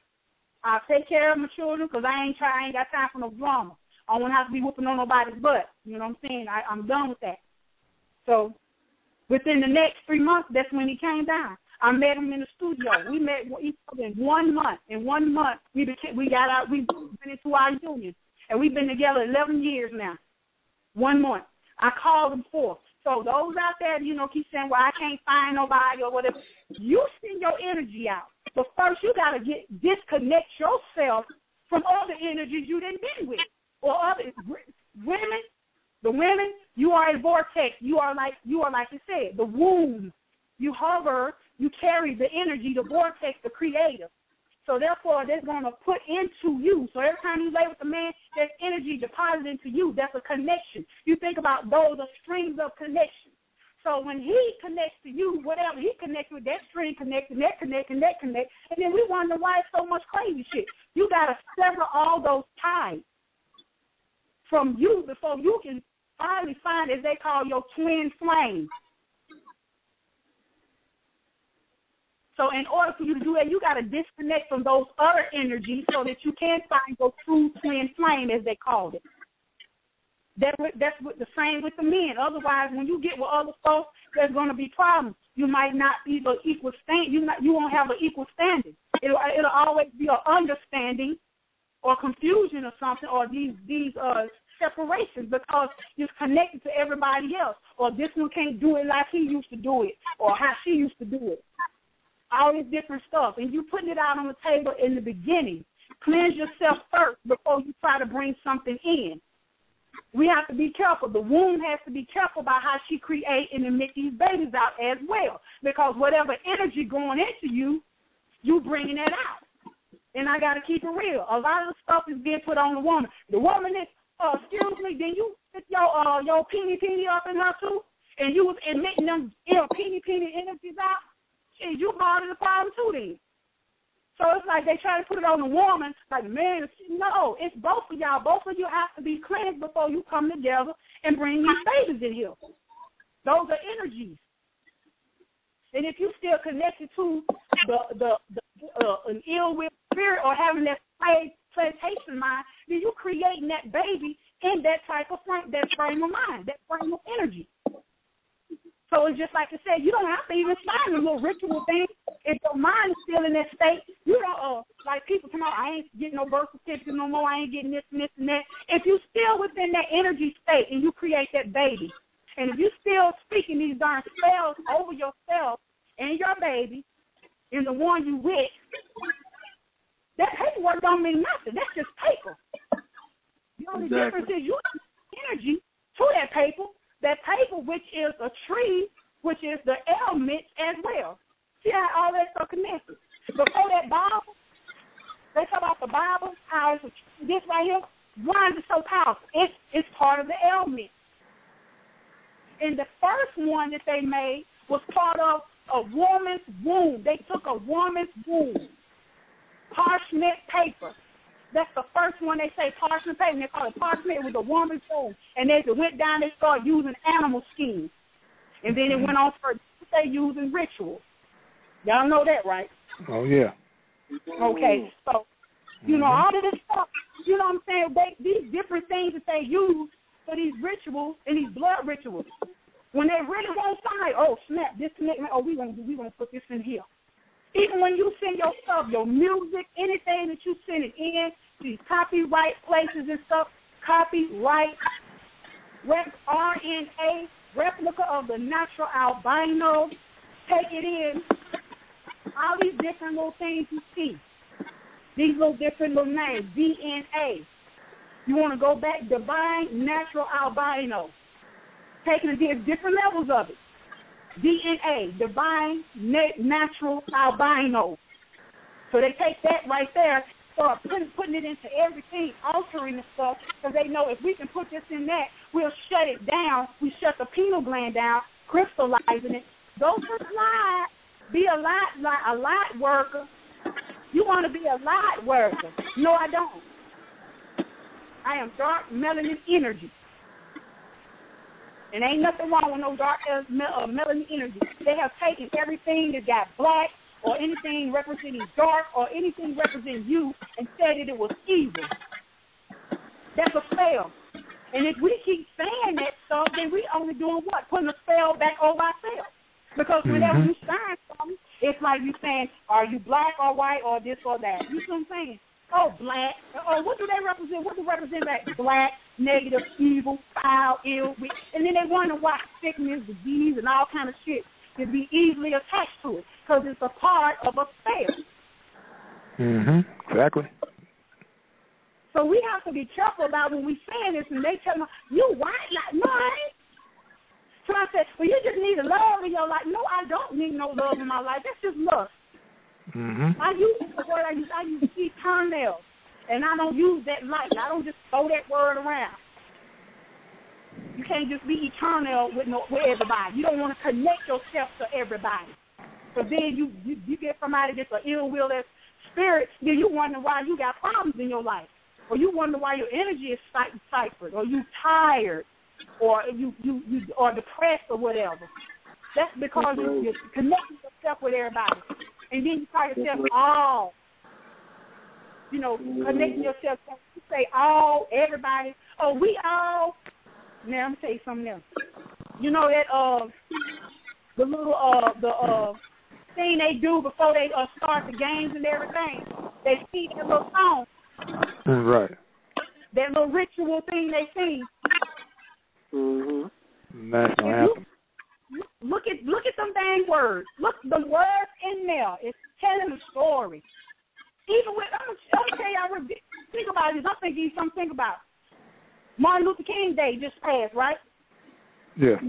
I'll take care of my children because I ain't try. I ain't got time for no drama. I don't want to have to be whooping on nobody's butt. You know what I'm saying? I, I'm done with that. So within the next three months, that's when he came down. I met him in the studio. We met each other in one month. In one month, we became, we got out. We went into our union, and we've been together eleven years now. One month. I called him forth. So those out there, you know, keep saying, well, I can't find nobody or whatever. You send your energy out. But first, you got to get disconnect yourself from all the energies you didn't been with. Or other women, the women, you are a vortex. You are like, you are like you said, the womb. You hover, you carry the energy, the vortex, the creator. So therefore, that's going to put into you. So every time you lay with a man, that energy deposited into you. That's a connection. You think about those are strings of connection. So when he connects to you, whatever he connects with, that string connects, and that connects, and that connects. And then we wonder why it's so much crazy shit. You got to sever all those ties from you before you can finally find, as they call, your twin flame. So in order for you to do that, you got to disconnect from those other energies so that you can find your true twin flame, as they called it. That, that's the same with the men. Otherwise, when you get with other folks, there's going to be problems. You might not be the equal stand. You not, you won't have an equal standing. It'll, it'll always be an understanding or confusion or something, or these these uh, separations because you're connected to everybody else. Or this one can't do it like he used to do it, or how she used to do it. All this different stuff, and you're putting it out on the table in the beginning. Cleanse yourself first before you try to bring something in. We have to be careful. The womb has to be careful about how she creates and then make these babies out as well, because whatever energy going into you, you bringing that out. And I got to keep it real. A lot of the stuff is being put on the woman. The woman is, uh, excuse me, then you stick your uh, your peeny peeny up in her too, and you was admitting them you know, peeny peeny energies out. Geez, you part of the problem too then. So it's like they try to put it on the woman, like, man, no, it's both of y'all. Both of you have to be cleansed before you come together and bring these babies in here. Those are energies. And if you're still connected to the, the, the uh, an ill will spirit or having that plantation mind, then you're creating that baby in that type of frame, that frame of mind, that frame of energy. So it's just like I said, you don't have to even sign a little ritual thing. If your mind is still in that state, you don't, uh, like people come out, I ain't getting no birth certificate no more, I ain't getting this and this and that. If you're still within that energy state and you create that baby, and if you're still speaking these darn spells over yourself and your baby and the one you with, that paperwork don't mean nothing. That's just paper. The only exactly. difference is you have energy to that paper. That paper, which is a tree, which is the element as well. See how all that's so connected. Before that Bible, they talk about the Bible, how it's a, this right here, why is it so powerful? It's, it's part of the element. And the first one that they made was part of a woman's womb. They took a woman's womb, parchment paper. That's the first one they say, parchment paper. And they call it parchment with a woman's womb. And as it went down, they started using animal skins. And then it went on for, they using rituals. Y'all know that, right? Oh, yeah. Okay, so, you know, all of this stuff, you know what I'm saying? They, these different things that they use for these rituals and these blood rituals, when they really won't find, oh, snap, this commitment, oh, we're going to put this in here. Even when you send your stuff, your music, anything that you send it in, these copyright places and stuff, copyright, rep, R N A, replica of the natural albino, take it in, all these different little things you see, these little different little names, D N A. You want to go back, divine natural albino, taking it to different levels of it. D N A, divine natural albino. So they take that right there, start putting, putting it into everything, altering the stuff, because they know if we can put this in that, we'll shut it down. We shut the pineal gland down, crystallizing it. Don't slide Be a light, light, a light worker. You want to be a light worker. No, I don't. I am dark melanin energy. And ain't nothing wrong with no dark uh, melanin energy. They have taken everything that got black or anything representing dark or anything representing you and said that it was evil. That's a spell. And if we keep saying that stuff, then we only doing what? Putting a spell back over ourselves. Because whenever mm-hmm. you sign something, it's like you saying, are you black or white or this or that? You see what I'm saying? Oh, black. Oh, what do they represent? What do they represent that? Black, negative, evil, foul, ill, weak. And then they wonder why sickness, disease, and all kind of shit can be easily attached to it. Because it's a part of a spell. Mm-hmm. Exactly. So we have to be careful about when we say this and they tell them, you white, like, no, I ain't. So I said, well, you just need a love in your life. No, I don't need no love in my life. That's just lust. Mm-hmm. I use the word I use. I use eternal, and I don't use that lightly. I don't just throw that word around. You can't just be eternal with no with everybody. You don't want to connect yourself to everybody. So then you, you, you get somebody that's an ill-willed spirit, then you wonder why you got problems in your life, or you wonder why your energy is cyphered, or you tired, or you you you are depressed or whatever. That's because you, you're connecting yourself with everybody. And then you call yourself all, you know, connecting yourself. You say all, everybody. Oh, we all. Now, I'm going to tell you something else. You know that, uh, the little, uh, the, uh, thing they do before they uh, start the games and everything. They sing that little song. Right. That little ritual thing they sing. Mm-hmm. That's going to happen. Look at look at them dang words. Look, the words in there is telling a story. Even with, I'm gonna tell y'all, think about this. I'm thinking something to think about. Martin Luther King Day just passed, right? Yeah.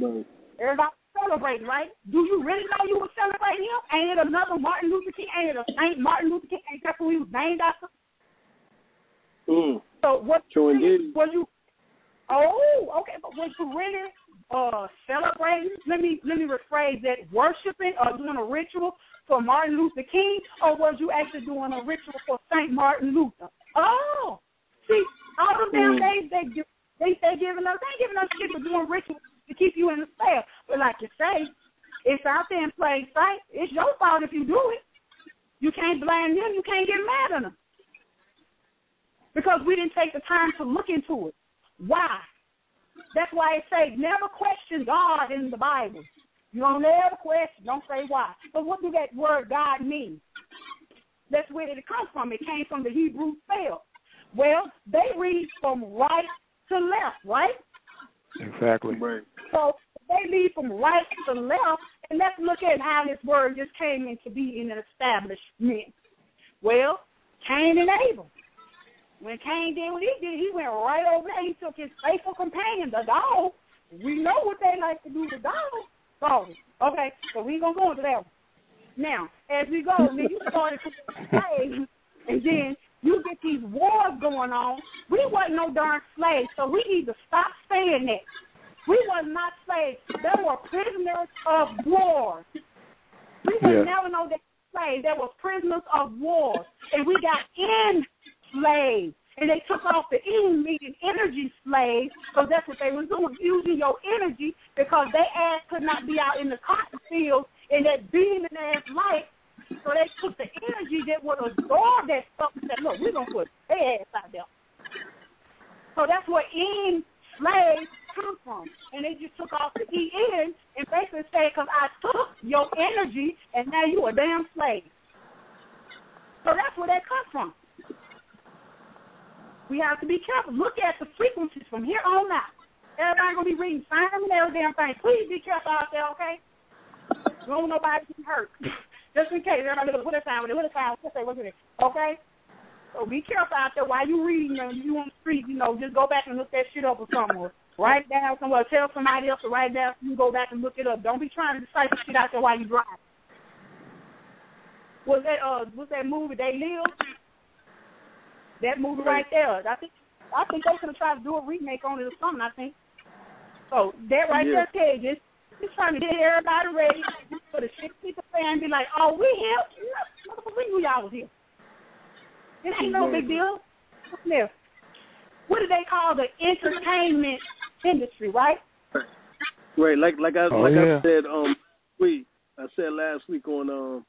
Everybody celebrating, right? Do you really know you were celebrating him? Ain't it another Martin Luther King? Ain't it a Saint Martin Luther King? Ain't that who he was named after? Mm. So what? So indeed. Was you? Oh, okay. But was you really? Uh, celebrating, let me let me rephrase that, worshiping or doing a ritual for Martin Luther King, or was you actually doing a ritual for Saint Martin Luther? Oh, see, all of them days they give, they they giving us, they giving us shit for doing rituals to keep you in the spell. But like you say, it's out there in plain sight. It's your fault if you do it. You can't blame them. You can't get mad at them because we didn't take the time to look into it. Why? That's why it says never question God in the Bible. You don't ever question. Don't say why. But what do that word God mean? That's where did it come from. It came from the Hebrew spell. Well, they read from right to left, right? Exactly. Right. So they read from right to left, and let's look at how this word just came into being an establishment. Well, Cain and Abel. When Cain did what he did, he went right over there. He took his faithful companion, the dog. We know what they like to do to dogs. So, okay, so we ain't going to go into that one. Now, as we go, then you started to slaves, and then you get these wars going on. We wasn't no darn slaves, so we need to stop saying that. We was not slaves. They were prisoners of war. We would yeah. never know that slaves. They were prisoners of war, and we got in. Slaves, and they took off the E, meaning energy slaves, because that's what they was doing, using your energy, because their ass could not be out in the cotton fields in that beaming ass light, so they took the energy that would absorb that stuff and said, look, we're going to put their ass out there. So that's where E slaves come from, and they just took off the E N and basically said, because I took your energy, and now you a damn slave. So that's where that comes from. We have to be careful. Look at the frequencies from here on out. Everybody going to be reading signs and every damn thing. Please be careful out there, okay? Don't nobody get hurt. Just in case. Everybody look at what a sign, what a sign, what a sign, what a sign, okay? So be careful out there while you're reading and you on the street, you know, just go back and look that shit up or somewhere. Write down somewhere. Tell somebody else to write down so you go back and look it up. Don't be trying to decipher shit out there while you drive. Was that, uh, was that movie, They Live? That movie right there, I think I think they're going to try to do a remake on it or something, I think. So that right yeah. there, just, just trying to get everybody ready. for the six people there and be like, oh, we here. Motherfucker, we knew y'all was here. It ain't no big deal. What do they call the entertainment industry, right? Right, like like I oh, like yeah. I said um we I said last week on um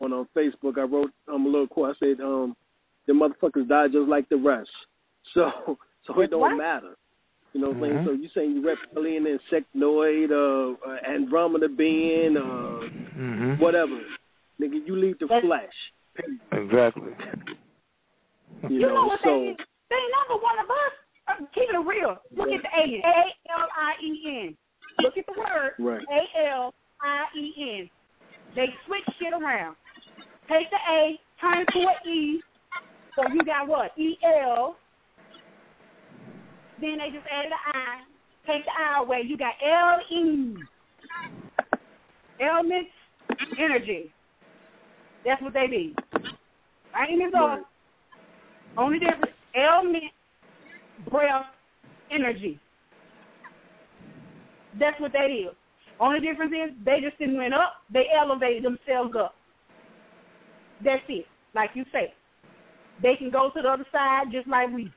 on um, Facebook, I wrote um a little quote. I said um the motherfuckers die just like the rest, so so it don't what? matter, you know what I'm mm-hmm. saying? So you saying you reptilian, insectoid, uh, uh Andromeda being, uh mm-hmm. whatever, nigga, you leave the flesh. Exactly. you, you know, know what so, they they never one of us. Keep it real. Look right. at the alien. A L I E N. Look at the word. Right. A L I E N. They switch shit around. Take the A, turn to an E. So you got what? E L. Then they just added an I. Take the I away. You got L E. Elements, energy. That's what they mean. I ain't involved. Only difference. Elements. Breath, energy. That's what that is. Only difference is they just didn't went up. They elevated themselves up. That's it. Like you say, they can go to the other side just like we.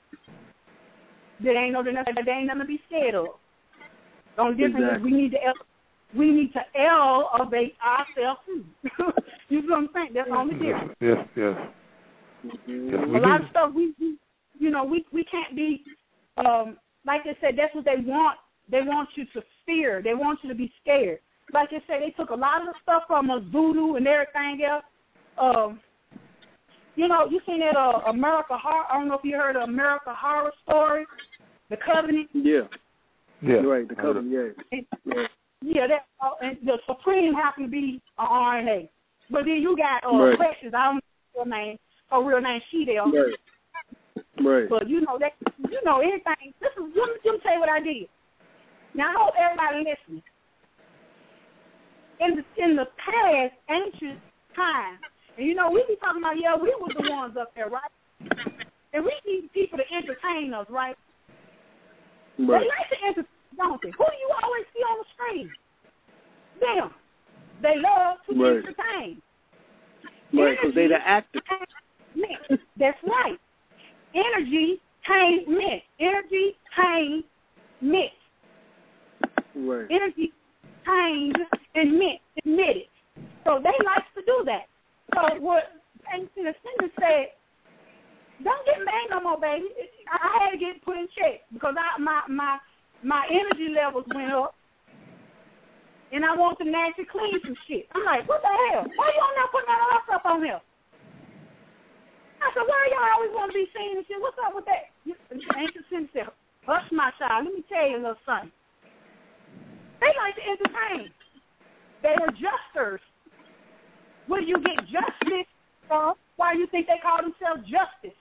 There ain't no nothing. There ain't nothing to be said of. The only difference exactly. is we need to ele- we need to elevate ourselves. You know what I'm saying? That's the only difference. Yes, yes. yes A lot do. of stuff we do. You know, we, we can't be, um, like I said, that's what they want. They want you to fear. They want you to be scared. Like I said, they took a lot of the stuff from us, voodoo and everything else. Um, you know, you seen that uh, American Horror, I don't know if you heard of American Horror Story, The Covenant. Yeah. Yeah. Right, The Covenant, yeah. And, yeah. Yeah, that, uh, and the Supreme happened to be an R N A. But then you got uh, right. Precious, I don't know her name, her real name, she there. Right. Right. But you know that you know anything. This is let me, let me tell you what I did. Now I hope everybody listening. In the in the past ancient time, and you know we be talking about yeah we was the ones up there, right? And we need people to entertain us, right? Right. They like to entertain, don't they? Who do you always see on the screen? Them. They love to be right. entertained. Right, because they the actors. That's right. Energy, pain, mix. Energy, pain, mix. Right. Energy, pain, and mix, admitted. So they like to do that. So what, and the sentence said, don't get mad no more, baby. I had to get put in check because I, my, my, my energy levels went up, and I want them to actually clean some shit. I'm like, what the hell? Why are y'all not putting all that stuff on here? I said, why y'all always want to be seen and shit? What's up with that? Ancient sin said, hush, my child. Let me tell you, little son. They like to entertain. They were justers. Where you get justice from? Why do you think they call themselves justice?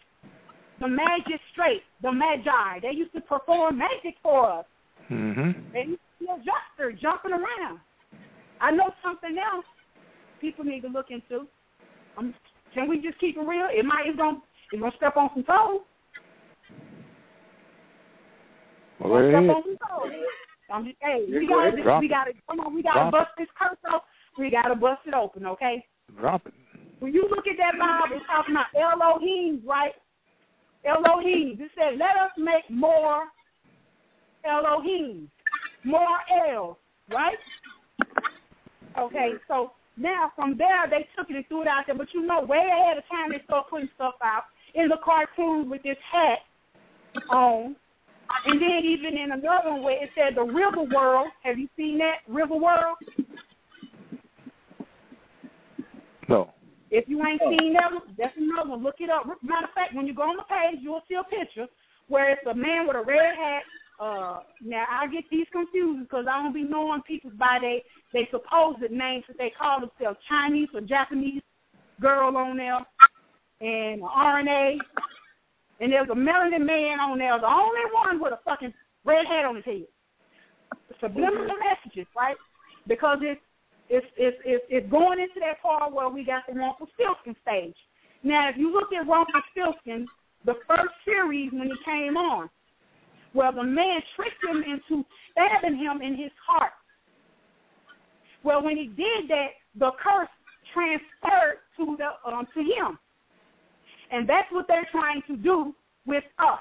The magistrate, the magi. They used to perform magic for us. Mm-hmm. They used to be a juster, jumping around. I know something else people need to look into. I'm Can we just keep it real? It might it's gonna it's gonna step on some toes. Well, step on some toes. I'm just hey, we gotta we gotta, we gotta come on, we gotta Drop bust it. this curse off. We gotta bust it open, okay? Drop it. When you look at that Bible, it's talking about Elohim, right? Elohim. It said, let us make more Elohim. More El, right? Okay, so now, from there, they took it and threw it out there. But you know, way ahead of time, they start putting stuff out in the cartoon with this hat on. And then even in another one where it said the River World. Have you seen that, River World? No. If you ain't seen that one, that's another one. Look it up. Matter of fact, when you go on the page, you'll see a picture where it's a man with a red hat. Uh, now, I get these confused because I don't be knowing people by their they supposed names that they call themselves Chinese or Japanese girl on there and R N A. And there's a melanin man on there, the only one with a fucking red hat on his head. Subliminal messages, right? Because it's, it's, it's, it's, it's going into that part where we got the Rumpelstiltskin stage. Now, if you look at Rumpelstiltskin, the first series when he came on, well, the man tricked him into stabbing him in his heart. Well, when he did that, the curse transferred to the um, to him. And that's what they're trying to do with us.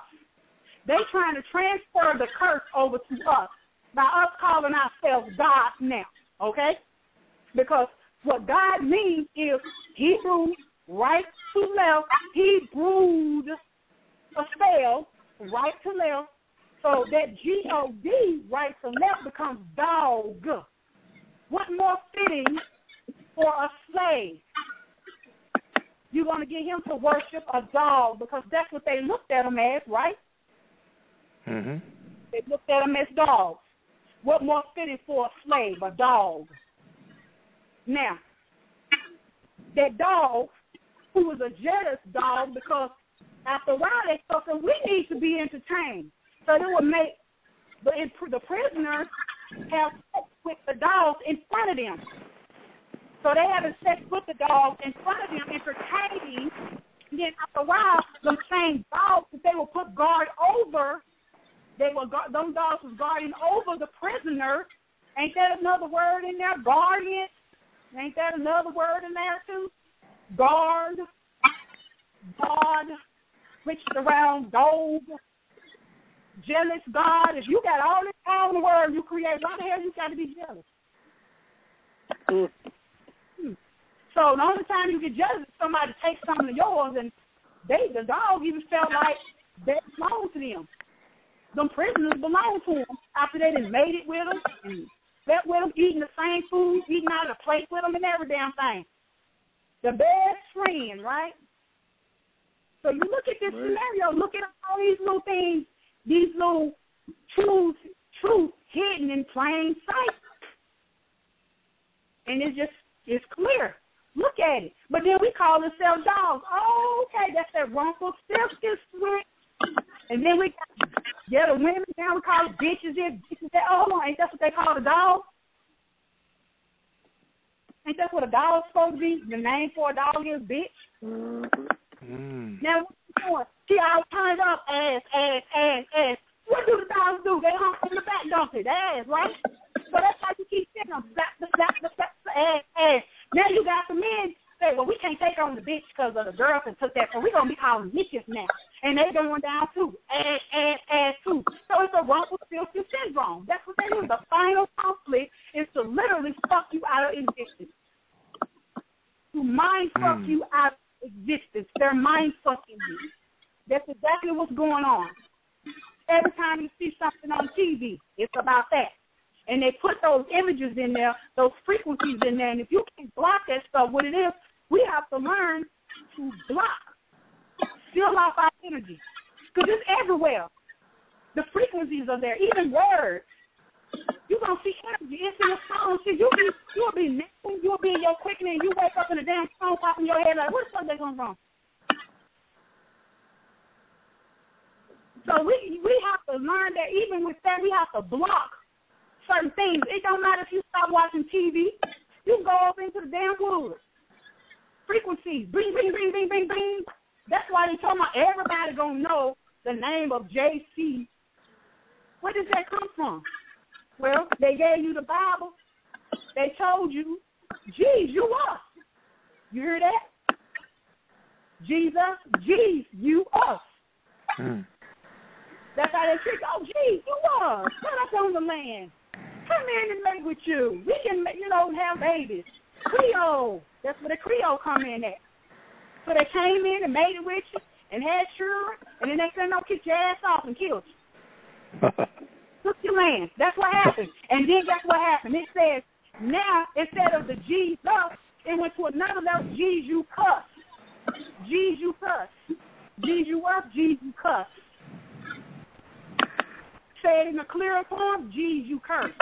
They're trying to transfer the curse over to us by us calling ourselves God now, okay? Because what God means is Hebrew, right to left, he brewed a spell, right to left, so that G O D, right to left, becomes dog. What more fitting for a slave? You're going to get him to worship a dog because that's what they looked at him as, right? Mm-hmm. They looked at him as dogs. What more fitting for a slave, a dog? Now, that dog, who was a jealous dog, because after a while they thought that we need to be entertained. So it would make the, the prisoners have sex with the dogs in front of them. So they having sex with the dogs in front of them, entertaining. And then after a while, them same dogs that they would put guard over, they were those dogs was guarding over the prisoners. Ain't that another word in there? Guardian. Ain't that another word in there too? Guard, guard, which is around dog. Jealous God. If you got all this power in the world you create, why the hell you got to be jealous? Mm. Hmm. So the only time you get jealous is somebody takes something of yours, and they, the dog even felt like that belonged to them. Them prisoners belonged to them after they done made it with them and slept with them, eating the same food, eating out of the plate with them and every damn thing. The best friend, right? So you look at this right. scenario, look at all these little things, these little truths, truths hidden in plain sight. And it's just, it's clear. Look at it. But then we call ourselves dogs. Oh, okay, that's that Rumpelstiltskin switch. And then we got yeah, the women, now we call it bitches here, bitches there. Oh, ain't that what they call the dog? Ain't that what a dog's supposed to be? The name for a dog is bitch. Mm. Now, she all turned up, ass, ass, ass, ass. What do the dogs do? They hump on the back, don't they? The ass, right? So that's why you keep sitting on slap, slap, slap, slap, ass, ass. Now you got the men say, well, we can't take on the bitch because of the girls and took that, so we're going to be calling bitches now. And they're going down, too. Ass, ass, ass, too. So it's a Rumpelstiltskin syndrome. That's what they do. The final conflict is to literally fuck you out of existence. To mind fuck mm. you out of existence. They're mind fucking you. That's exactly what's going on. Every time you see something on T V, it's about that. And they put those images in there, those frequencies in there, and if you can't block that stuff, what it is, we have to learn to block, seal off our energy, because it's everywhere. The frequencies are there, even words. You're going to see energy. It's in your phone. See, you'll be, you'll be napping, you'll be in your quickening, you wake up in a damn phone popping your head like, what the fuck they going wrong? So we we have to learn that even with that, we have to block certain things. It don't matter if you stop watching T V. You go off into the damn woods. Frequencies. Bing, bing, bing, bing, bing, bing. That's why they're talking about everybody going to know the name of J C. Where does that come from? Well, they gave you the Bible. They told you, geez, you us. You hear that? Jesus, geez, you us. Mm. That's how they trick. Oh, geez, you are. Put us on the land. Come in and mate with you. We can, you know, have babies. Creole. That's where the Creole come in at. So they came in and made it with you and had children, and then they said, no, kick your ass off and kill you. Took your land. That's what happened. And then that's what happened. It says, now, instead of the Jesus, it went to another level, G's you cuss. G's you cuss. G's you up, G's you cuss. Say it in a clearer form, geez, you curse.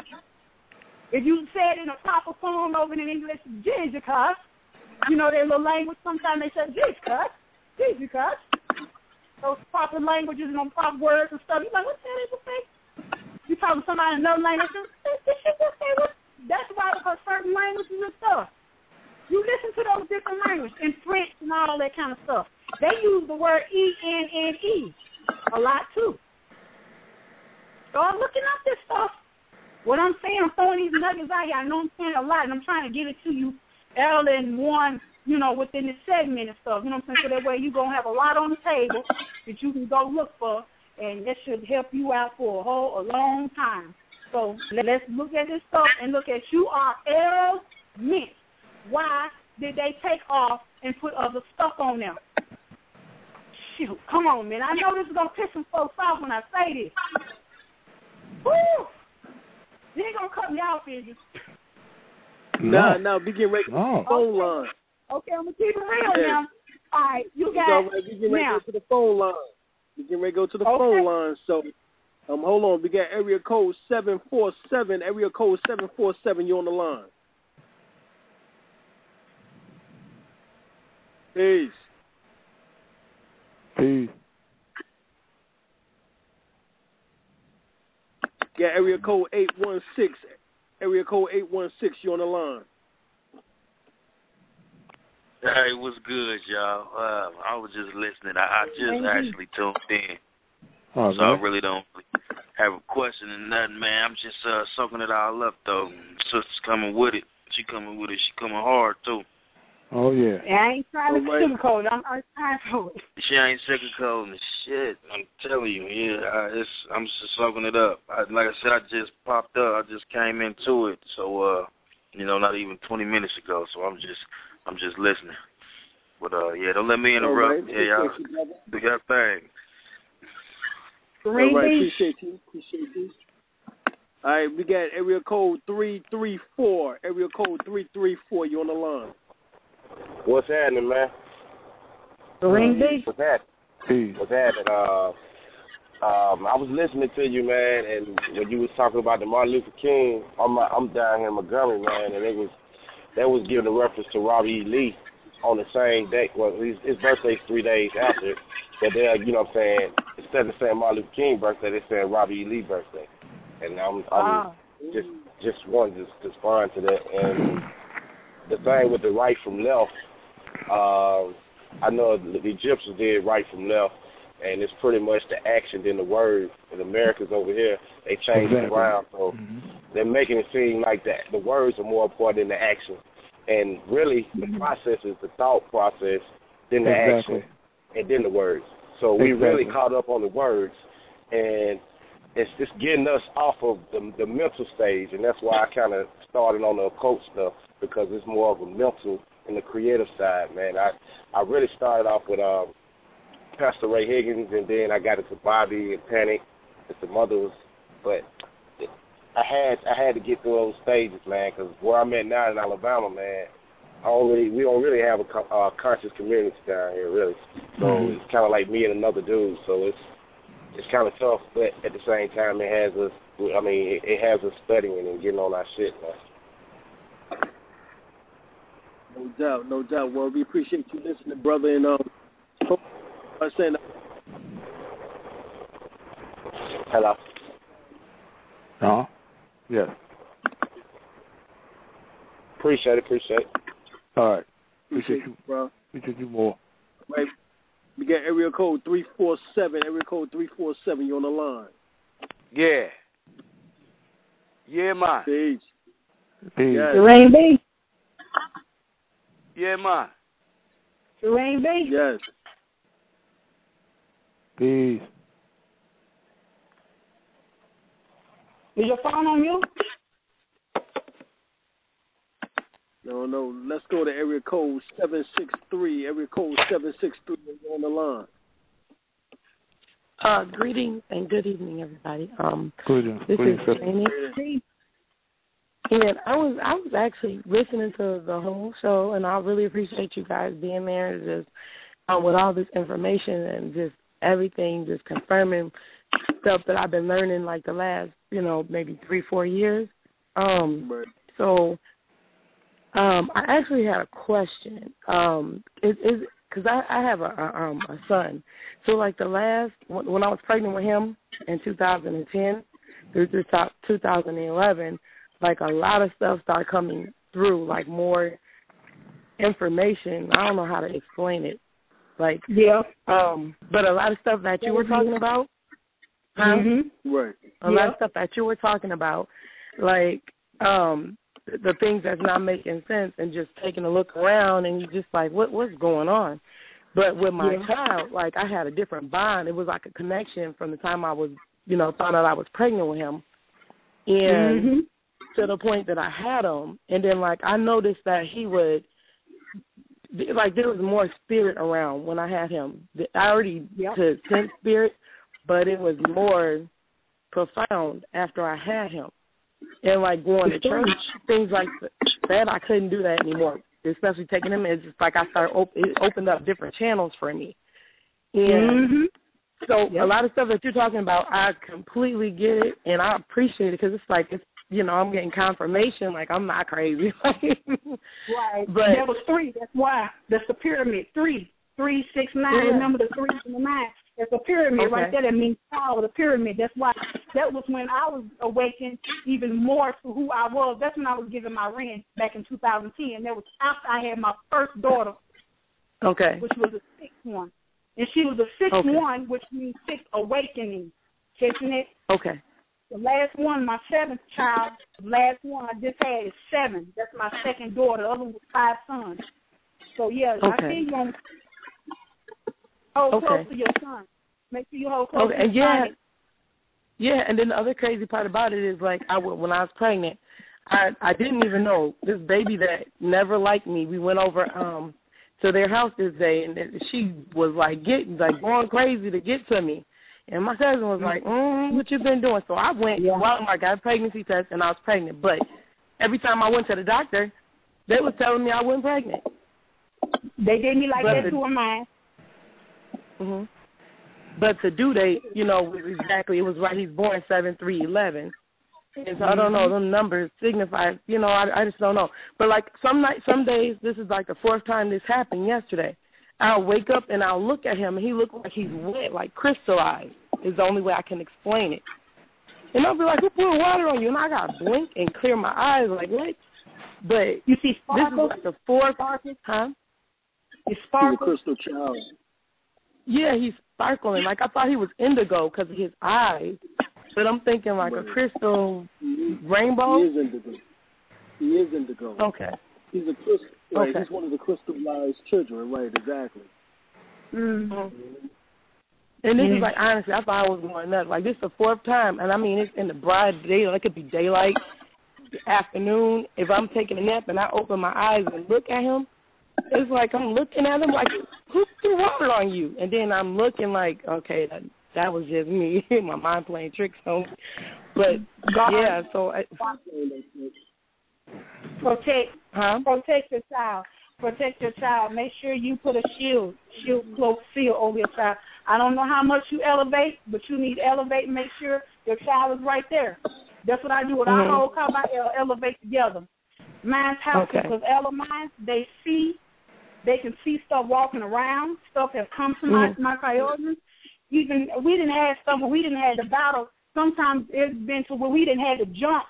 If you say it in a proper form over in English, geez, you curse. You know, their little language, sometimes they say, geez, cuss. Geez, you cuss. Those proper languages and proper words and stuff. You're like, what the hell did you say? You talking to somebody in another language, this shit just say what? That's why, because certain languages and stuff. You listen to those different languages in French and all that kind of stuff. They use the word E N N E a lot, too. Start looking up this stuff. What I'm saying, I'm throwing these nuggets out here. I know I'm saying a lot, and I'm trying to get it to you all in one, you know, within the segment and stuff. You know what I'm saying? So that way you're going to have a lot on the table that you can go look for, and that should help you out for a whole, a long time. So let's look at this stuff and look at you are L mint. Why did they take off and put other stuff on them? Shoot, come on, man. I know this is going to piss some folks off when I say this. Woo! They ain't going to cut me off, is you? No, no, we get ready to the phone line. Okay, I'm going to keep it real yeah. now. All right, you guys. We get ready to go to the phone line. We get ready to go to the okay. phone line, so... Um, hold on. We got area code seven four seven. Area code seven four seven. You on the line? Peace. Peace. Got area code eight one six. Area code eight one six. You on the line? Hey, what's good, y'all? Uh, I was just listening. I, I just actually tuned in. Oh, so I really don't have a question or nothing, man. I'm just uh, soaking it all up, though. Sister's coming with it. She coming with it. She coming hard, too. Oh, yeah. And I ain't trying to sugarcoat it. I'm trying to it. She ain't sugarcoating the shit. I'm telling you. Yeah, I, it's, I'm just soaking it up. I, like I said, I just popped up. I just came into it. So, uh, you know, not even twenty minutes ago. So I'm just I'm just listening. But, uh, yeah, don't let me interrupt. Right. Yeah, y'all do your thing. All right, appreciate you, appreciate you. All right, we got area code three three four, area code three three four, you on the line. What's happening, man? Ring B. What's happening? What's happening? Uh, um, I was listening to you, man, and when you was talking about the Martin Luther King, I'm, I'm down here in Montgomery, man, and they was, they was giving a reference to Robbie Lee on the same day. Well, his, his birthday's three days after. But they, you know what I'm saying, instead of saying Martin Luther King birthday, they said Robbie E. Lee birthday. And I'm, I'm oh. just just wanted to, to respond to that. And the thing with the right from left, uh, I know the Egyptians did right from left, and it's pretty much the action than the word. And Americans over here, they changed exactly. it around. So mm-hmm. they're making it seem like that the words are more important than the action. And really, mm-hmm. the process is the thought process than the exactly. action. And then the words. So we exactly. really caught up on the words, and it's just getting us off of the, the mental stage, and that's why I kind of started on the occult stuff, because it's more of a mental and the creative side, man. I, I really started off with um, Pastor Ray Higgins, and then I got into Bobby and Panic and some others, but I had I had to get through those stages, man, because where I'm at now in Alabama, man, I don't really, we don't really have a uh, conscious community down here, really. So mm-hmm. it's kind of like me and another dude. So it's it's kind of tough, but at the same time, it has us. I mean, it has us studying and getting on our shit, man. No doubt, no doubt. Well, we appreciate you listening, brother, and um, I'm saying. Hello. Uh-huh. Yeah. Appreciate it. Appreciate it. All right. Appreciate you, bro. Appreciate you more. Right. We got area code three four seven. Area code three four seven. You on the line. Yeah. Yeah, man. Peace. Peace. Rain B. Yeah, man. Rain B. Yes. Peace. Is your phone on you? No, no. Let's go to area code seven six three. Area code seven six three on the line. Uh, greetings and good evening, everybody. Um, Greetings. This Greetings. is Janie, and I was I was actually listening to the whole show, and I really appreciate you guys being there, just uh, with all this information and just everything, just confirming stuff that I've been learning like the last, you know, maybe three four years. Um, right. so. Um, I actually had a question. Um, it is because I, I have a, a, um, a son. So, like the last when, when I was pregnant with him in two thousand ten through two thousand eleven, like a lot of stuff started coming through, like more information. I don't know how to explain it. Like yeah, um, but a lot of stuff that you were talking about, huh? Mm-hmm. Right? A yeah. lot of stuff that you were talking about. like um, the things that's not making sense and just taking a look around and you're just like, what what's going on? But with my yeah. child, like, I had a different bond. It was like a connection from the time I was, you know, found out I was pregnant with him. And mm-hmm. to the point that I had him. And then, like, I noticed that he would, like, there was more spirit around when I had him. I already yep. could sense spirit, but it was more profound after I had him. And, like, going to church, things like that, I couldn't do that anymore, especially taking him. It's just like I started, op- it opened up different channels for me. And mm-hmm. so yep. a lot of stuff that you're talking about, I completely get it, and I appreciate it because it's like, it's, you know, I'm getting confirmation, like, I'm not crazy. Right. But there was three. That's why. That's the pyramid. Three. Three, six, nine. Yeah. Remember the three and the nine. That's a pyramid okay. right there. That means power, the pyramid. That's why. That was when I was awakened even more to who I was. That's when I was given my ring back in two thousand ten. That was after I had my first daughter. Okay. Which was a sixth one. And she was a sixth okay. one, which means sixth awakening. Isn't it? Okay. The last one, my seventh child, the last one I just had is seven. That's my second daughter. The other was five sons. So, yeah, okay. I think you hold okay. close to your son. Make sure you hold close okay. to your son. Yeah. yeah, and then the other crazy part about it is, like, I, when I was pregnant, I, I didn't even know. This baby that never liked me, we went over um, to their house this day, and she was, like, getting, like, going crazy to get to me. And my cousin was like, mm, what you been doing? So I went, yeah. well, I got a pregnancy test, and I was pregnant. But every time I went to the doctor, they was telling me I wasn't pregnant. They gave me like but that the, to a mind. Mm-hmm. But the due date, you know, exactly, it was right. He's born seven three eleven. And so I don't know, them numbers signify, you know, I, I just don't know. But, like, some night, some days, this is like the fourth time this happened yesterday. I'll wake up and I'll look at him, and he looks like he's wet, like crystallized, is the only way I can explain it. And I'll be like, who poured water on you? And I got to blink and clear my eyes, like, what? But you see sparkles? This is like the fourth time. He sparkles. He's a crystal child. Yeah, he's sparkling. Like, I thought he was indigo because of his eyes, but I'm thinking like a crystal mm-hmm. rainbow. He is indigo. He is indigo. Okay. He's a crystal. Right, okay. He's one of the crystallized children, right? Exactly. Mm-hmm. Mm-hmm. And this mm-hmm. is like, honestly, I thought I was going nuts. Like, this is the fourth time, and I mean, it's in the broad daylight. It could be daylight, afternoon. If I'm taking a nap and I open my eyes and look at him, it's like I'm looking at him like, who threw water on you? And then I'm looking like, okay, that, that was just me. My mind playing tricks on me. But God, yeah, so. I, Protect, huh? protect your child. Protect your child. Make sure you put a shield, shield, cloak, seal over your child. I don't know how much you elevate, but you need to elevate and make sure your child is right there. That's what I do with mm-hmm. our whole car. I elevate together. Mine's house okay. because Ella mine, they see, they can see stuff walking around. Stuff have come to mm-hmm. my my coyotes. Even we didn't have stuff. We didn't have the battle. Sometimes it's been to where we didn't have to jump.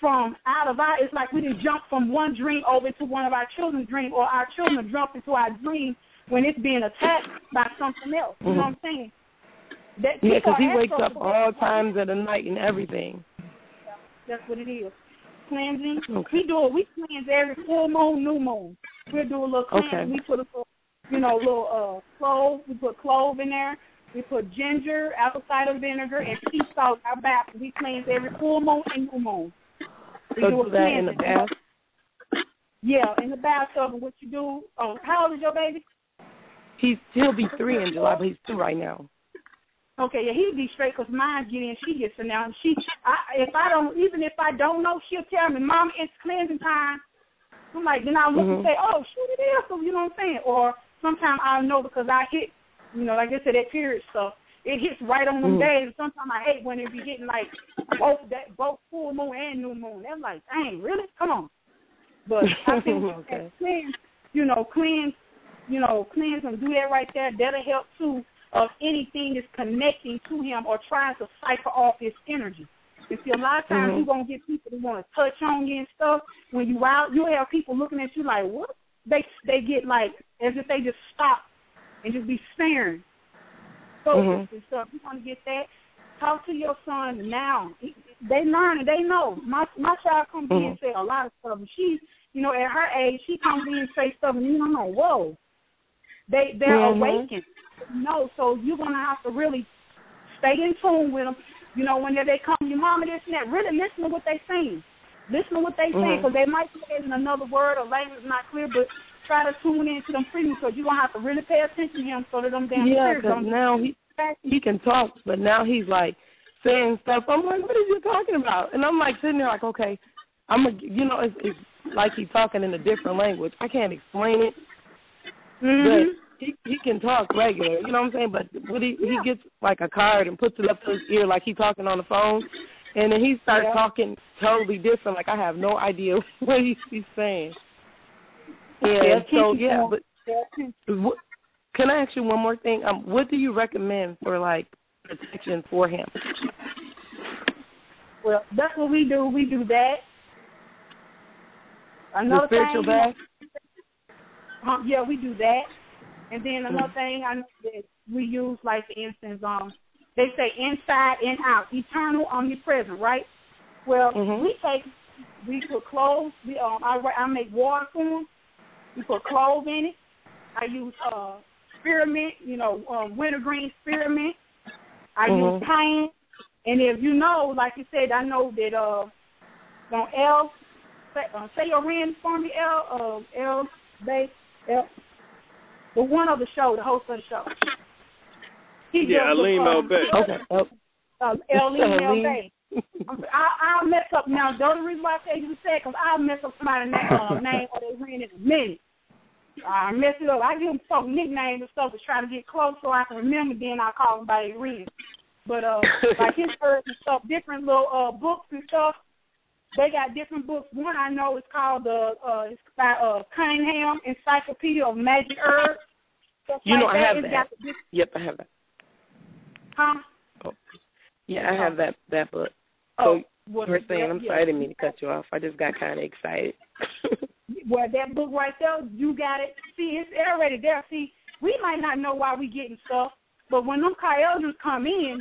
From out of our, it's like we didn't jump from one dream over to one of our children's dream, or our children jump into our dream when it's being attacked by something else. You mm-hmm. know what I'm saying? That, yeah, because he wakes up all times of the night and everything. Yeah, that's what it is. Cleansing. Okay. We do it. We cleanse every full moon, new moon. We do a little cleansing. Okay. We put a little, you know, a little uh, clove. We put clove in there. We put ginger, apple cider vinegar, and sea salt in our bath. We cleanse every full moon and new moon. So do that in the bath? Yeah, in the bathtub. What you do? Oh, how old is your baby? He's he'll be three in July, but he's two right now. Okay, yeah, he'll be straight because mine get in. She gets in now, and she. I, if I don't, even if I don't know, she'll tell me, "Mom, it's cleansing time." I'm like, then I'll look mm-hmm. and say, "Oh, shoot, it is." So you know what I'm saying? Or sometimes I'll know because I hit, you know, like I said, that period stuff. It hits right on them mm. days. Sometimes I hate when it be hitting like both that both full moon and new moon. They're like, dang, really? Come on. But I think okay. cleanse, you know, cleanse, you know, cleanse and do that right there. That'll help too of anything that's connecting to him or trying to cipher off his energy. You see, a lot of times mm-hmm. you're gonna get people that want to touch on you and stuff. When you out, you'll have people looking at you like, what? They they get like as if they just stop and just be staring. Mm-hmm. And stuff. You want to get that? Talk to your son now. He, they learn and they know. My my child comes mm-hmm. in and say a lot of stuff. She's, you know, at her age, she comes in and say stuff, and you know, I'm like, whoa. They, they're mm-hmm. awakened. No, so you're going to have to really stay in tune with them. You know, when they, they come, your mama, this and that, really listen to what they saying. Listen to what they saying, because mm-hmm. they might say it in another word or language not clear, but try to tune into them freely, because you're going to have to really pay attention to him so that them damn yeah, spirits don't. Yeah, because now he, he can talk, but now he's like saying stuff. I'm like, what is you talking about? And I'm like sitting there like, okay, I'm a, you know, it's, it's like he's talking in a different language. I can't explain it. Mm-hmm. But He, he can talk regular, you know what I'm saying? But what he, yeah. he gets like a card and puts it up to his ear like he's talking on the phone, and then he starts yeah. talking totally different. Like I have no idea what he, he's saying. Yeah. So yeah, but what, can I ask you one more thing? Um, what do you recommend for like protection for him? Well, that's what we do. We do that. Another the spiritual thing. Um, yeah, we do that. And then another thing I know that we use, like, for instance, um, they say inside and out, eternal, omnipresent, right? Well, mm-hmm. we take, we put clothes, we, um, I, I make water for them, we put clothes in it, I use uh, spearmint, you know, um, wintergreen spearmint, I mm-hmm. use pine, and if you know, like you said, I know that, uh, don't L, say, uh, say your ring for me, L, uh, L, they, L. The one of the show, the host of the show. He yeah, Alim El-Bey. Okay. Um, Alim El-Bey. I'll mess up now. Don't reason why I say you said, because I'll mess up somebody's uh, name or they ran in a minute. I mess it up. I give them some nicknames and stuff to try to get close so I can remember. Then I'll call them by their ring. But uh, like his words and stuff, different little uh, books and stuff. They got different books. One I know is called the uh, uh, it's by uh, Cunningham Encyclopedia of Magic Earth. You like know, that. I have that. Big... Yep, I have that. Huh? Oh. Yeah, I have that, that book. Oh, so you were saying, that, I'm yeah. sorry, I didn't mean to cut you off. I just got kind of excited. Well, that book right there, you got it. See, it's already there. See, we might not know why we're getting stuff, but when them coyotes come in,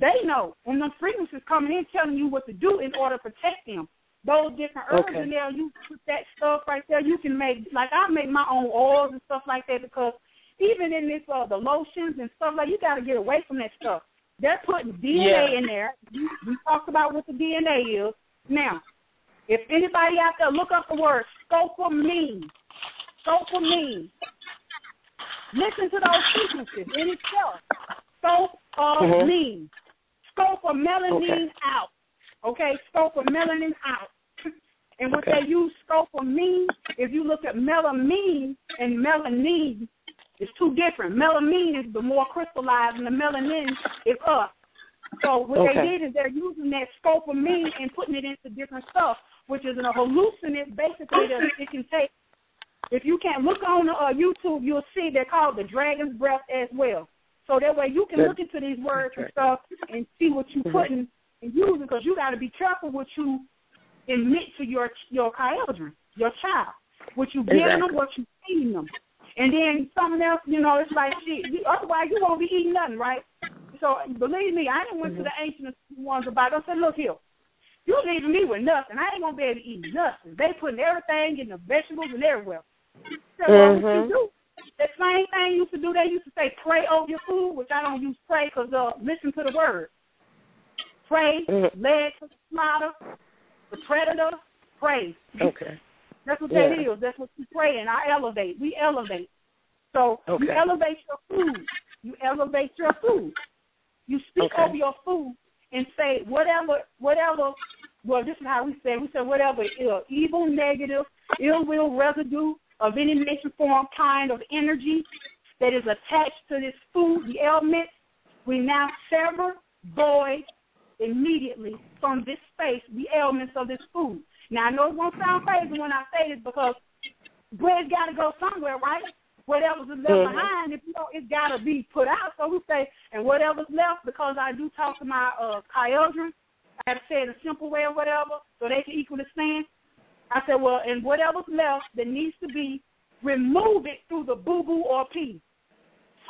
they know. And them frequencies coming in telling you what to do in order to protect them. Those different herbs okay. in there, you put that stuff right there, you can make, like I make my own oils and stuff like that, because even in this, uh, the lotions and stuff, like, you got to get away from that stuff. They're putting D N A yeah. in there. We talked about what the D N A is. Now, if anybody out there, look up the word scopolamine. Scopolamine. Listen to those sequences in itself. Scopolamine. Mm-hmm. Scopolamine okay. out. Okay? Scopolamine out. And what okay. they use scopolamine, if you look at melamine and melanine, it's two different. Melamine is the more crystallized, and the melanin is up. So what okay. they did is they're using that scopolamine and putting it into different stuff, which is a hallucinant. Basically, that it can take. If you can't look on uh, YouTube, you'll see they're called the dragon's breath as well. So that way you can look into these words and stuff and see what you're putting and using, because you got to be careful what you admit to your your children, your child, what you giving exactly. them, what you feeding them. And then something else, you know, it's like shit. You, otherwise, you won't be eating nothing, right? So believe me, I didn't went mm-hmm. to the ancient ones about it. I said, look here, you're leaving me with nothing. I ain't going to be able to eat nothing. They putting everything in the vegetables and everywhere. So mm-hmm. what you do, the same thing used to do, they used to say pray over your food, which I don't use pray because uh, listen to the word. Pray, mm-hmm. led to the slaughter, the predator, pray. Okay. That's what yeah. that is. That's what you pray, and I elevate. We elevate. So okay. you elevate your food. You elevate your food. You speak okay. over your food and say whatever, whatever. Well, this is how we say. We say whatever ill, evil, negative, ill will residue of any nation, form, kind of energy that is attached to this food, the element, we now sever, void immediately from this space, the elements of this food. Now, I know it won't sound crazy when I say this, because bread's got to go somewhere, right? Whatever's left mm-hmm. behind, if you know, it's got to be put out. So we say, and whatever's left, because I do talk to my uh, children, I have to say it in a simple way or whatever, so they can equally stand. I said, well, and whatever's left that needs to be, remove it through the boo-boo or pee,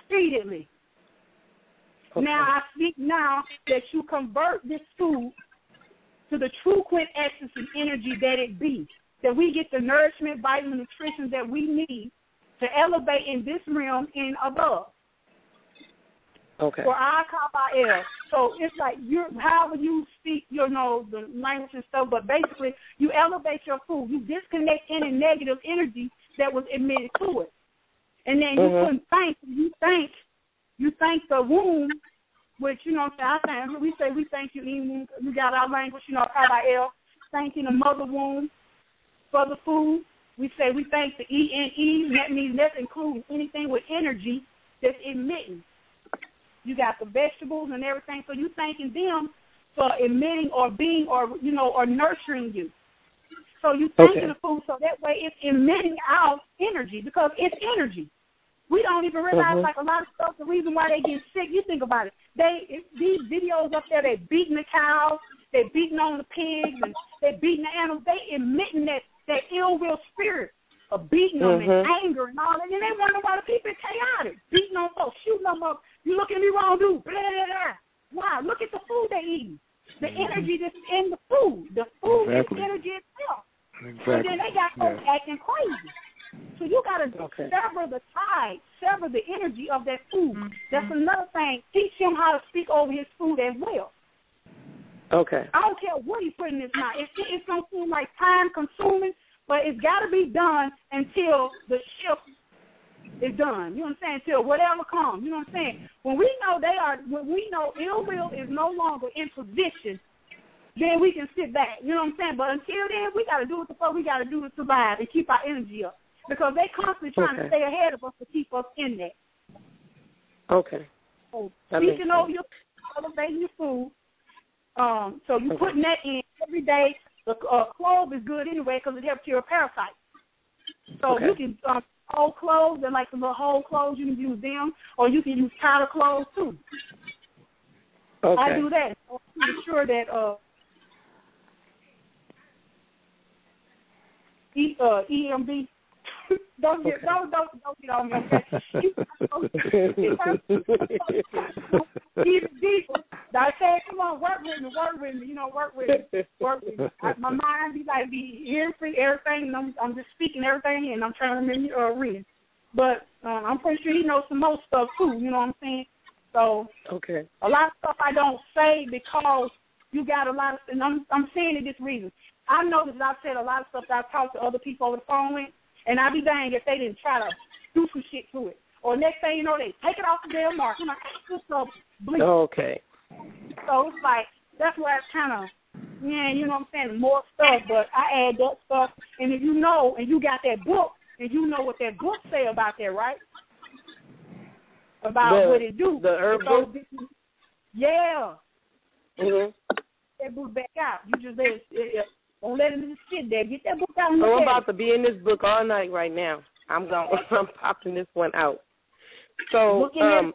speedily. Okay. Now, I speak now that you convert this food to the true quintessence and energy that it be, that we get the nourishment, vitamin, nutrition that we need to elevate in this realm and above. Okay. For our Kaba'el. So it's like you're, how you speak, you know, the language and stuff, but basically you elevate your food. You disconnect any negative energy that was emitted to it. And then mm-hmm. you couldn't thank, you thank, you thank the womb, which, you know, I think, we say we thank you, even we got our language, you know, Kaba'el, thanking the mother womb for the food. We say we thank the E N E, and that means that's including anything with energy that's emitting. You got the vegetables and everything, so you thanking them for emitting or being or, you know, or nurturing you. So you thanking okay. the food so that way it's emitting out energy because it's energy. We don't even realize, mm-hmm. like, a lot of stuff, the reason why they get sick, you think about it. They These videos up there, they beating the cows, they beating on the pigs, and they beating the animals. They emitting that, that ill will spirit of beating them mm-hmm. and anger and all that. And they wonder why the people are chaotic, beating on folks, shooting them up. You looking at me wrong, dude. Blah, blah, blah. Why? Look at the food they eat. The mm-hmm. energy that's in the food. The food exactly. is energy itself. Exactly. And then they got folks yeah. acting crazy. So you got to okay. sever the tide, sever the energy of that food. Mm-hmm. That's another thing. Teach him how to speak over his food as well. Okay. I don't care what he's putting in his mouth. It's, it's going to seem like time-consuming, but it's got to be done until the shift is done. You know what I'm saying? Until whatever comes. You know what I'm saying? When we know they are, when we know ill will is no longer in position, then we can sit back. You know what I'm saying? But until then, we got to do what the fuck we got to do to survive and keep our energy up. Because they constantly trying okay. to stay ahead of us to keep us in there. Okay. So speaking over your food, elevating your food. Um, so you're okay. putting that in every day. The uh, clove is good anyway because it helps cure parasites. So okay. you can um, whole cloves and like the little whole cloves, you can use them, or you can use powder cloves too. Okay. I do that. So I'm sure that uh, e, uh, E M D. Don't get, okay. don't, don't, don't get on me, okay? I said, come on, work with me, work with me, you know, work with me, work with me. I, my mind be like, be hearing everything, and I'm, I'm just speaking everything, and I'm trying to remember uh, reading. But um, I'm pretty sure he knows some more stuff, too, you know what I'm saying? So okay. a lot of stuff I don't say because you got a lot of, and I'm, I'm saying it this reason. I know that I've said a lot of stuff that I've talked to other people over the phone with, and I'd be dang if they didn't try to do some shit to it. Or next thing you know, they take it off the damn mark. I'm like, this so bleak. Okay. So it's like, that's why it's kind of, yeah, you know what I'm saying, more stuff. But I add that stuff. And if you know, and you got that book, and you know what that book say about that, right? About the, what it do. The herb book? Yeah. Mm-hmm. That book back out. You just let it, it, it don't let him just sit there. Get that book out. And look, I'm about to be in this book all night right now. I'm going. I'm popping this one out. So, um,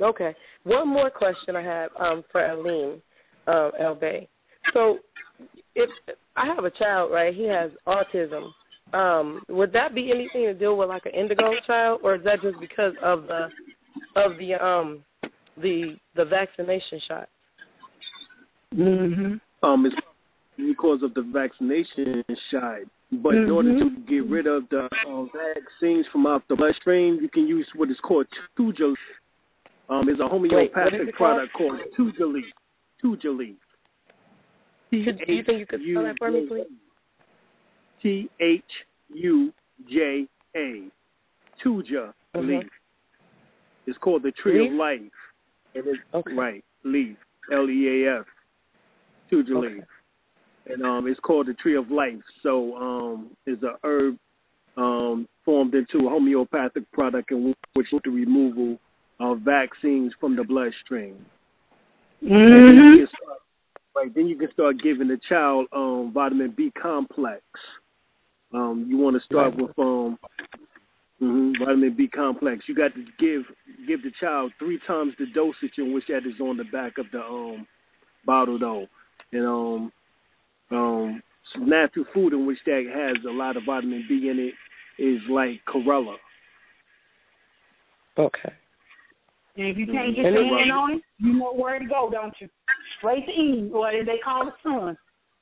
okay. One more question I have um, for Alim uh, El-Bey. So, if I have a child, right? He has autism. Um, would that be anything to do with like an indigo child, or is that just because of the of the um the the vaccination shot? Mm-hmm. Um, it's because of the vaccination shot, but mm-hmm. in order to get rid of the uh, vaccines from out the bloodstream, you can use what is called Thuja. Um, it's a homeopathic Wait, it product called, called Thuja leaf. Thuja leaf. Do you think you could spell that for me, please? T H U J A. Thuja leaf. It's called the Tree leaf? of Life. It is okay. right leaf. L E A F. Thuja okay. leaf, and um, it's called the Tree of Life. So um, it's a herb um, formed into a homeopathic product in which the removal of vaccines from the bloodstream. Mm-hmm. Then you can start, right, then you can start giving the child um, vitamin B complex. Um, you want to start right. with um, mm-hmm, vitamin B complex. You got to give give the child three times the dosage in which that is on the back of the um, bottle, though. And um, um, some natural food in which that has a lot of vitamin B in it is like Corella. Okay. And if you can't get your hand on it, you know where to go, don't you? straight to Eden, or they call it sun,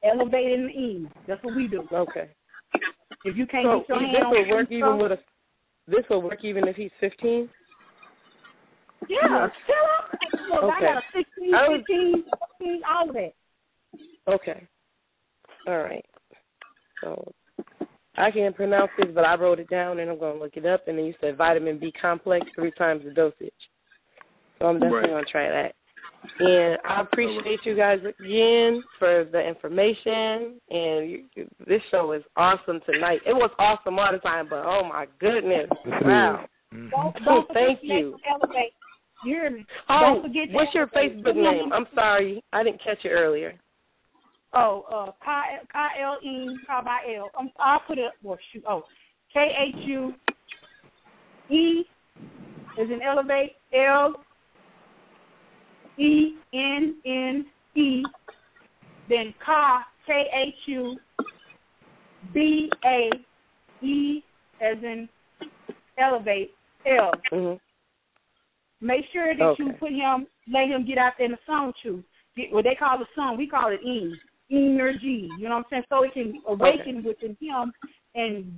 elevated in Eden. That's what we do. Okay. If you can't so get your hand on this will work even with a. This will work even if he's fifteen. Yeah, yeah. Still up. Look, okay. I got a sixteen, I'm... fifteen, fourteen, all of that. Okay. All right. So I can't pronounce this, but I wrote it down and I'm going to look it up. And then you said vitamin B complex, three times the dosage. So I'm definitely right. going to try that. And I appreciate you guys again for the information. And you, you, this show is awesome tonight. It was awesome all the time, but oh my goodness. Wow. Mm-hmm. Don't, don't oh, thank you. You're, oh, don't what's your elevate. Facebook name? I'm sorry. I didn't catch it earlier. Oh, uh, K L E, K Y L. Um, I'll put it, well, shoot, oh, K H U E is in elevate, L E N N E, then K, K H U B A E as in elevate, L. Mm-hmm. Make sure that okay. you put him, let him get out there in the sun with you. Get, what they call the sun, we call it E. Energy, you know what I'm saying? So it can awaken okay. within him, and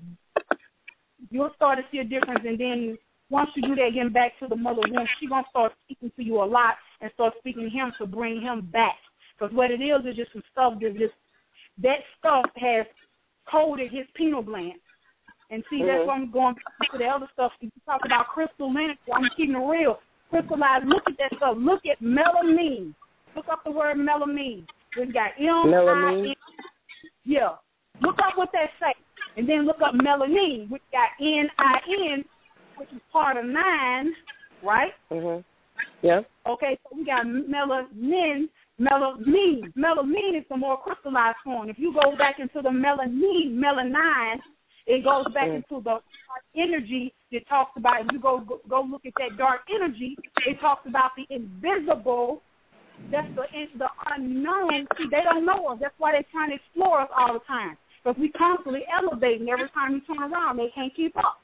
you'll start to see a difference. And then once you do that, getting back to the mother womb, she's going to start speaking to you a lot and start speaking to him to bring him back. Because what it is is just some stuff that just, that stuff has coated his penile gland. And see, mm-hmm. that's why I'm going to the other stuff. You talk about crystal lineage, I'm keeping it real. Crystallized, look at that stuff. Look at melamine. Look up the word melamine. We got M, melamine. I, N, yeah. Look up what that say, and then look up melanin. We got N I N, which is part of nine, right? Mhm. Yeah. Okay, so we got melanin, melamine. Melamine is the more crystallized form. If you go back into the melanin, melanine, it goes back mm. into the energy that talks about. If you go, go go look at that dark energy, it talks about the invisible. That's the, it's the unknown. See, they don't know us. That's why they're trying to explore us all the time. Because we constantly elevating. Every time you turn around, they can't keep up.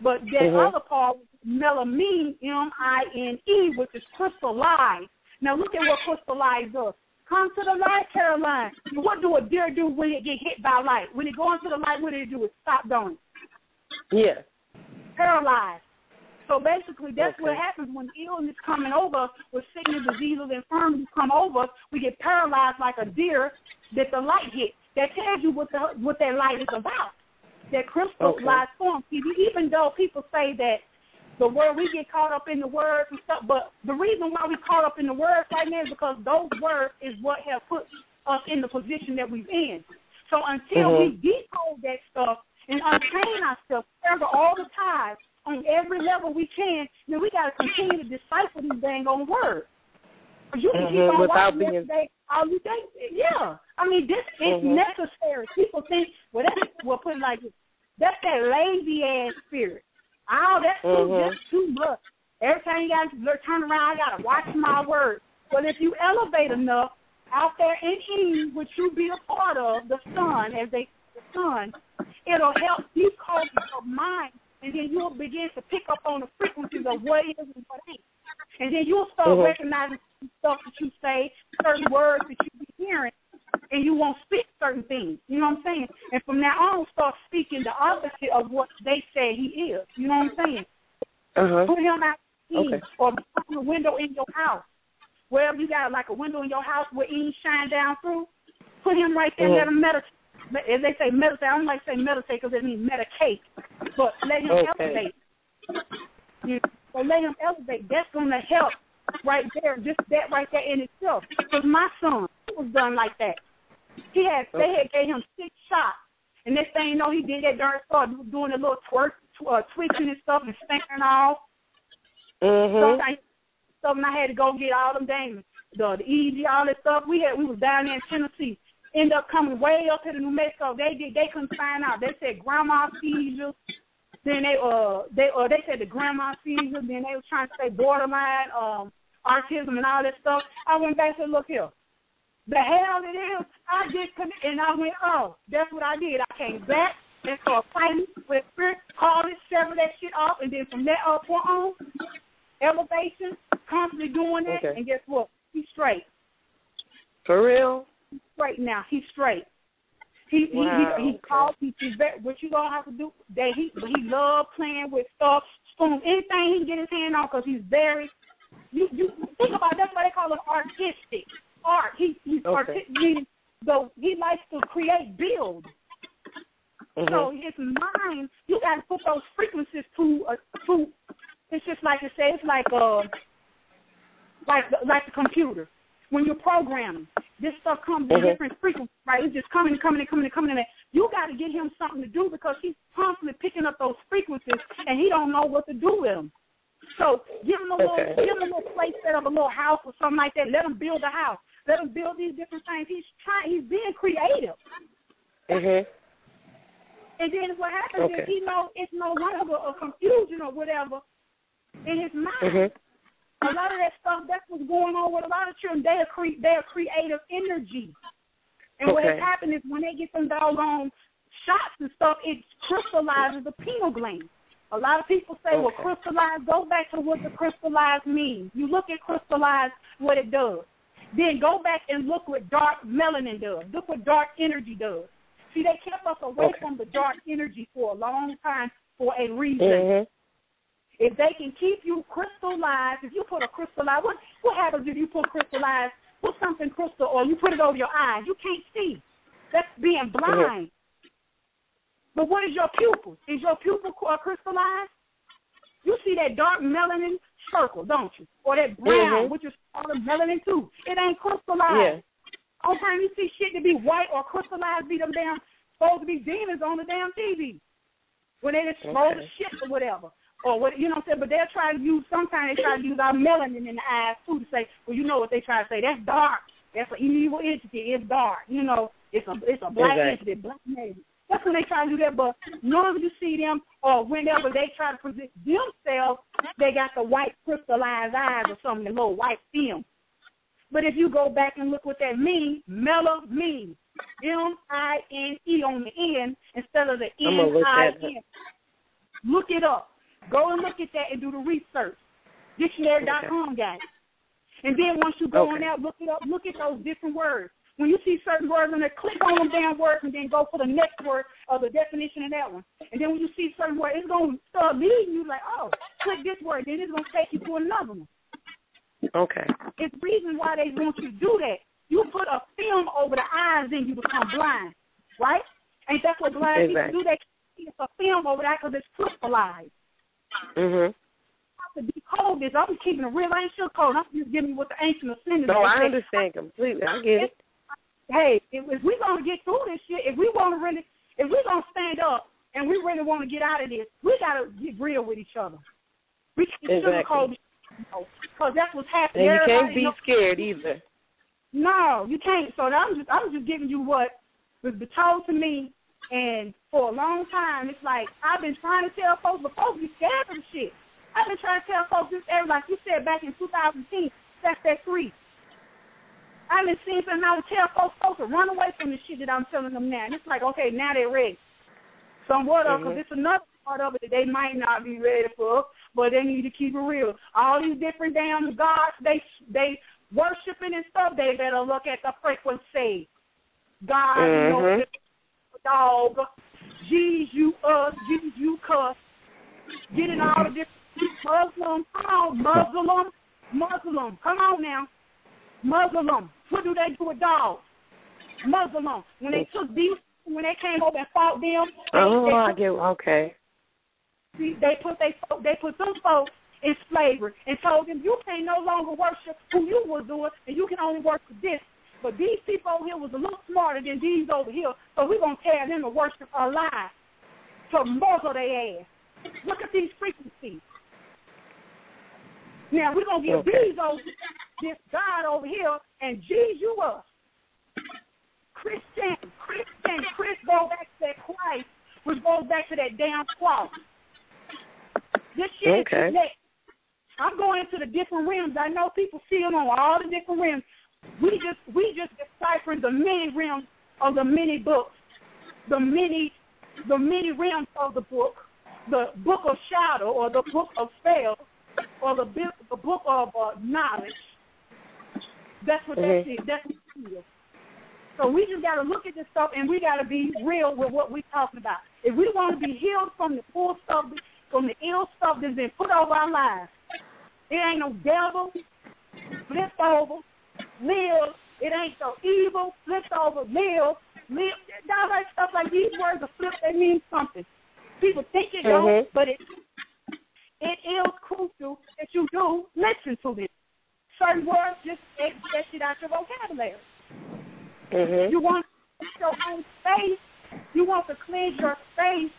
But that mm-hmm. other part, melamine, M I N E, which is crystallized. Now, look at what crystallized does. Come to the light, Caroline. What do a deer do when it get hit by light? When it goes into the light, what do it do? It stop doing it. Yeah. Paralyzed. So basically, that's okay. what happens when illness coming over us, when sickness, disease, or infirmity come over us. We get paralyzed like a deer that the light hit. That tells you what the, what that light is about. That crystallized okay. form. Even though people say that the word, we get caught up in the words and stuff, but the reason why we caught up in the words right now is because those words is what have put us in the position that we're in. So until mm-hmm. we decode that stuff and unchain ourselves, sever all the ties, on every level we can, then we got to continue to decipher these dang on words. You can mm-hmm, keep on watching being... yesterday, all you think, yeah. I mean, this is mm-hmm. necessary. People think, well, that's, well, put it like this, that's that lazy-ass spirit. Oh, that's mm-hmm. too, that's too much. Every time you got to turn around, I got to watch my words. But if you elevate enough, out there in Eve, which you be a part of, the sun, as they the sun, it'll help decode your mind. And then you'll begin to pick up on the frequencies of what is and what ain't. And then you'll start mm-hmm. recognizing stuff that you say, certain words that you be hearing, and you won't speak certain things. You know what I'm saying? And from now on, start speaking the opposite of what they say he is. You know what I'm saying? Uh-huh. Put him out okay. or put a window in your house. Wherever you got like a window in your house where Eve shine down through, put him right there mm-hmm. and let him meditate. As they say meditate, I don't like to say meditate because it means medicate, but let him okay. elevate. You know, so let him elevate. That's going to help right there, just that right there in itself. Because my son, he was done like that. He had, okay. They had gave him six shots, and next thing you know, he did that darn started doing a little twerk, tw- uh, twitching and stuff and staring off. Mm-hmm. Sometimes something I had to go get all them things, the, the E E G, all that stuff. We had, we was down there in Tennessee. End up coming way up to the New Mexico. They did. They couldn't find out. They said grandma seizures. Then they uh they uh they said the grandma seizures. Then they was trying to say borderline um autism and all that stuff. I went back and said, look here, the hell it is. I did, and I went, oh, that's what I did. I came back and started fighting with spirit, called it, severed that shit off, and then from that up on, elevation, constantly doing it, okay. and guess what? He's straight. For real? He's straight now. He's straight. He wow. he he, he calls okay. he, he's back. What you gonna have to do? That he he love playing with stuff, spoons, anything he can get his hand on, because he's very. You you think about it, that's why they call him artistic art. He he's okay. artistic. So he likes to create, build. Mm-hmm. So his mind, you got to put those frequencies to. Uh, to it's just like you say. It's like uh, like like the computer. When you're programming, this stuff comes in mm-hmm. different frequencies, right? It's just coming and coming and coming and coming. And you got to get him something to do, because he's constantly picking up those frequencies, and he don't know what to do with them. So give him a little, okay. give him a little place, set up a little house or something like that. Let him build a house. Let him build these different things. He's trying. He's being creative. Mhm. And then what happens okay. is he knows it's no longer a confusion or whatever in his mind. Mm-hmm. A lot of that stuff, that's what's going on with a lot of children. They are, cre- they are creative energy. And okay. what has happened is when they get some doggone shots and stuff, it crystallizes the pineal gland. A lot of people say, okay. well, crystallize, go back to what the crystallize means. You look at crystallize, what it does. Then go back and look what dark melanin does. Look what dark energy does. See, they kept us away okay. from the dark energy for a long time for a reason. Mm-hmm. If they can keep you crystallized, if you put a crystallized, what, what happens if you put crystallized, put something crystal, or you put it over your eyes? You can't see. That's being blind. Mm-hmm. But what is your pupil? Is your pupil crystallized? You see that dark melanin circle, don't you? Or that brown, mm-hmm. which is called melanin too. It ain't crystallized. Yeah. All time you see shit to be white or crystallized, be them damn, supposed to be demons on the damn T V. When they just roll okay. the shit or whatever. Or what, you know what I'm saying? But they're trying to use, sometimes they try to use our melanin in the eyes too to say, well, you know what they try to say. That's dark. That's an evil entity. It's dark. You know, it's a it's a black exactly. entity, black name. That's when they try to do that. But normally you see them, or whenever they try to present themselves, they got the white crystallized eyes or something, the little white film. But if you go back and look what that means, mellow means M I N E on the end instead of the N I N. Look it up. Go and look at that and do the research. Dictionary dot com okay. guys. And then once you go okay. on out, look it up, look at those different words. When you see certain words on there, click on them damn words and then go for the next word or the definition of that one. And then when you see certain words, it's going to start leading you like, oh, click this word. Then it's going to take you to another one. Okay. It's the reason why they want you to do that. You put a film over the eyes, then you become blind, right? And that's what blind exactly. people do. They see a film over that because it's crystallized. Mm-hmm. I have to decode this. I'm keeping a real ancient code. I'm just giving you what the ancient are sending. No, I understand completely. I get it. Hey, if, if we're going to get through this shit, if we want to really, if we're going to stand up and we really want to get out of this, we got to get real with each other. We can't exactly. sugarcoat this shit, because that's what's happening. And you can't be scared either. No, you can't. So I'm just, I'm just giving you what was told to me. And for a long time, it's like I've been trying to tell folks, but folks be scared of the shit. I've been trying to tell folks this every, like you said back in two thousand ten, that's that three. I've been seeing something I would tell folks, folks to run away from the shit that I'm telling them now. And it's like, okay, now they're ready. Somewhat of, because mm-hmm. it's another part of it that they might not be ready for, but they need to keep it real. All these different damn gods they they worshiping and stuff, they better look at the frequency. God, mm-hmm. you know, dog, G's you us, G's you cuss, getting all the different Muslim, come on, Muslim, Muslim, come on now, Muslim. What do they do with dogs? Muslim. When they took these, when they came over and fought them. They, oh, they put, I get okay. They put they they put some folks in slavery and told them you can no longer worship who you were doing, and you can only worship this. But these people over here was a little smarter than these over here, so we're going to tell them to worship our lives, to muzzle their ass. Look at these frequencies. Now, we're going to give okay. these over this God over here and Jesus us. Christian, Christian, Chris goes back to that Christ, which goes back to that damn cross. This shit okay. is next. I'm going to the different rims. I know people see them on all the different rims. We just we just deciphering the many realms of the many books, the many the many realms of the book, the book of shadow or the book of spells or the, the book of uh, knowledge. That's what mm-hmm. that is. That's what heal. So we just got to look at this stuff, and we got to be real with what we're talking about. If we want to be healed from the full stuff, from the ill stuff that's been put over our lives, it ain't no devil, flipped over, live. It ain't so evil, flipped over, live, live. All that stuff, like these words are flipped, they mean something. People think it don't, mm-hmm. but it it is crucial that you do listen to them. Certain words just exit it out your vocabulary. Mm-hmm. You want your own space. You want to cleanse your space.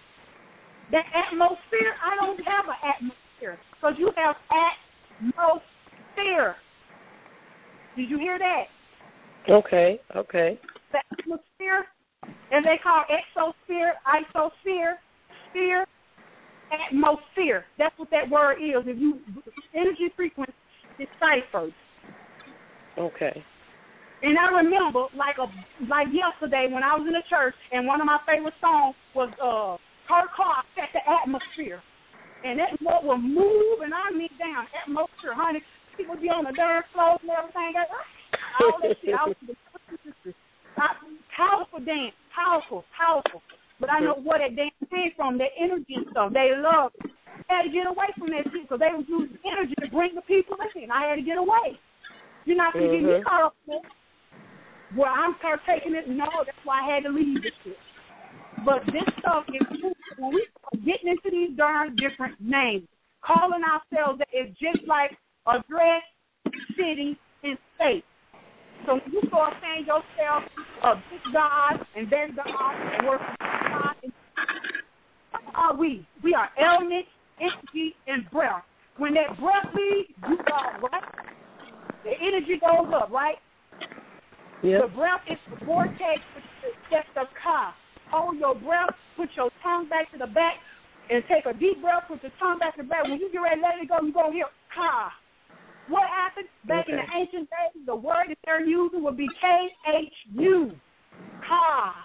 The atmosphere, I don't have an atmosphere, because you have atmosphere. Did you hear that? Okay, okay. The atmosphere, and they call exosphere, isosphere, sphere, atmosphere. That's what that word is. If you energy frequency deciphered. Okay. And I remember, like a like yesterday when I was in the church, and one of my favorite songs was uh, Her Car Set the Atmosphere. And that boy will move, and I mean down. Atmosphere, honey. People be on the dirt floors and everything. All that shit. I was I, powerful dance. Powerful, powerful. But I know where that dance came from, that energy and stuff. They love it. I had to get away from that shit, because they would use energy to bring the people in. I had to get away. You're not going to mm-hmm. get me caught up in it. Well, I'm partaking it. No, that's why I had to leave this shit. But this stuff is when we are getting into these darn different names, calling ourselves that is just like address, city, and state. So when you start saying yourself uh, this God and that God and worship God, and what are we? We are element, energy, and breath. When that breath leaves, you are right. The energy goes up, right? Yep. The breath is the vortex, which is just the car. Hold your breath, put your tongue back to the back, and take a deep breath, put your tongue back to the back. When you get ready to let it go, you're going to hear ka. What happened? Back okay. in the ancient days, the word that they're using would be K H U, ka.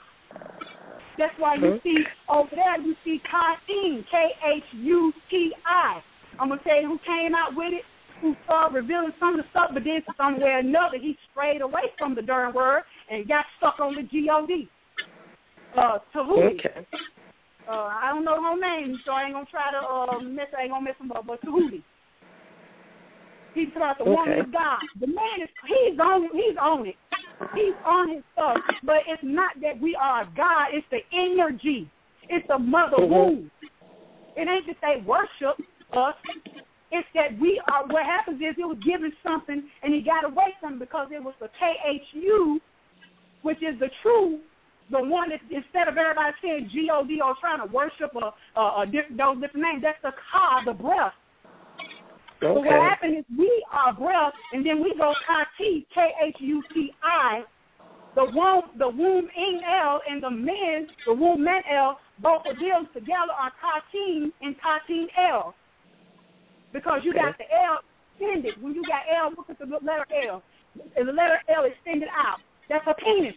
That's why you mm-hmm. see over there, you see Ka-in, K H U T I. I'm going to tell you who came out with it, who started revealing some of the stuff, but then somewhere or another, he strayed away from the darn word and got stuck on the G O D. Uh, Tahuti. Okay. Uh, I don't know her name, so I ain't gonna try to uh, mess. I ain't gonna mess him up. But Tahuti. He's about the okay. woman of God. The man is. He's on. He's on it. He's on his stuff. But it's not that we are God. It's the energy. It's the mother mm-hmm. womb. It ain't that they worship us. It's that we are. What happens is he was given something and he got away from it because it was the K H U, which is the true. The one that, instead of everybody saying G O D or trying to worship or, or, or different, those different names, that's the ka, the breath. Okay. So what happens is we are breath, and then we go Ka-T, K H U T I, the womb, the womb in-el, and the men, the womb men-el, both of them together are Ka-T and Ka-T-el. Because you okay. got the L extended. When you got L, look at the letter L. And the letter L extended out. That's a penis.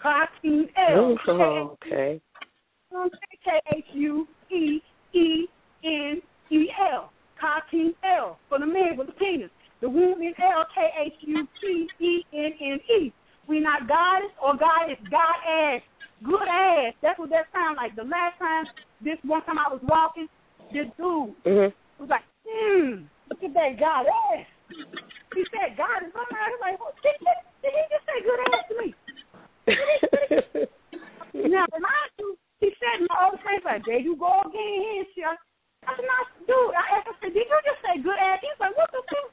K H U T I. Oh, okay. K H U E E N E L. K H U T I for the man with the penis. The womb is L. K H U T E N N E. We're not goddess or God is God ass. Good ass. That's what that sounds like. The last time, this one time I was walking, this dude mm-hmm. was like, hmm, look at that God ass. He said, God is good ass. I was like, well, did, did, did he just say good ass to me? Now, when I do, he said, my old friend's like, there you go again, here, I said, no, dude, I asked him, did you just say good ass? He's like, what the fuck?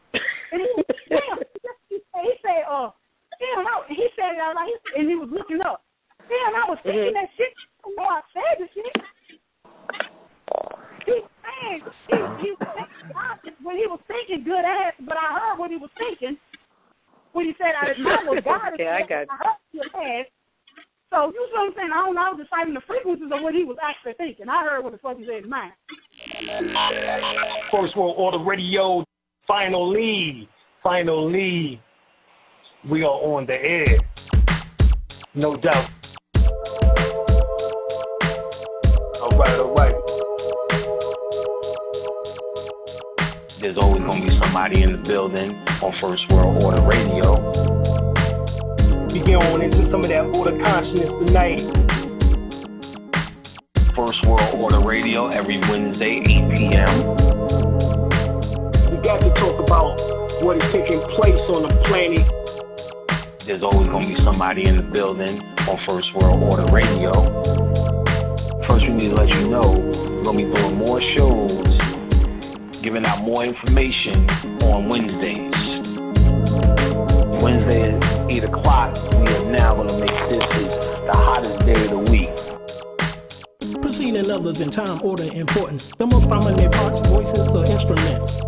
And he was damn. He said, he said, uh, damn, I, he said, I was like, and he was looking up. Damn, I was thinking mm-hmm. that shit. I know I said this shit. He was saying, he, he was thinking, I, when he was thinking good ass, but I heard what he was thinking. When he said, I didn't know what God okay, is, I got I heard your ass. So, you know what I'm saying? I don't know, I was deciding the frequencies of what he was actually thinking. I heard what the fuck he said in mine. First World Order Radio, finally, finally, we are on the air. No doubt. All right, all right. There's always going to be somebody in the building on First World Order Radio. to get on into some of that order consciousness tonight. First World Order Radio every Wednesday, eight p.m. We got to talk about what is taking place on the planet. There's always going to be somebody in the building on First World Order Radio. First, we need to let you know we're going to be doing more shows, giving out more information on Wednesdays. Wednesday at eight o'clock, we are now going to make this is the hottest day of the week. Preceding others in time, order, importance. The most prominent parts, voices, or instruments.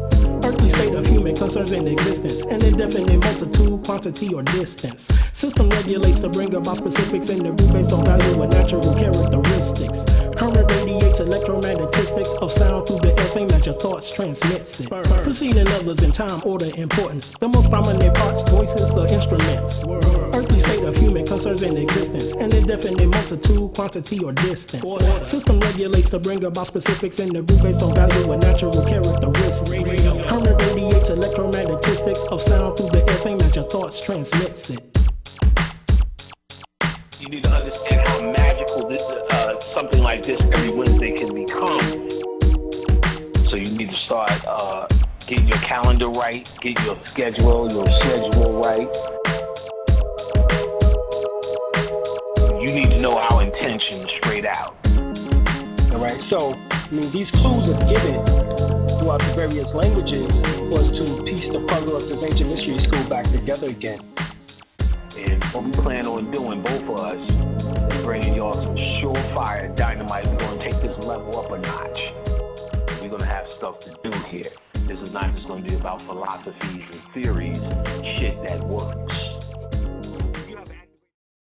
Earthly state of human concerns in existence, an indefinite multitude, quantity, or distance. System regulates to bring about specifics in the group based on value and natural characteristics. Current radiates electromagnetistics of sound through the air, same as your thoughts transmits it. Preceding others in time, order, importance. The most prominent parts, voices, or instruments. Earthly state of human concerns in existence, an indefinite multitude, quantity, or distance. System regulates to bring about specifics in the group based on value and natural characteristics. Current radiates electromagnetistics of sound through the air, same as your thoughts transmits it. You need to understand how magical this, uh, something like this every Wednesday can become. So you need to start uh, getting your calendar right, get your schedule, your schedule right. You need to know our intention straight out. All right, so I mean, these clues are given throughout the various languages was to piece the puzzle of this ancient mystery school back together again. And what we plan on doing, both of us, is bringing y'all some surefire dynamite. We're going to take this level up a notch. We're going to have stuff to do here. This is not just going to be about philosophies and theories, shit